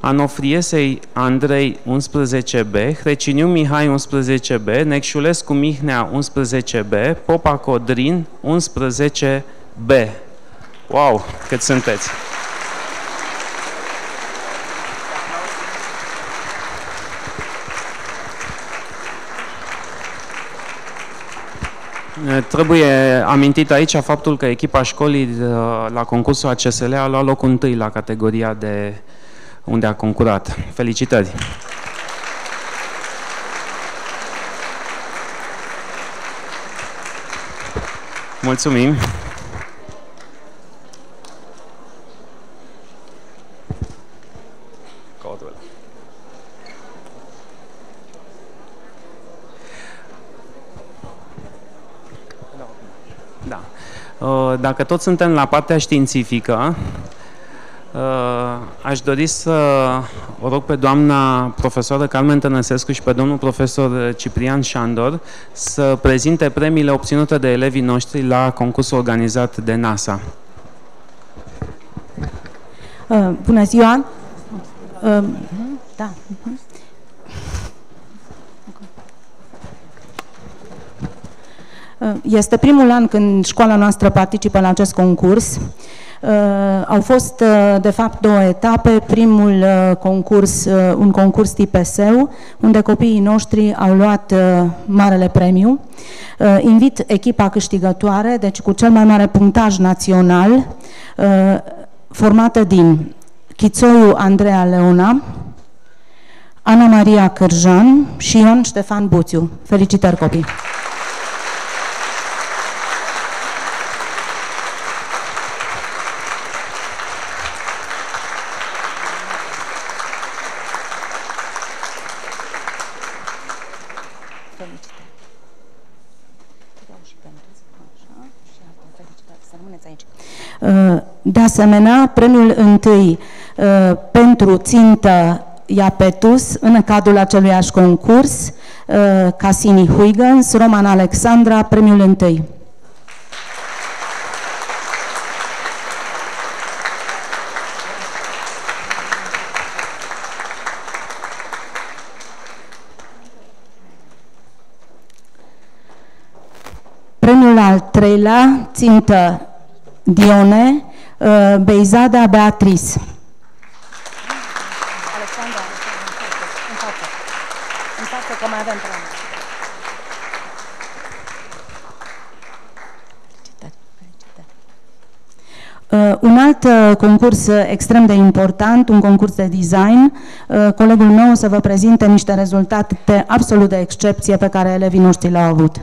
Anofriesei Andrei, 11B, Hreciniu Mihai, 11B, Necșulescu Mihnea, 11B, Popa Codrin, 11B. Wow, cât sunteți! Trebuie amintit aici faptul că echipa școlii la concursul ACSL a luat locul întâi la categoria de unde a concurat. Felicitări! Mulțumim! Dacă toți suntem la partea științifică, aș dori să o rog pe doamna profesoară Carmen Tănăsescu și pe domnul profesor Ciprian Șandor să prezinte premiile obținute de elevii noștri la concursul organizat de NASA. Bună ziua! Da. Este primul an când școala noastră participă la acest concurs. Au fost, de fapt, două etape. Primul concurs, un concurs tip eseu, unde copiii noștri au luat marele premiu. Invit echipa câștigătoare, deci cu cel mai mare punctaj național, formată din Chițoiu Andreea Leona, Ana Maria Cârjan și Ion Ștefan Buțiu. Felicitări, copii! De asemenea, premiul întâi pentru țintă Iapetus, în cadrul aceluiași concurs, Cassini-Huygens, Roman Alexandra, premiul întâi. Premiul al treilea, țintă Dione, Beizada Beatriz. Un alt concurs extrem de important, un concurs de design. Colegul meu o să vă prezinte niște rezultate absolut de excepție pe care elevii noștri le-au avut.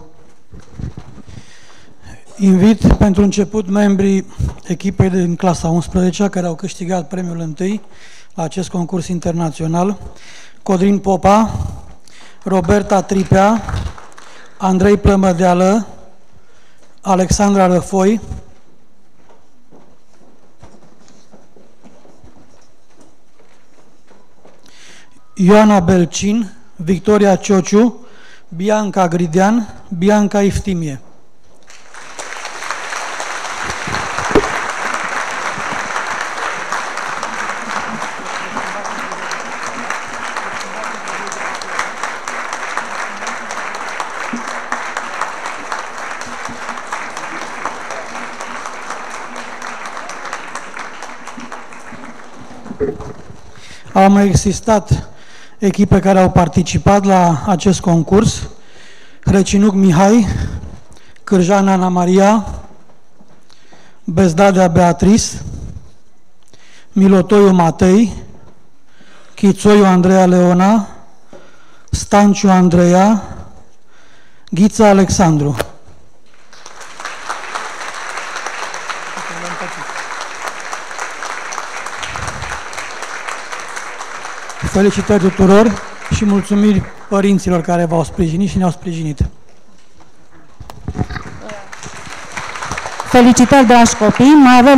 Invit pentru început membrii echipei din clasa 11-a care au câștigat premiul 1 la acest concurs internațional: Codrin Popa, Roberta Tripea, Andrei Plămădeală, Alexandra Răfoi, Ioana Belcin, Victoria Ciociu, Bianca Gridean, Bianca Iftimie. Au mai existat echipe care au participat la acest concurs: Recinuc Mihai, Cârjan Ana Maria, Bezdadea Beatriz, Milotoiu Matei, Chițoiu Andreea Leona, Stanciu Andreea, Ghița Alexandru. Felicitări tuturor și mulțumiri părinților care v-au sprijinit și ne-au sprijinit. Felicitări, dragi copii! Mai avem,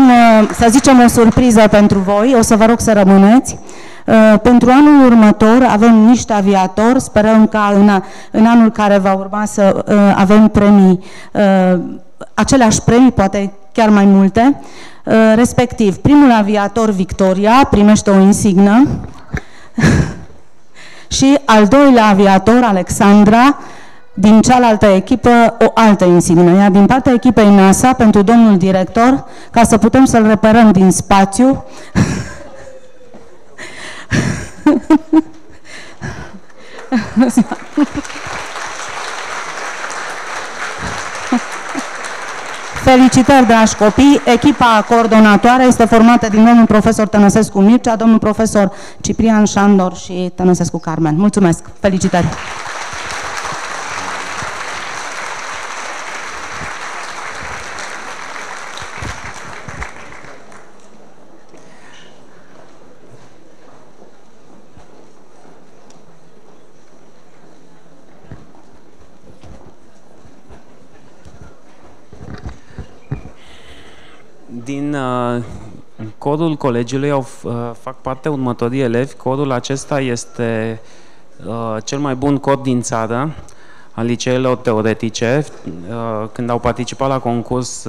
să zicem, o surpriză pentru voi. O să vă rog să rămâneți. Pentru anul următor avem niște aviatori. Sperăm ca în anul care va urma să avem premii, aceleași premii, poate chiar mai multe. Respectiv, primul aviator, Victoria, primește o insignă. Și al doilea aviator, Alexandra, din cealaltă echipă, o altă insignă. Iar din partea echipei NASA, pentru domnul director, ca să putem să-l reperăm din spațiu, felicitări, dragi copii! Echipa coordonatoare este formată din domnul profesor Tănăsescu Mircea, domnul profesor Ciprian Șandor și Tănăsescu Carmen. Mulțumesc! Felicitări! Din corul colegiului fac parte următorii elevi. Corul acesta este cel mai bun cor din țară al liceelor teoretice. Când au participat la concurs,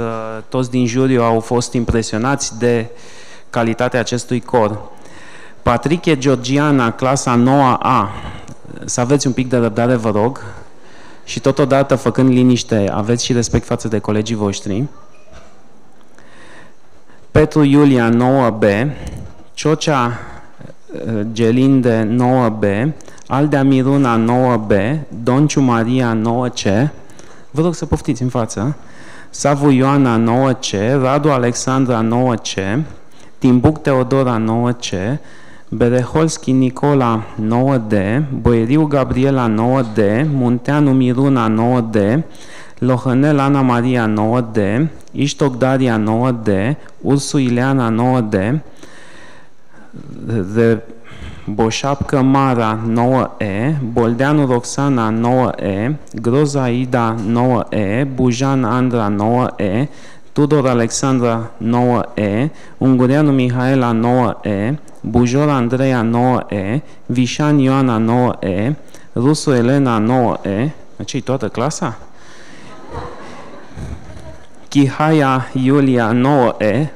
toți din juriu au fost impresionați de calitatea acestui cor. Patricie Georgiana, clasa 9A. Să aveți un pic de răbdare, vă rog, și totodată, făcând liniște, aveți și respect față de colegii voștri. Petru Iulia, 9B, Ciocea Gelinde, 9B, Aldea Miruna, 9B, Donciu Maria, 9C, vă rog să poftiți în față, Savu Ioana, 9C, Radu Alexandra, 9C, Timbuc Teodora, 9C, Bereholski Nicola, 9D, Boieriu Gabriela, 9D, Munteanu Miruna, 9D, Lohanel Ana Maria, 9D, Iștoc Daria, 9D, Ursu Ileana, 9D, Boșapcă Mara, 9E, Boldeanu Roxana, 9E, Groza Ida, 9E, Bujan Andra, 9E, Tudor Alexandra, 9E, Ungureanu Mihaela, 9E, Bujor Andreea, 9E, Vișan Ioana, 9E, Rusu Elena, 9E. Ce-i toată clasa? Chihaia Iulia, 9E,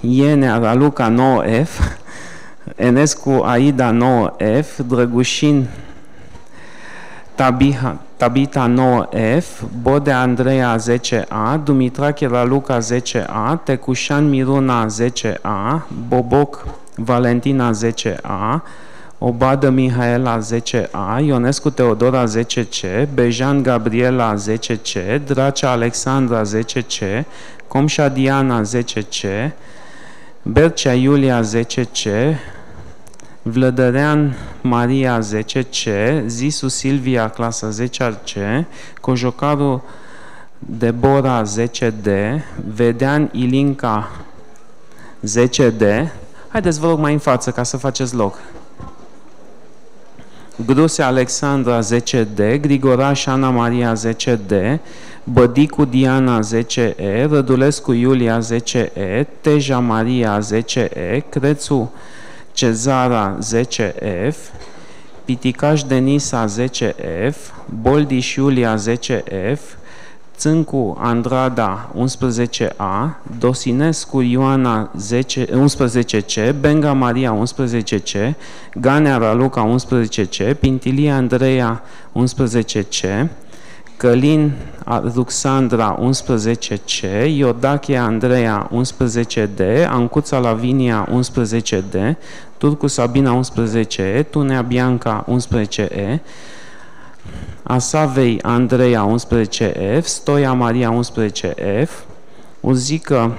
Ienea Raluca, 9F, Enescu Aida, 9F, Drăgușin Tabita 9F, Bodea Andreea 10A, Dumitrache Raluca 10A, Tecușan Miruna 10A, Boboc Valentina 10A, Obadă Mihaela 10A, Ionescu Teodora 10C, Bejan Gabriela 10C, Dracea Alexandra 10C, Comșa Diana 10C, Bercea Iulia 10C, Vlădărean Maria 10C, Zisu Silvia clasa 10C, Cojocaru Debora 10D, Vedean Ilinca 10D. Haideți, vă rog, mai în față ca să faceți loc. Gruse Alexandra 10D, Grigoraș Ana Maria 10D, Bădicu Diana 10E, Rădulescu Iulia 10E, Teja Maria 10E, Crețu Cezara 10F, Piticaș Denisa 10F, Boldiș Iulia 10F, Țâncu Andrada 11A, Dosinescu Ioana 11C, Benga Maria 11C, Ganea Raluca 11C, Pintilia Andreea 11C, Călin Ruxandra 11C, Iodache Andreea 11D, Ancuța Lavinia 11D, Turcu Sabina 11E, Tunea Bianca 11E, Asavei Andreea 11F, Stoia Maria 11F, Uzică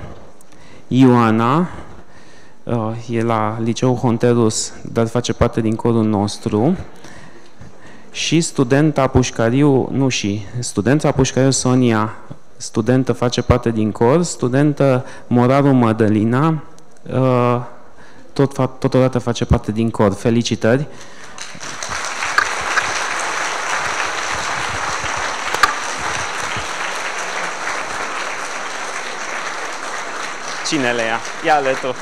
Ioana, e la Liceul Honterus, dar face parte din corul nostru, și studenta Pușcariu, studența Pușcariu Sonia, studentă, face parte din cor, studentă Moraru Mădălina, totodată face parte din cor. Felicitări! Cine le ia? Ia-le tu!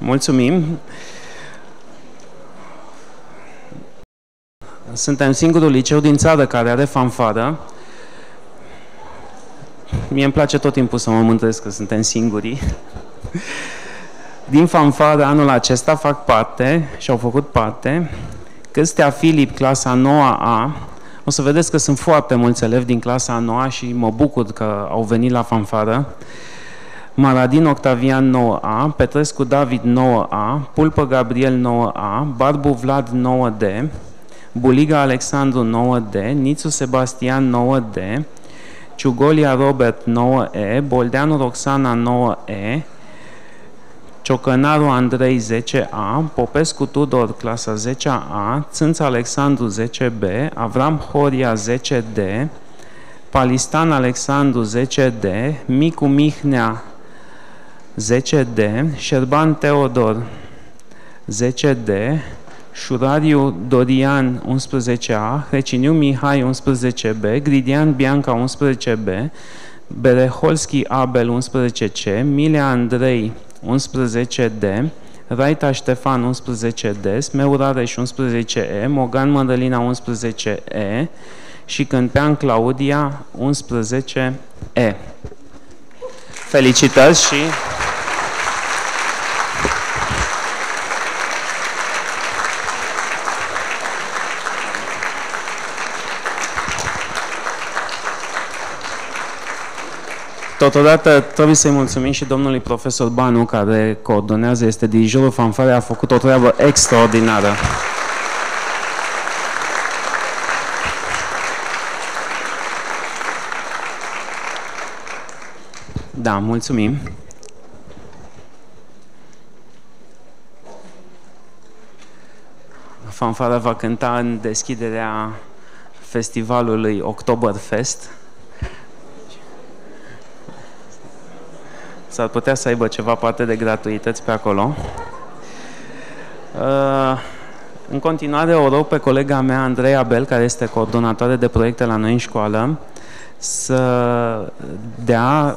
Mulțumim! Suntem singurul liceu din țară care are fanfară. Mie îmi place tot timpul să mă mândresc că suntem singurii. Din fanfară anul acesta fac parte și au făcut parte Căstea Filip, clasa 9A. O să vedeți că sunt foarte mulți elevi din clasa 9A și mă bucur că au venit la fanfară. Maradin Octavian 9A, Petrescu David 9A, Pulpă Gabriel 9A, Barbu Vlad 9D, Buliga Alexandru 9D, Nițu Sebastian 9D, Ciugolia Robert 9E, Boldeanu Roxana 9E, Ciocănaru Andrei 10A, Popescu Tudor clasa 10A, Țânț Alexandru 10B, Avram Horia 10D, Palistan Alexandru 10D, Micu Mihnea 10D, Șerban Teodor 10D, Șurariu Dorian 11A, Hreciniu Mihai 11B, Gridian Bianca 11B, Bereholski Abel 11C, Milea Andrei 11D, Raita Ștefan 11D, Smeu Rareș 11E, Mogan Mădălina 11E și Câmpean Claudia 11E. Felicitări și... Totodată trebuie să-i mulțumim și domnului profesor Banu, care coordonează, este dirijorul fanfarei, a făcut o treabă extraordinară. Da, mulțumim. Fanfara va cânta în deschiderea festivalului Oktoberfest. S-ar putea să aibă ceva parte de gratuități pe acolo. În continuare o rog pe colega mea, Andreea Bel, care este coordonatoare de proiecte la noi în școală, să dea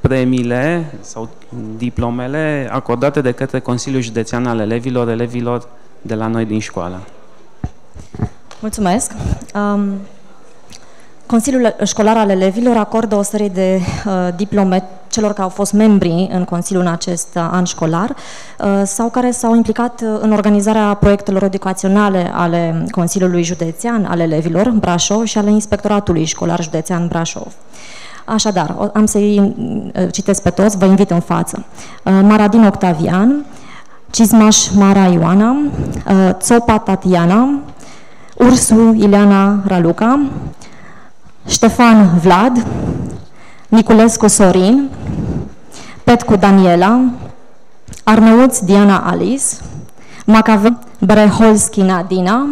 premiile sau diplomele acordate de către Consiliul Județean al Elevilor de la noi din școală. Mulțumesc. Consiliul Școlar al Elevilor acordă o serie de diplome celor care au fost membri în Consiliul în acest an școlar sau care s-au implicat în organizarea proiectelor educaționale ale Consiliului Județean al Elevilor Brașov și ale Inspectoratului Școlar Județean Brașov. Așadar, am să-i citesc pe toți, vă invit în față. Maradin Octavian, Cizmaș Mara Ioana, Țopa Tatiana, Ursu Ileana Raluca, Ștefan Vlad, Niculescu Sorin, Petcu Daniela, Arnăuț Diana Alice, Macave Breholski Nadina,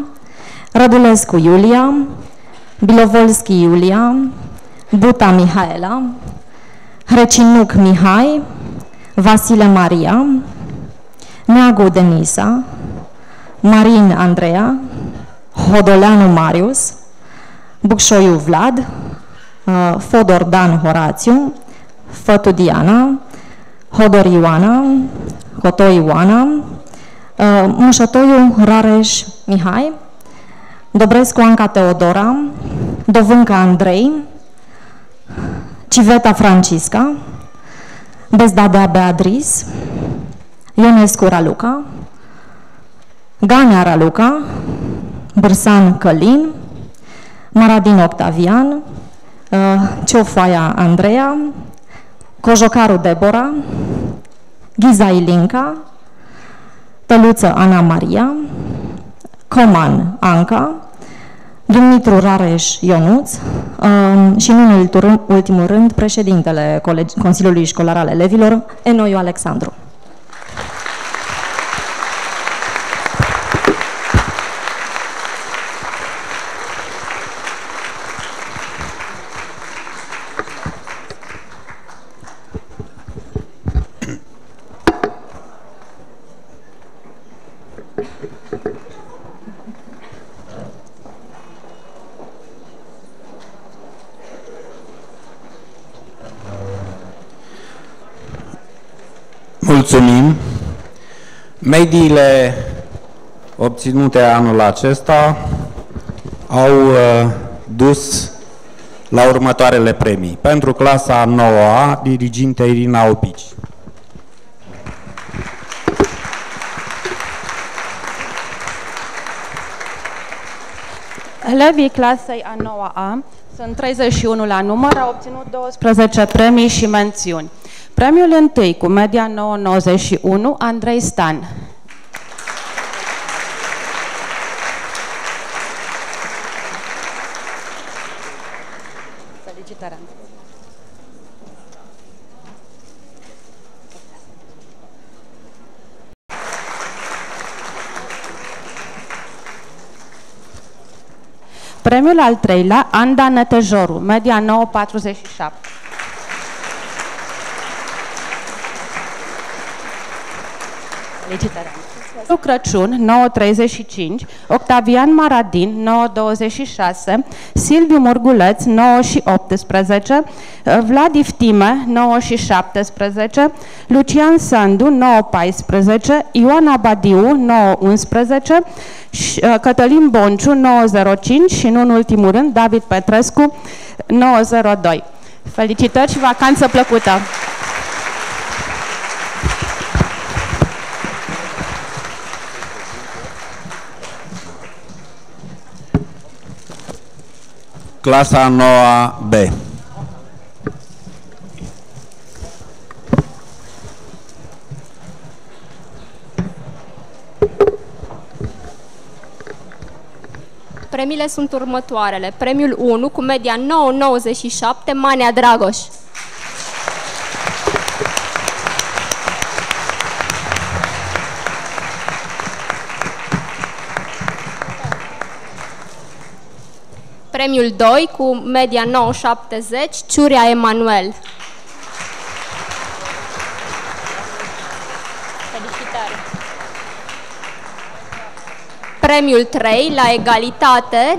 Rădulescu Iulia, Bilovolski Iulia, Buta Mihaela, Hrecinuc Mihai, Vasile Maria, Neagu Denisa, Marin Andreea, Hodoleanu Marius, Bucșoiu Vlad, Fodor Dan Horațiu, Fătu Diana, Hodor Ioana, Cotoi Ioana, Mușătoiu Rareș Mihai, Dobrescu Anca Teodora, Dovânca Andrei, Civeta Francisca, Bezdadea Beatriz, Ionescu Raluca, Ganea Raluca, Bârsan Călin, Maradin Octavian, Ciofoaia Andreea, Cojocaru Debora, Ghiza Ilinca, Tăluță Ana Maria, Coman Anca, Dumitru Rareș Ionuț și, în ultimul rând, președintele Consiliului Școlar al Elevilor, Enoiu Alexandru. Mulțumim! Mediile obținute anul acesta au dus la următoarele premii. Pentru clasa 9A, dirigintă Irina Opici. Elevii clasei a 9A sunt 31 la număr, au obținut 12 premii și mențiuni. Premiul întâi, cu media 9,91, Andrei Stan. Felicitări! Premiul al treilea, Anda Nătejoru, media 9,47. Pentru Crăciun, 9,35, Octavian Maradin, 9,26, Silviu Murguleț, 9,18, Vlad Iftime, 9,17, Lucian Sandu, 9,14, Ioana Badiu, 9,11, Cătălin Bonciu, 9,05 și, nu în ultimul rând, David Petrescu, 9,02. Felicitări și vacanță plăcută! Clasa 9B. Premiile sunt următoarele. Premiul 1 cu media 9,97, Manea Dragoș. Premiul 2, cu media 9,70, Ciurea Emanuel. Felicitări! Premiul 3, la egalitate,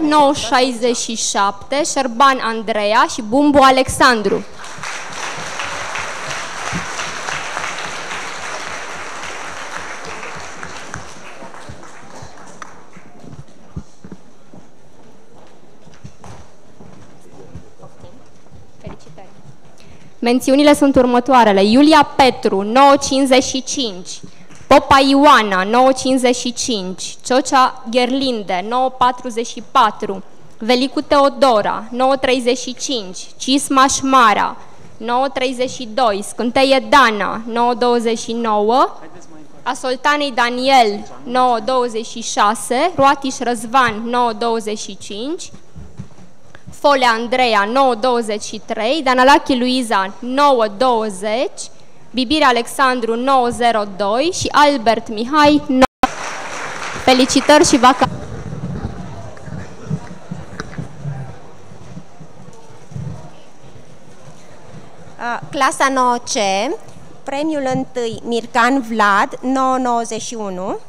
9,67, Șerban Andreea și Bumbu Alexandru. Mențiunile sunt următoarele: Iulia Petru, 9,55, Popa Ioana, 9,55, Ciocea Gherlinde, 9,44, Velicu Teodora, 9,35, Cismaș Mara, 9,32, Scânteie Dana, 9,29, Asoltanei Daniel, 9,26, Roatiș Răzvan, 9,25, Folea Andreea, 9,23, Danalachi Luiza, 9,20, Bibire Alexandru, 9,02 și Albert Mihai, 9. Felicitări și vacanță! Clasa 9C, premiul 1, Mircan Vlad, 9,91.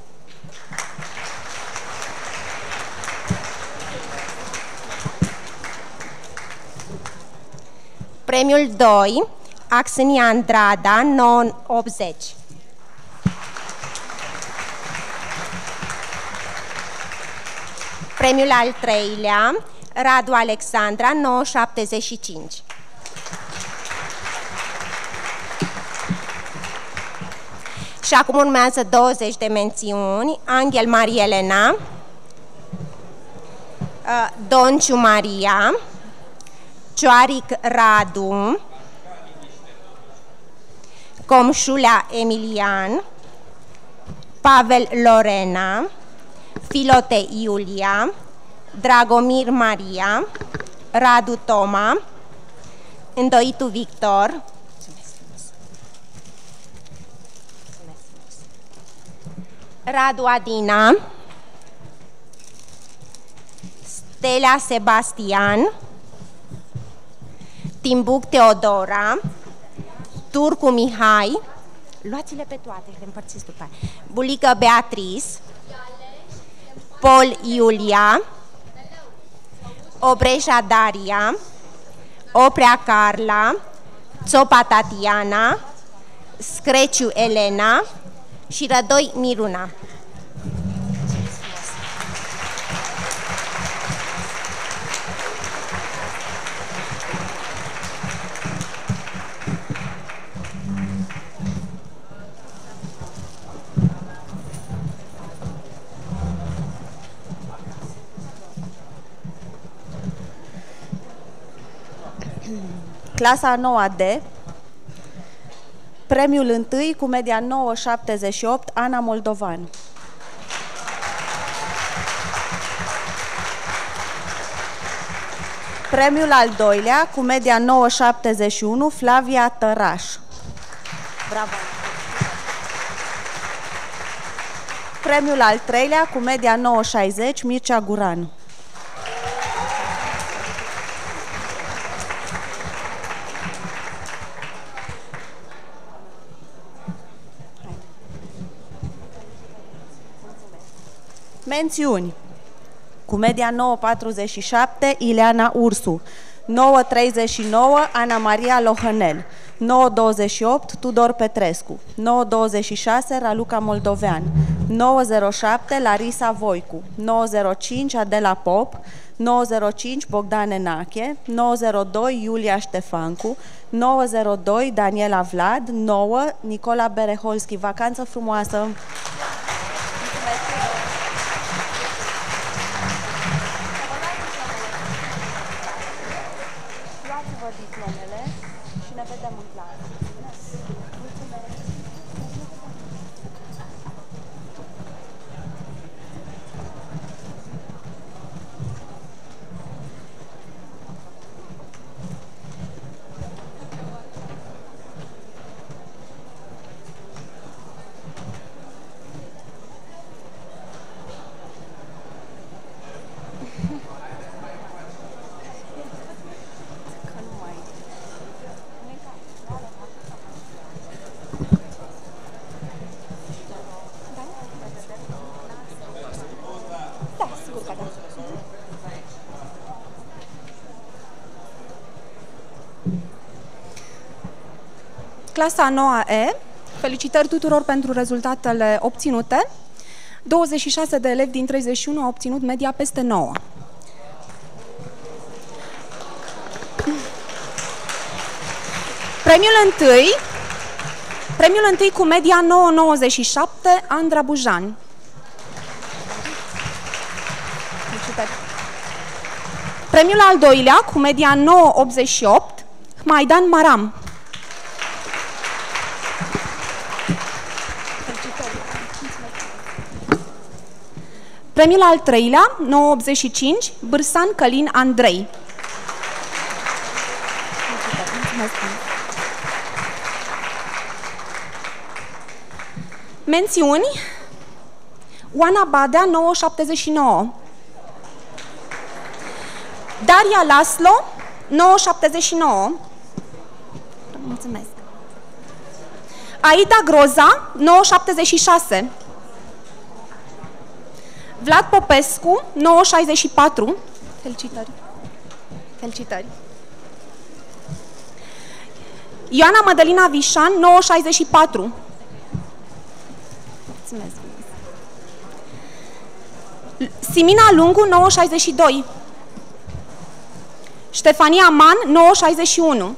Premiul 2, Axenia Andrada, 9,80. Premiul al 3-lea, Radu Alexandra, 9,75. Și acum urmează 20 de mențiuni. Angel Maria Elena, Donciu Maria, Cioaric Radu, Comșulea Emilian, Pavel Lorena, Filote Iulia, Dragomir Maria, Radu Toma, Îndoitu Victor, Radu Adina, Stella Sebastian, Timbuc Teodora, Turcu Mihai, luați-le pe toate, le împărțiți după aia, Bulică Beatrice, Pol Iulia, Obreșa Daria, Oprea Carla, Țopa Tatiana, Screciu Elena și Rădoi Miruna. Clasa 9D, premiul 1 cu media 9,78, Ana Moldovan. Premiul al 2-lea cu media 9,71, Flavia Tăraș. Bravo! Premiul al 3-lea cu media 9,60, Mircea Guran. Mențiuni: cu media 9,47, Ileana Ursu, 9,39, Ana Maria Lohănel, 9,28, Tudor Petrescu, 9,26, Raluca Moldovean, 9,07, Larisa Voicu, 9,05, Adela Pop, 9,05, Bogdan Enache, 9,02, Iulia Ștefancu, 9,02, Daniela Vlad, 9, Nicola Bereholski. Vacanță frumoasă! Clasa 9E, felicitări tuturor pentru rezultatele obținute. 26 de elevi din 31 au obținut media peste 9. Premiul întâi cu media 9,97, Andra Bujan. Premiul al doilea cu media 9,88, Maidan Maram. Premiul al treilea, 9,85, Bârsan Călin Andrei. Mențiuni, Oana Badea, 9,79. Daria Laslo, 9,79. Mulțumesc. Aida Groza, 9,76. Vlad Popescu, 9,64. Felicitări. Felicitări. Ioana Mădălina Vișan, 9,64. Mulțumesc. Simina Lungu, 9,62. Ștefania Man, 9,61.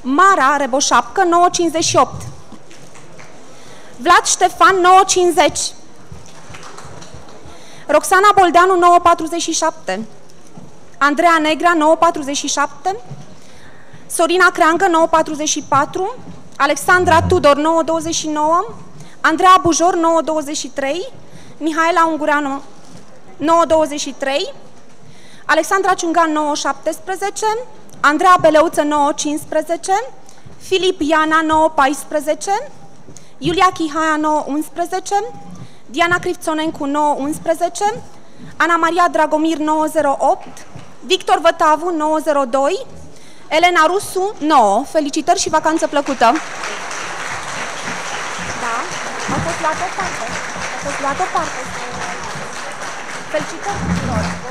Mara Reboșapcă, 9,58. Vlad Ștefan, 9,50. Roxana Boldeanu, 9,47. Andreea Negra, 9,47. Sorina Creangă, 9,44. Alexandra Tudor, 9,29. Andreea Bujor, 9,23. Mihaela Ungureanu, 9,23. Alexandra Ciungan, 9,17, Andreea Beleuță, 9,15, Filip Iana, 9,14, Iulia Chihaia, 9,11, Diana Crivțonencu, 9,11, Ana Maria Dragomir, 9,08, Victor Vătavu, 9,02, Elena Rusu, 9. Felicitări și vacanță plăcută! Da, a fost luată parte, a fost luată parte. Felicitări tuturor!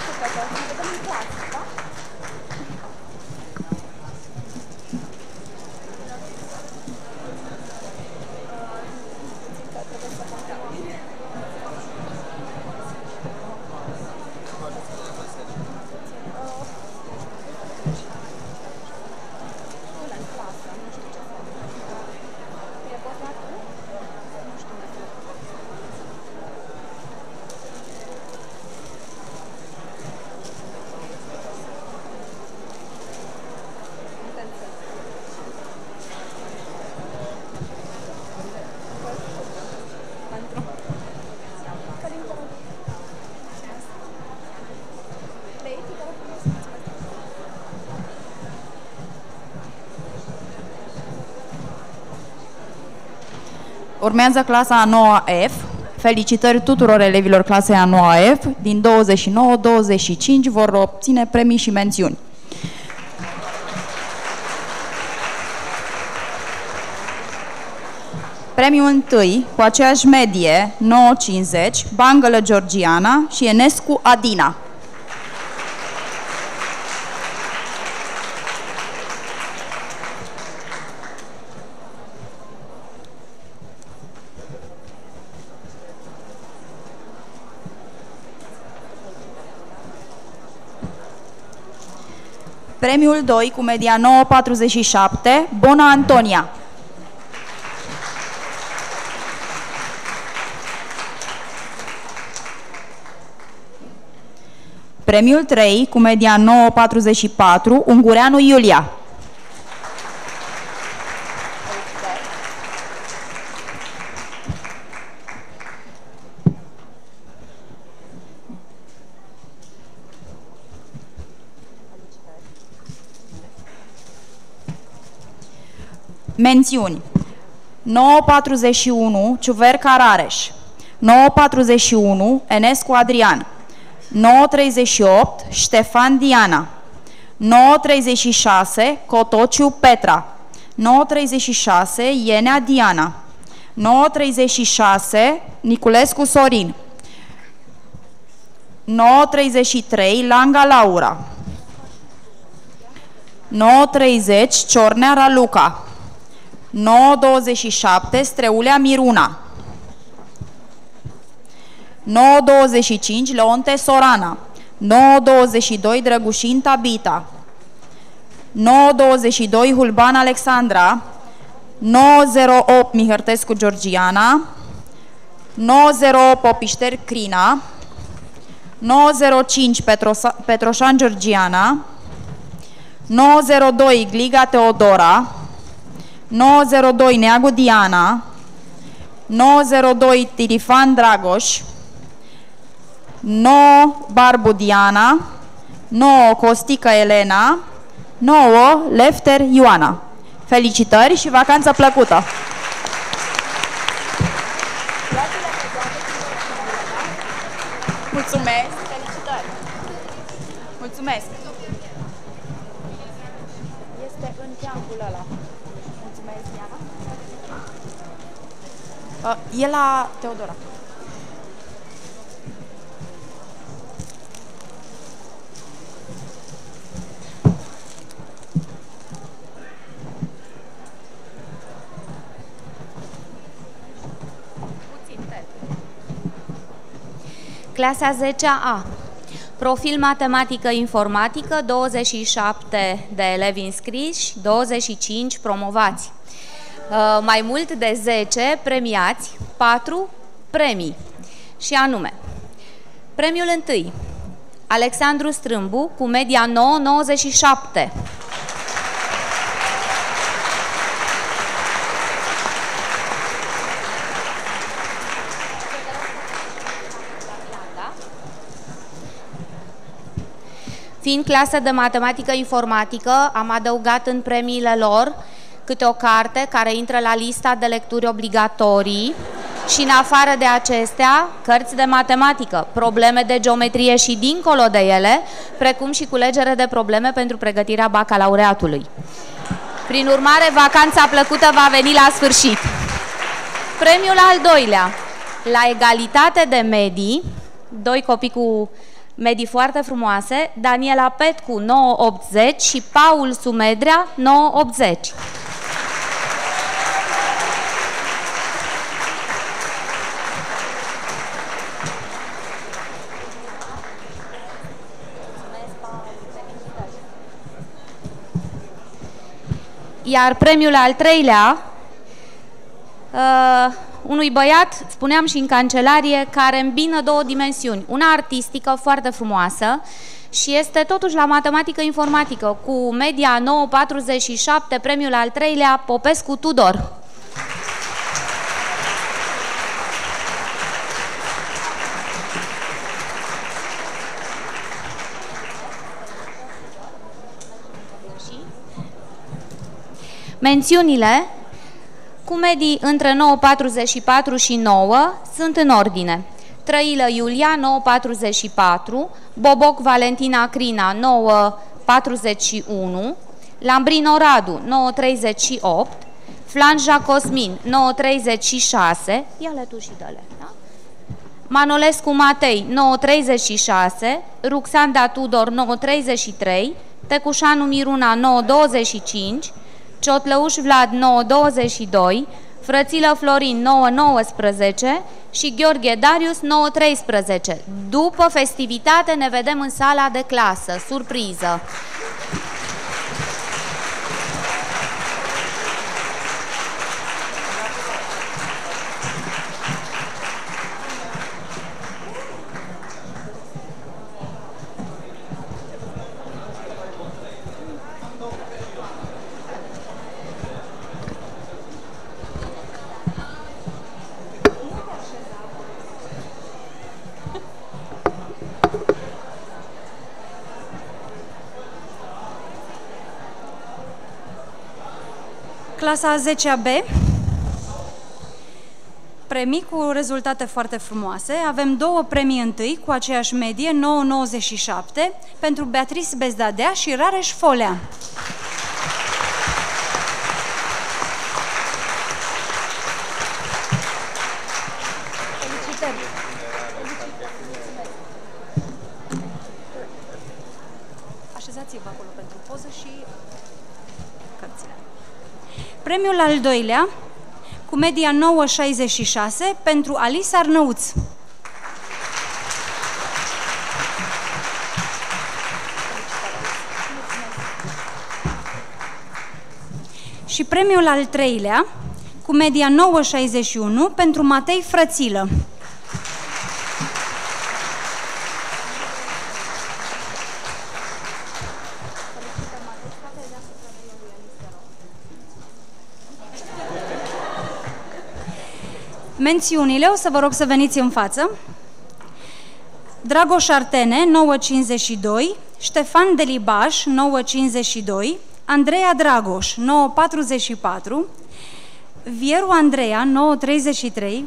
Urmează clasa a 9-A F. Felicitări tuturor elevilor clasei a 9-A F. Din 29-25 vor obține premii și mențiuni. Premiul 1, cu aceeași medie, 9,50, Bangălă Georgiana și Enescu Adina. Premiul 2, cu media 9,47, Bona Antonia. Premiul 3, cu media 9,44, Ungureanu Iulia. Mențiuni: 9,41 Ciuverca Rareș, 9,41 Enescu Adrian, 9,38 Ștefan Diana, 9,36 Cotociu Petra, 9,36 Ienea Diana, 9,36 Niculescu Sorin, 9,33 Langa Laura, 9,30 Ciornea Raluca, 9,27 Streulea Miruna, 9,25 Leonte Sorana, 9,22 Drăgușin Tabita, 922 Hulban Alexandra, 908 Mihărtescu Georgiana, 908 Popișteri Crina, 905 Petroșan Georgiana, 902 Gliga Teodora, 902 Neagu Diana, 902 Tirifan Dragoș, 9 Barbu Diana, 9 Costică Elena, 9 Lefter Ioana. Felicitări și vacanță plăcută! Mulțumesc! Felicitări! Mulțumesc! Este în teancul ăla. Mulțumesc, Diana. E la Teodora. Clasa 10A, profil matematică-informatică, 27 de elevi înscriși, 25 promovați, mai mult de 10 premiați, 4 premii, și anume, premiul 1, Alexandru Strâmbu, cu media 9,97. Fiind clasă de matematică-informatică, am adăugat în premiile lor câte o carte care intră la lista de lecturi obligatorii și, în afară de acestea, cărți de matematică, probleme de geometrie și dincolo de ele, precum și culegere de probleme pentru pregătirea bacalaureatului. Prin urmare, vacanța plăcută va veni la sfârșit. Premiul al doilea, la egalitate de medii, 2 copii cu medii foarte frumoase, Daniela Petcu 9,80 și Paul Sumedrea 9,80. Iar premiul al treilea unui băiat, spuneam și în cancelarie, care îmbină două dimensiuni. Una artistică, foarte frumoasă, și este totuși la matematică-informatică, cu media 9,47, premiul al treilea, Popescu Tudor. Mențiunile, cu medii între 9,44 și 9, sunt în ordine. Trăilă Iulia, 9,44, Boboc Valentina Crina, 9,41, Lambrino Radu, 9,38, Flanja Cosmin, 9,36, ia-le tu și dă-le, da? Manolescu Matei, 9,36, Ruxanda Tudor, 9,33, Tecușanu Miruna, 9,25, Ciotlăuș Vlad 9,22, Frățilă Florin 9,19 și Gheorghe Darius 9,13. După festivitate ne vedem în sala de clasă. Surpriză! Clasa 10A-B, premii cu rezultate foarte frumoase. Avem 2 premii întâi cu aceeași medie, 9,97, pentru Beatrice Bezdadea și Rareș Folea. Așezați-vă acolo pentru poză și cărțile. Premiul al doilea, cu media 9,66, pentru Alice Arnăuț. și premiul al treilea, cu media 9,61, pentru Matei Frățilă. Mențiunile, o să vă rog să veniți în față. Dragoș Artene, 9,52, Ștefan Delibaș, 9,52, Andreea Dragoș, 9,44, Vieru Andreea, 9,33, mulțumesc,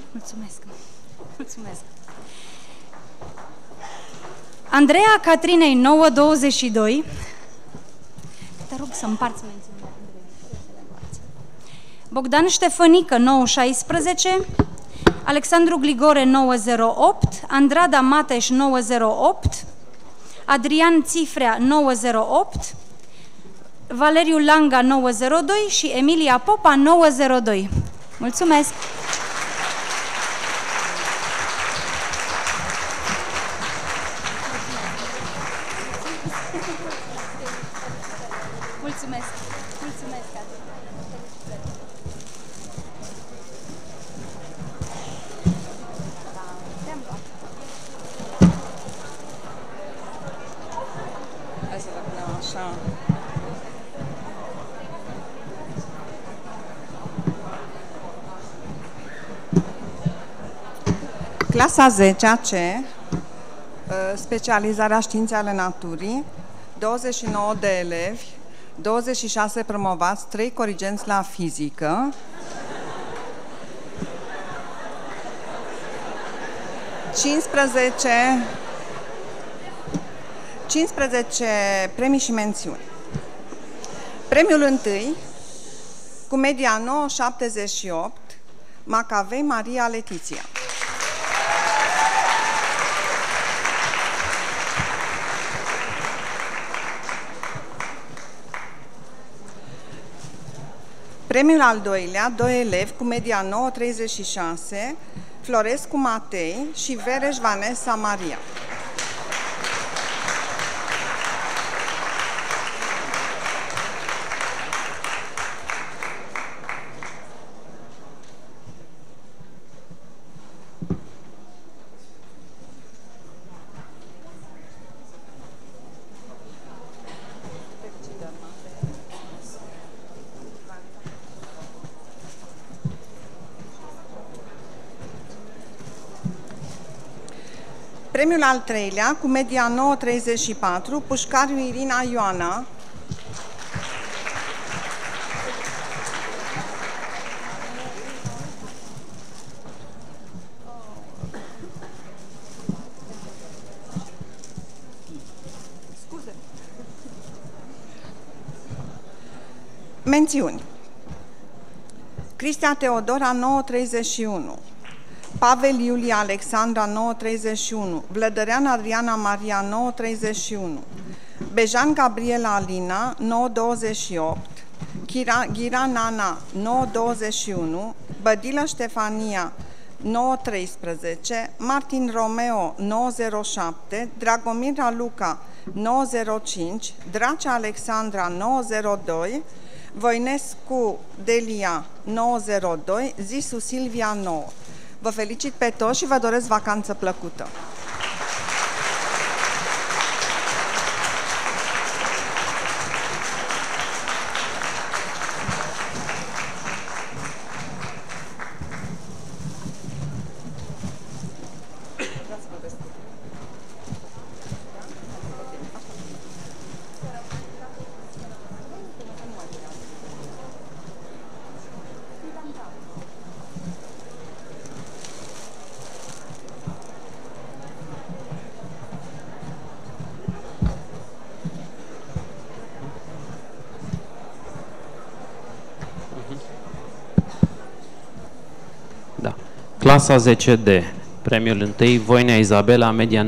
mulțumesc. Andreea Catrinei, 9,22, te rog să împarți mențiunile. Bogdan Ștefănică, 9,16, Alexandru Gligore, 908, Andrada Mateș, 908, Adrian Țifrea, 908, Valeriu Langa, 902 și Emilia Popa, 902. Mulțumesc! Mulțumesc! Mulțumesc! Clasa 10-a C, specializarea științe ale naturii, 29 de elevi, 26 promovați, 3 corigenți la fizică, 15 premii și mențiuni. Premiul întâi, cu media 9,78, Macavei Maria Letiția. Premiul al doilea, doi elevi cu media 9,36, Florescu Matei și Vereș Vanessa Maria. Premiul al treilea, cu media 9,34, Pușcariu Irina Ioana. Scuze. Mențiuni. Cristian Teodora, 9,31. Pavel Iulia Alexandra, 931, Vlădărean Adriana Maria, 931, Bejan Gabriela Alina, 928, Ghira Nana, 921, Bădilă Ștefania, 913, Martin Romeo, 907, Dragomir Raluca, 905, Dracea Alexandra, 902, Voinescu Delia, 902, Zisu Silvia, 9. Vă felicit pe toți și vă doresc vacanță plăcută! Clasa 10D, premiul 1, Voinea Izabela, media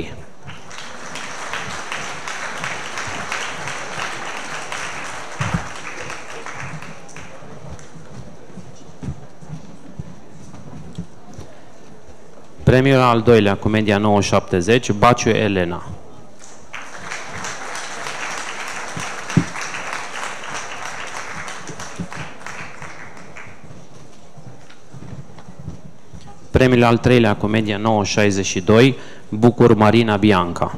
9,73. Premiul al doilea, cu media 9,70, Baciu Elena. Premiul al treilea, Comedia 962, Bucur Marina Bianca.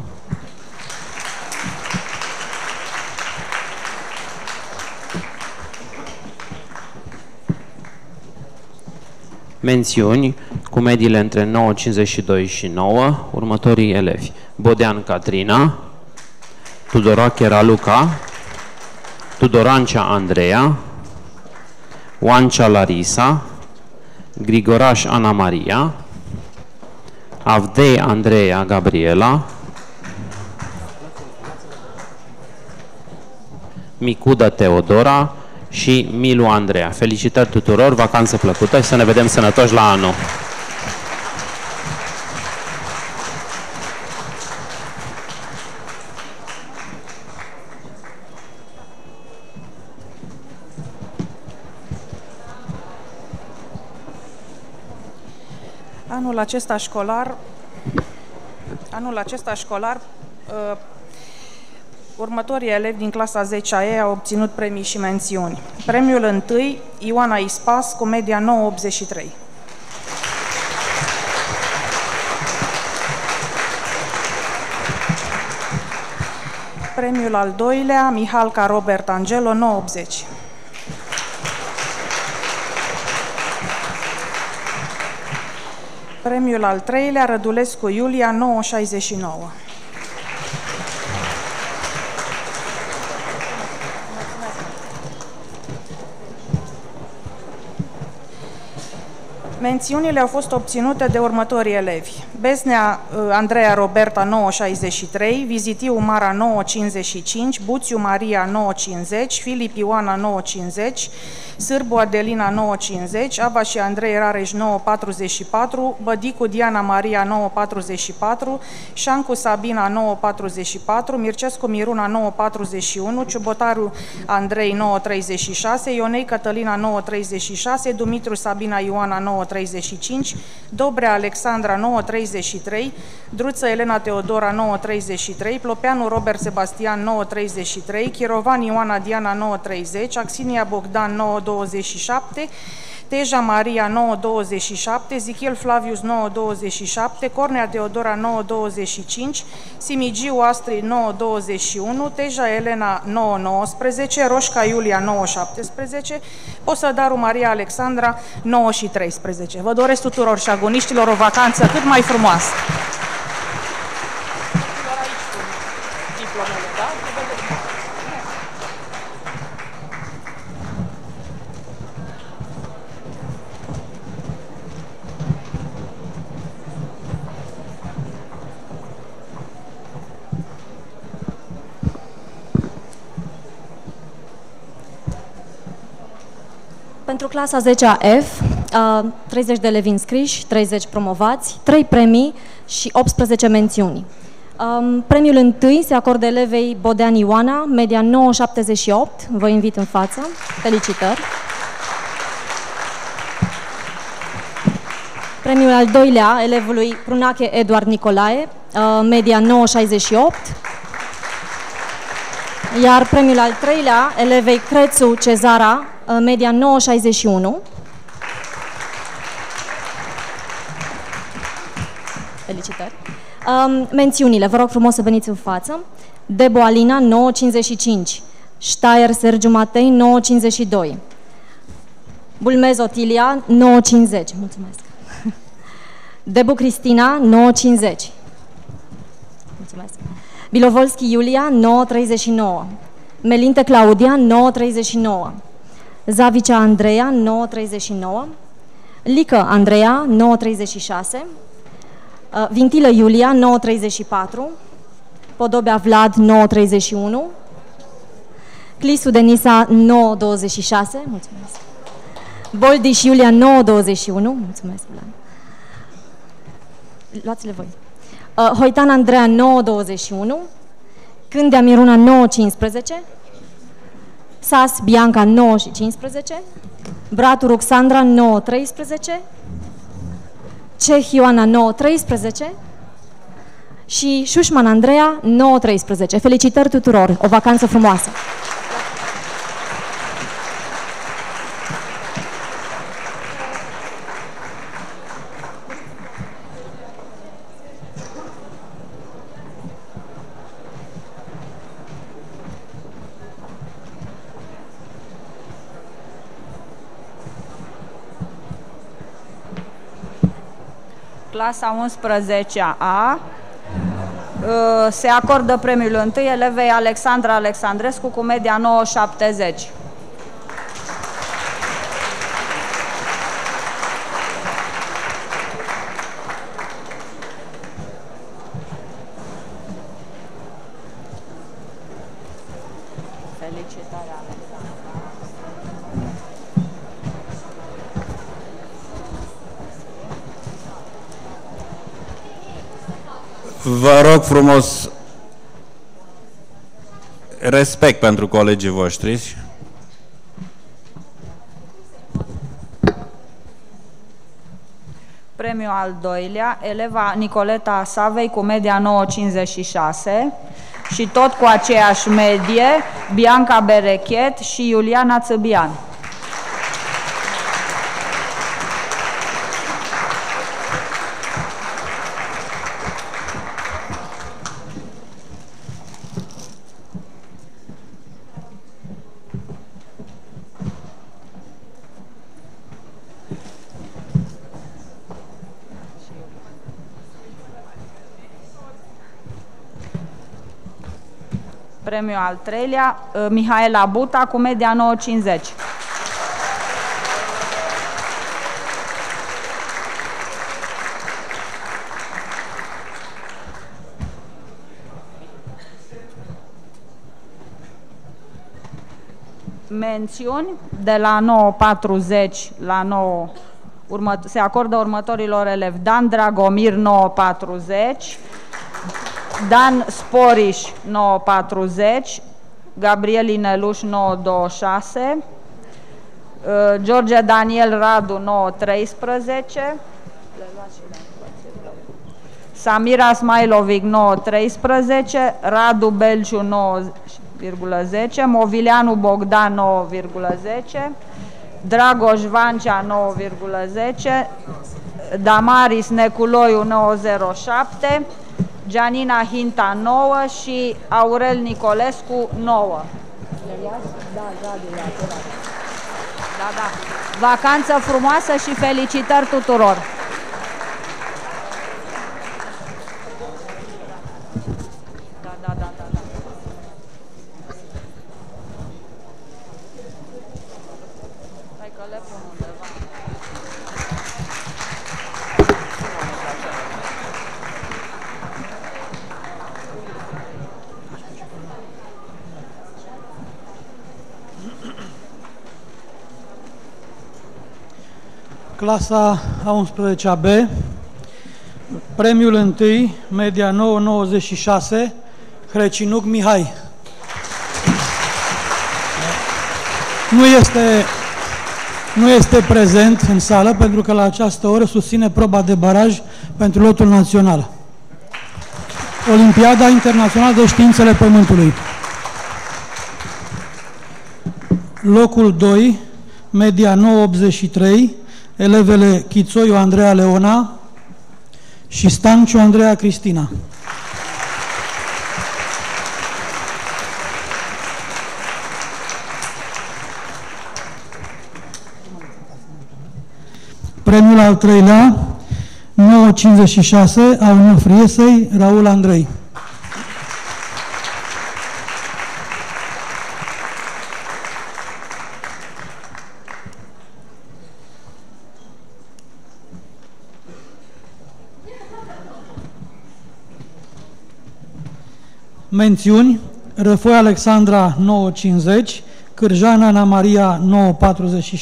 Mențiuni, comediile între 9.52 și 9, următorii elevi: Bodean Catrina, Tudorache Raluca, Tudorancea Andreea, Oancea Larisa, Grigoraș Ana Maria, Avdei Andreea Gabriela, Micuda Teodora și Milu Andreea. Felicitări tuturor, vacanță plăcută și să ne vedem sănătoși la anul! Anul acesta școlar, următorii elevi din clasa 10-a au obținut premii și mențiuni. Premiul 1, Ioana Ispas, Comedia 983. Premiul al 2-lea, Mihalca Robert Angelo, 980. Premiul al 3-lea, Rădulescu Iulia, 969. Mențiunile au fost obținute de următorii elevi: Besnea Andreea Roberta, 963, Vizitiu Mara, 955, Buțiu Maria, 950, Filip Ioana, 950, Sârbu Adelina, 950, Aba și Andrei Rareș, 944, Bădicu Diana Maria, 944, Șancu Sabina, 944, Mircescu Miruna, 941, Ciubotaru Andrei, 936, Ionei Cătălina, 936, Dumitru Sabina Ioana, 935, Dobrea Alexandra, 933, Druță Elena Teodora, 933, Plopeanu Robert Sebastian, 933, Chirovan Ioana Diana, 930, Axinia Bogdan, 927, Teja Maria, 927, Zichel Flavius, 927, Cornea Teodora, 925, Simigiu Astri, 921, Teja Elena, 919, Roșca Iulia, 917, Posădaru Maria Alexandra, 913. Vă doresc tuturor și agoniștilor o vacanță cât mai frumoasă! Pentru clasa 10-a F, 30 de elevi înscriși, 30 promovați, 3 premii și 18 mențiuni. Premiul 1 se acordă elevei Bodean Ioana, media 978. Vă invit în față. Felicitări! Premiul al 2-lea, elevului Prunache Eduard Nicolae, media 968. Iar premiul al 3-lea, elevei Crețu Cezara, media 961. Felicitări! Mențiunile, vă rog frumos să veniți în față. Debo Alina, 955. Ștaier Sergiu Matei, 952. Bulmez Otilia, 950. Mulțumesc! Debu Cristina, 950. Mulțumesc! Bilovolski Iulia, 939. Melinte Claudia, 939. Zavicea Andreea, 939. Lică Andreea, 936. Vintilă Iulia, 934. Podobea Vlad, 931. Clisu Denisa, 926. Mulțumesc. Boldiș Iulia, 921. Mulțumesc, Vlad. Luați-le voi. Hoitan Andreea, 921. Cândea Miruna, 915. Sas Bianca, 915. Bratu Ruxandra, 913. Ceh Ioana, 913. Și Șușman Andreea, 913. Felicitări tuturor! O vacanță frumoasă! clasa 11-a, se acordă premiul 1 elevei Alexandra Alexandrescu cu media 9,70. Vă rog frumos, respect pentru colegii voștri. Premiul al doilea, eleva Nicoleta Savei cu media 9,56 și tot cu aceeași medie, Bianca Berechet și Iuliana Țăbian. Premiul al treilea, Mihaela Buta cu media 9,50. Mențiuni de la 9,40 la 9, se acordă următorilor elevi: Dan Dragomir 9,40, Dan Sporiș 9,40, Gabriel Ineluș 9,26, George Daniel Radu 9,13, Samira Smailovic 9,13, Radu Belciu 9,10, Movileanu Bogdan 9,10, Dragoș Vancea 9,10, Damaris Neculoiu 9,07, Gianina Hinta 9 și Aurel Nicolescu 9. Da. Vacanță frumoasă și felicitări tuturor! Da. Clasa a 11-a B, premiul 1, media 9,96, Hrecinuc Mihai. Nu este prezent în sală pentru că la această oră susține proba de baraj pentru lotul național, Olimpiada Internațională de Științele Pământului. Locul 2, media 9,83, elevele Chițoiu Andreea Leona și Stanciu Andreea Cristina. Premiul al treilea, 9,56, al Nufriesei Raul Andrei. Mențiuni: Răfoi Alexandra 9,50, Cârjana Ana Maria 9,46,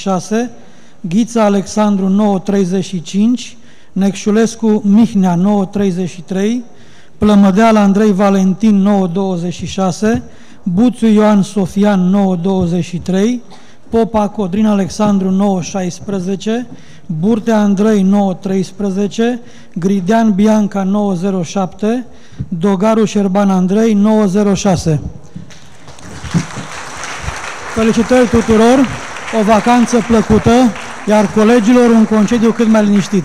Ghița Alexandru 9,35, Necșulescu Mihnea 9,33, Plămădeal Andrei Valentin 9,26, Buțu Ioan Sofian 9,23, Popa Codrin Alexandru 9,16, Burte Andrei 9,13, Gridean Bianca 9,07, Dogaru Șerban Andrei 9,06. Felicitări tuturor, o vacanță plăcută, iar colegilor un concediu cât mai liniștit.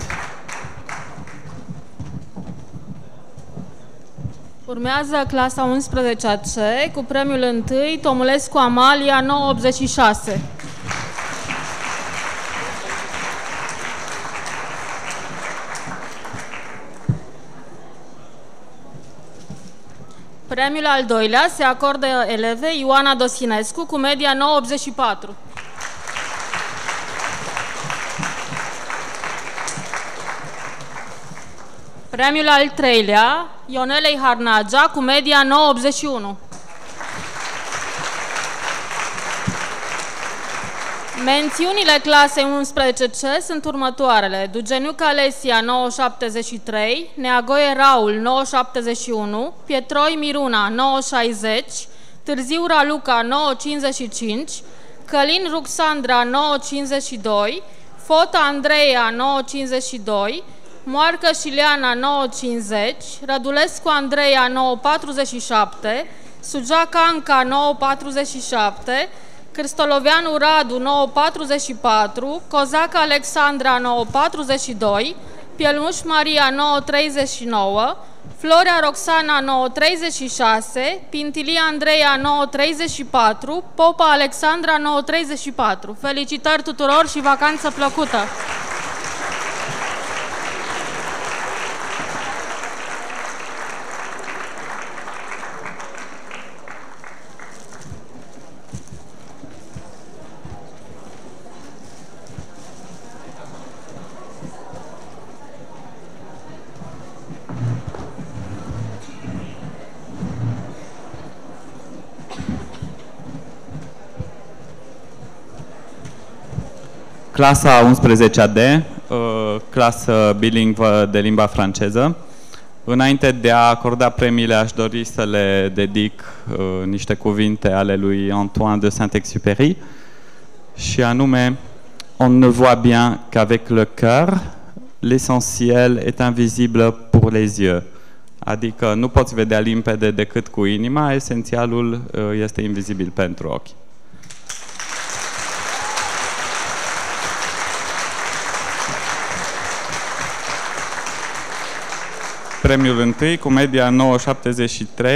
Urmează clasa 11-a C cu premiul 1, Tomulescu Amalia 9,86. Premiul al doilea se acordă elevei Ioana Dosinescu cu media 9,84. Premiul al treilea Ionelei Harnagea cu media 9,81. Mențiunile clasei 11C sunt următoarele: Dugeniuca Alesia 9,73, Neagoe Raul 9,71, Pietroi Miruna 9,60, Târziu Raluca 9,55, Călin Ruxandra 9,52, Fota Andreea 9,52, Moarcă Șileana 9,50, Rădulescu Andreea 9,47, Sugea Canca 9,47, Cristoloveanu Radu 9,44, Cozac Alexandra 9,42, Pielmuș Maria 9,39, Florea Roxana 9,36, Pintilia Andreea 9,34, Popa Alexandra 9,34. Felicitări tuturor și vacanță plăcută! Clasa 11-a D, clasă bilingvă de limba franceză. Înainte de a acorda premiile, aș dori să le dedic niște cuvinte ale lui Antoine de Saint-Exupéry, și anume: On ne voit bien qu'avec le cœur, l'essentiel est invisible pour les yeux. Adică nu poți vedea limpede decât cu inima, esențialul este invizibil pentru ochi. Premiul întâi, cu media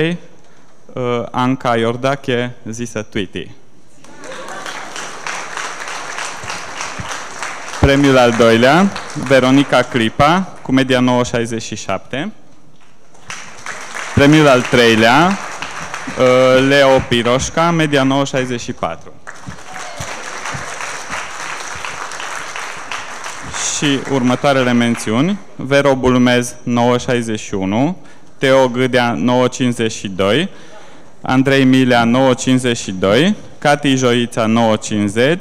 9,73, Anca Iordache, zisă Tweety. Premiul al doilea, Veronica Clipa, cu media 9,67. Premiul al treilea, Leo Piroșca, media 9,64. Și următoarele mențiuni: Vero Bulmez 9,61, Teo Gâdea 9,52, Andrei Milea 9,52, Cati Joița 9,50,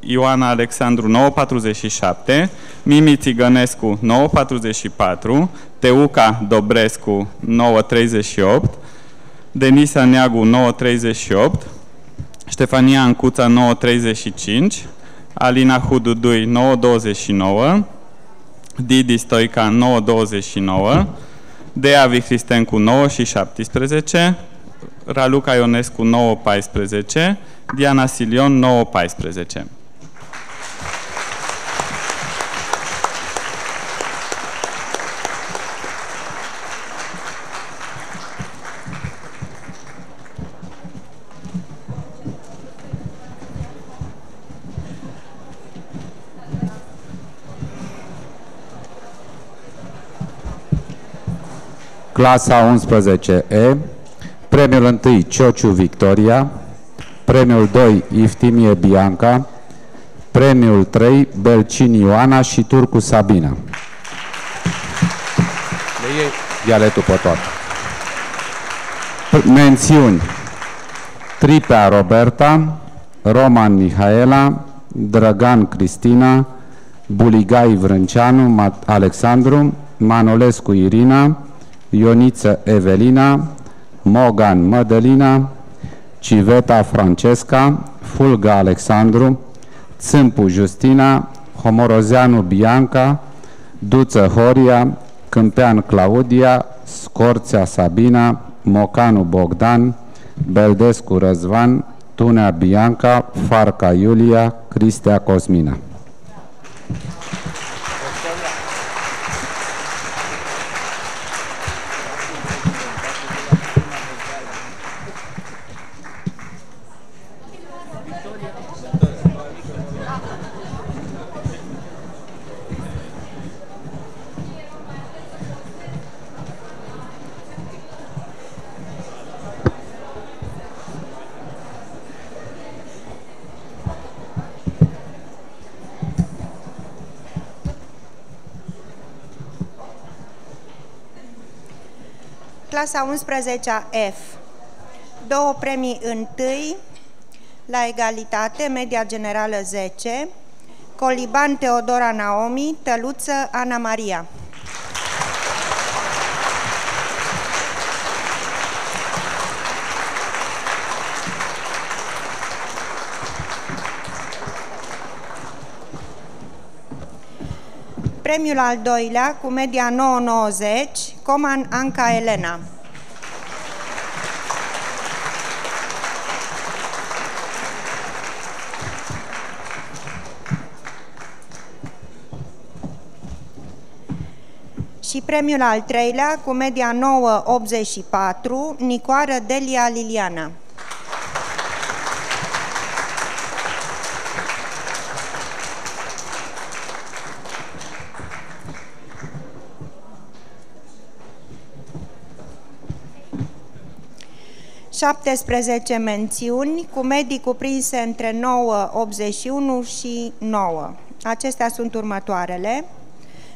Ioana Alexandru 9,47, Mimi Țigănescu 9,44, Teuca Dobrescu 9,38, Denisa Neagu 9,38, Ștefania Ancuța 9,35, Alina Hududui 9,29, Didi Stoica 9,29, Dea Vihristencu 9,17, Raluca Ionescu 9,14, Diana Silion 9,14. Clasa 11E, premiul 1 Ciociu Victoria, premiul 2 Iftimie Bianca, premiul 3 Belcini Ioana și Turcu Sabina. Ia-le tu pe toate. Mențiuni: Tripea Roberta, Roman Mihaela, Drăgan Cristina, Buligai Vrânceanu Alexandru, Manolescu Irina, Ioniță Evelina, Mogan Mădălina, Civeta Francesca, Fulga Alexandru, Țâmpu Justina, Homorozeanu Bianca, Duță Horia, Câmpean Claudia, Scorțea Sabina, Mocanu Bogdan, Beldescu Răzvan, Tunea Bianca, Farca Iulia, Cristea Cosmina. clasa 11-a F. 2 premii întâi la egalitate, media generală 10, Coliban Teodora Naomi, Tăluță Ana Maria. Premiul al doilea, cu media 9,90, Coman Anca Elena. Și premiul al treilea, cu media 9,84, Nicoară Delia Liliana. ...17 mențiuni, cu medii cuprinse între 9,81 și 9. Acestea sunt următoarele: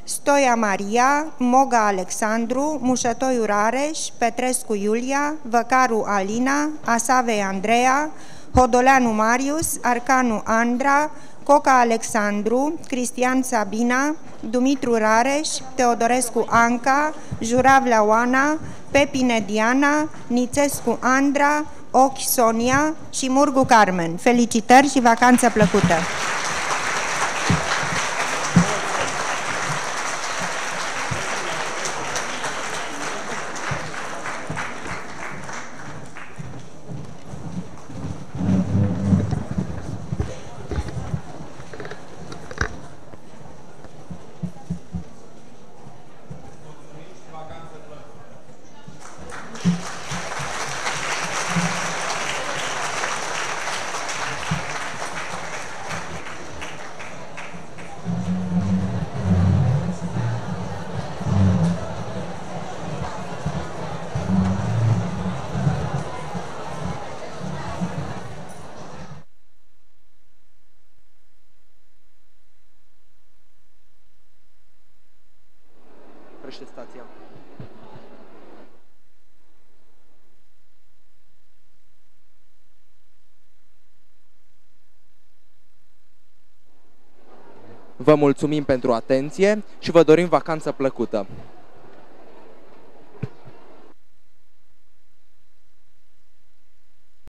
Stoia Maria, Moga Alexandru, Mușătoiu Rareș, Petrescu Iulia, Văcaru Alina, Asavei Andreea, Hodoleanu Marius, Arcanu Andra, Coca Alexandru, Cristian Sabina, Dumitru Rareș, Teodorescu Anca, Juravlea Oana, Pepine Diana, Nițescu Andra, Ochi Sonia și Murgu Carmen. Felicitări și vacanță plăcută! Vă mulțumim pentru atenție și vă dorim vacanță plăcută!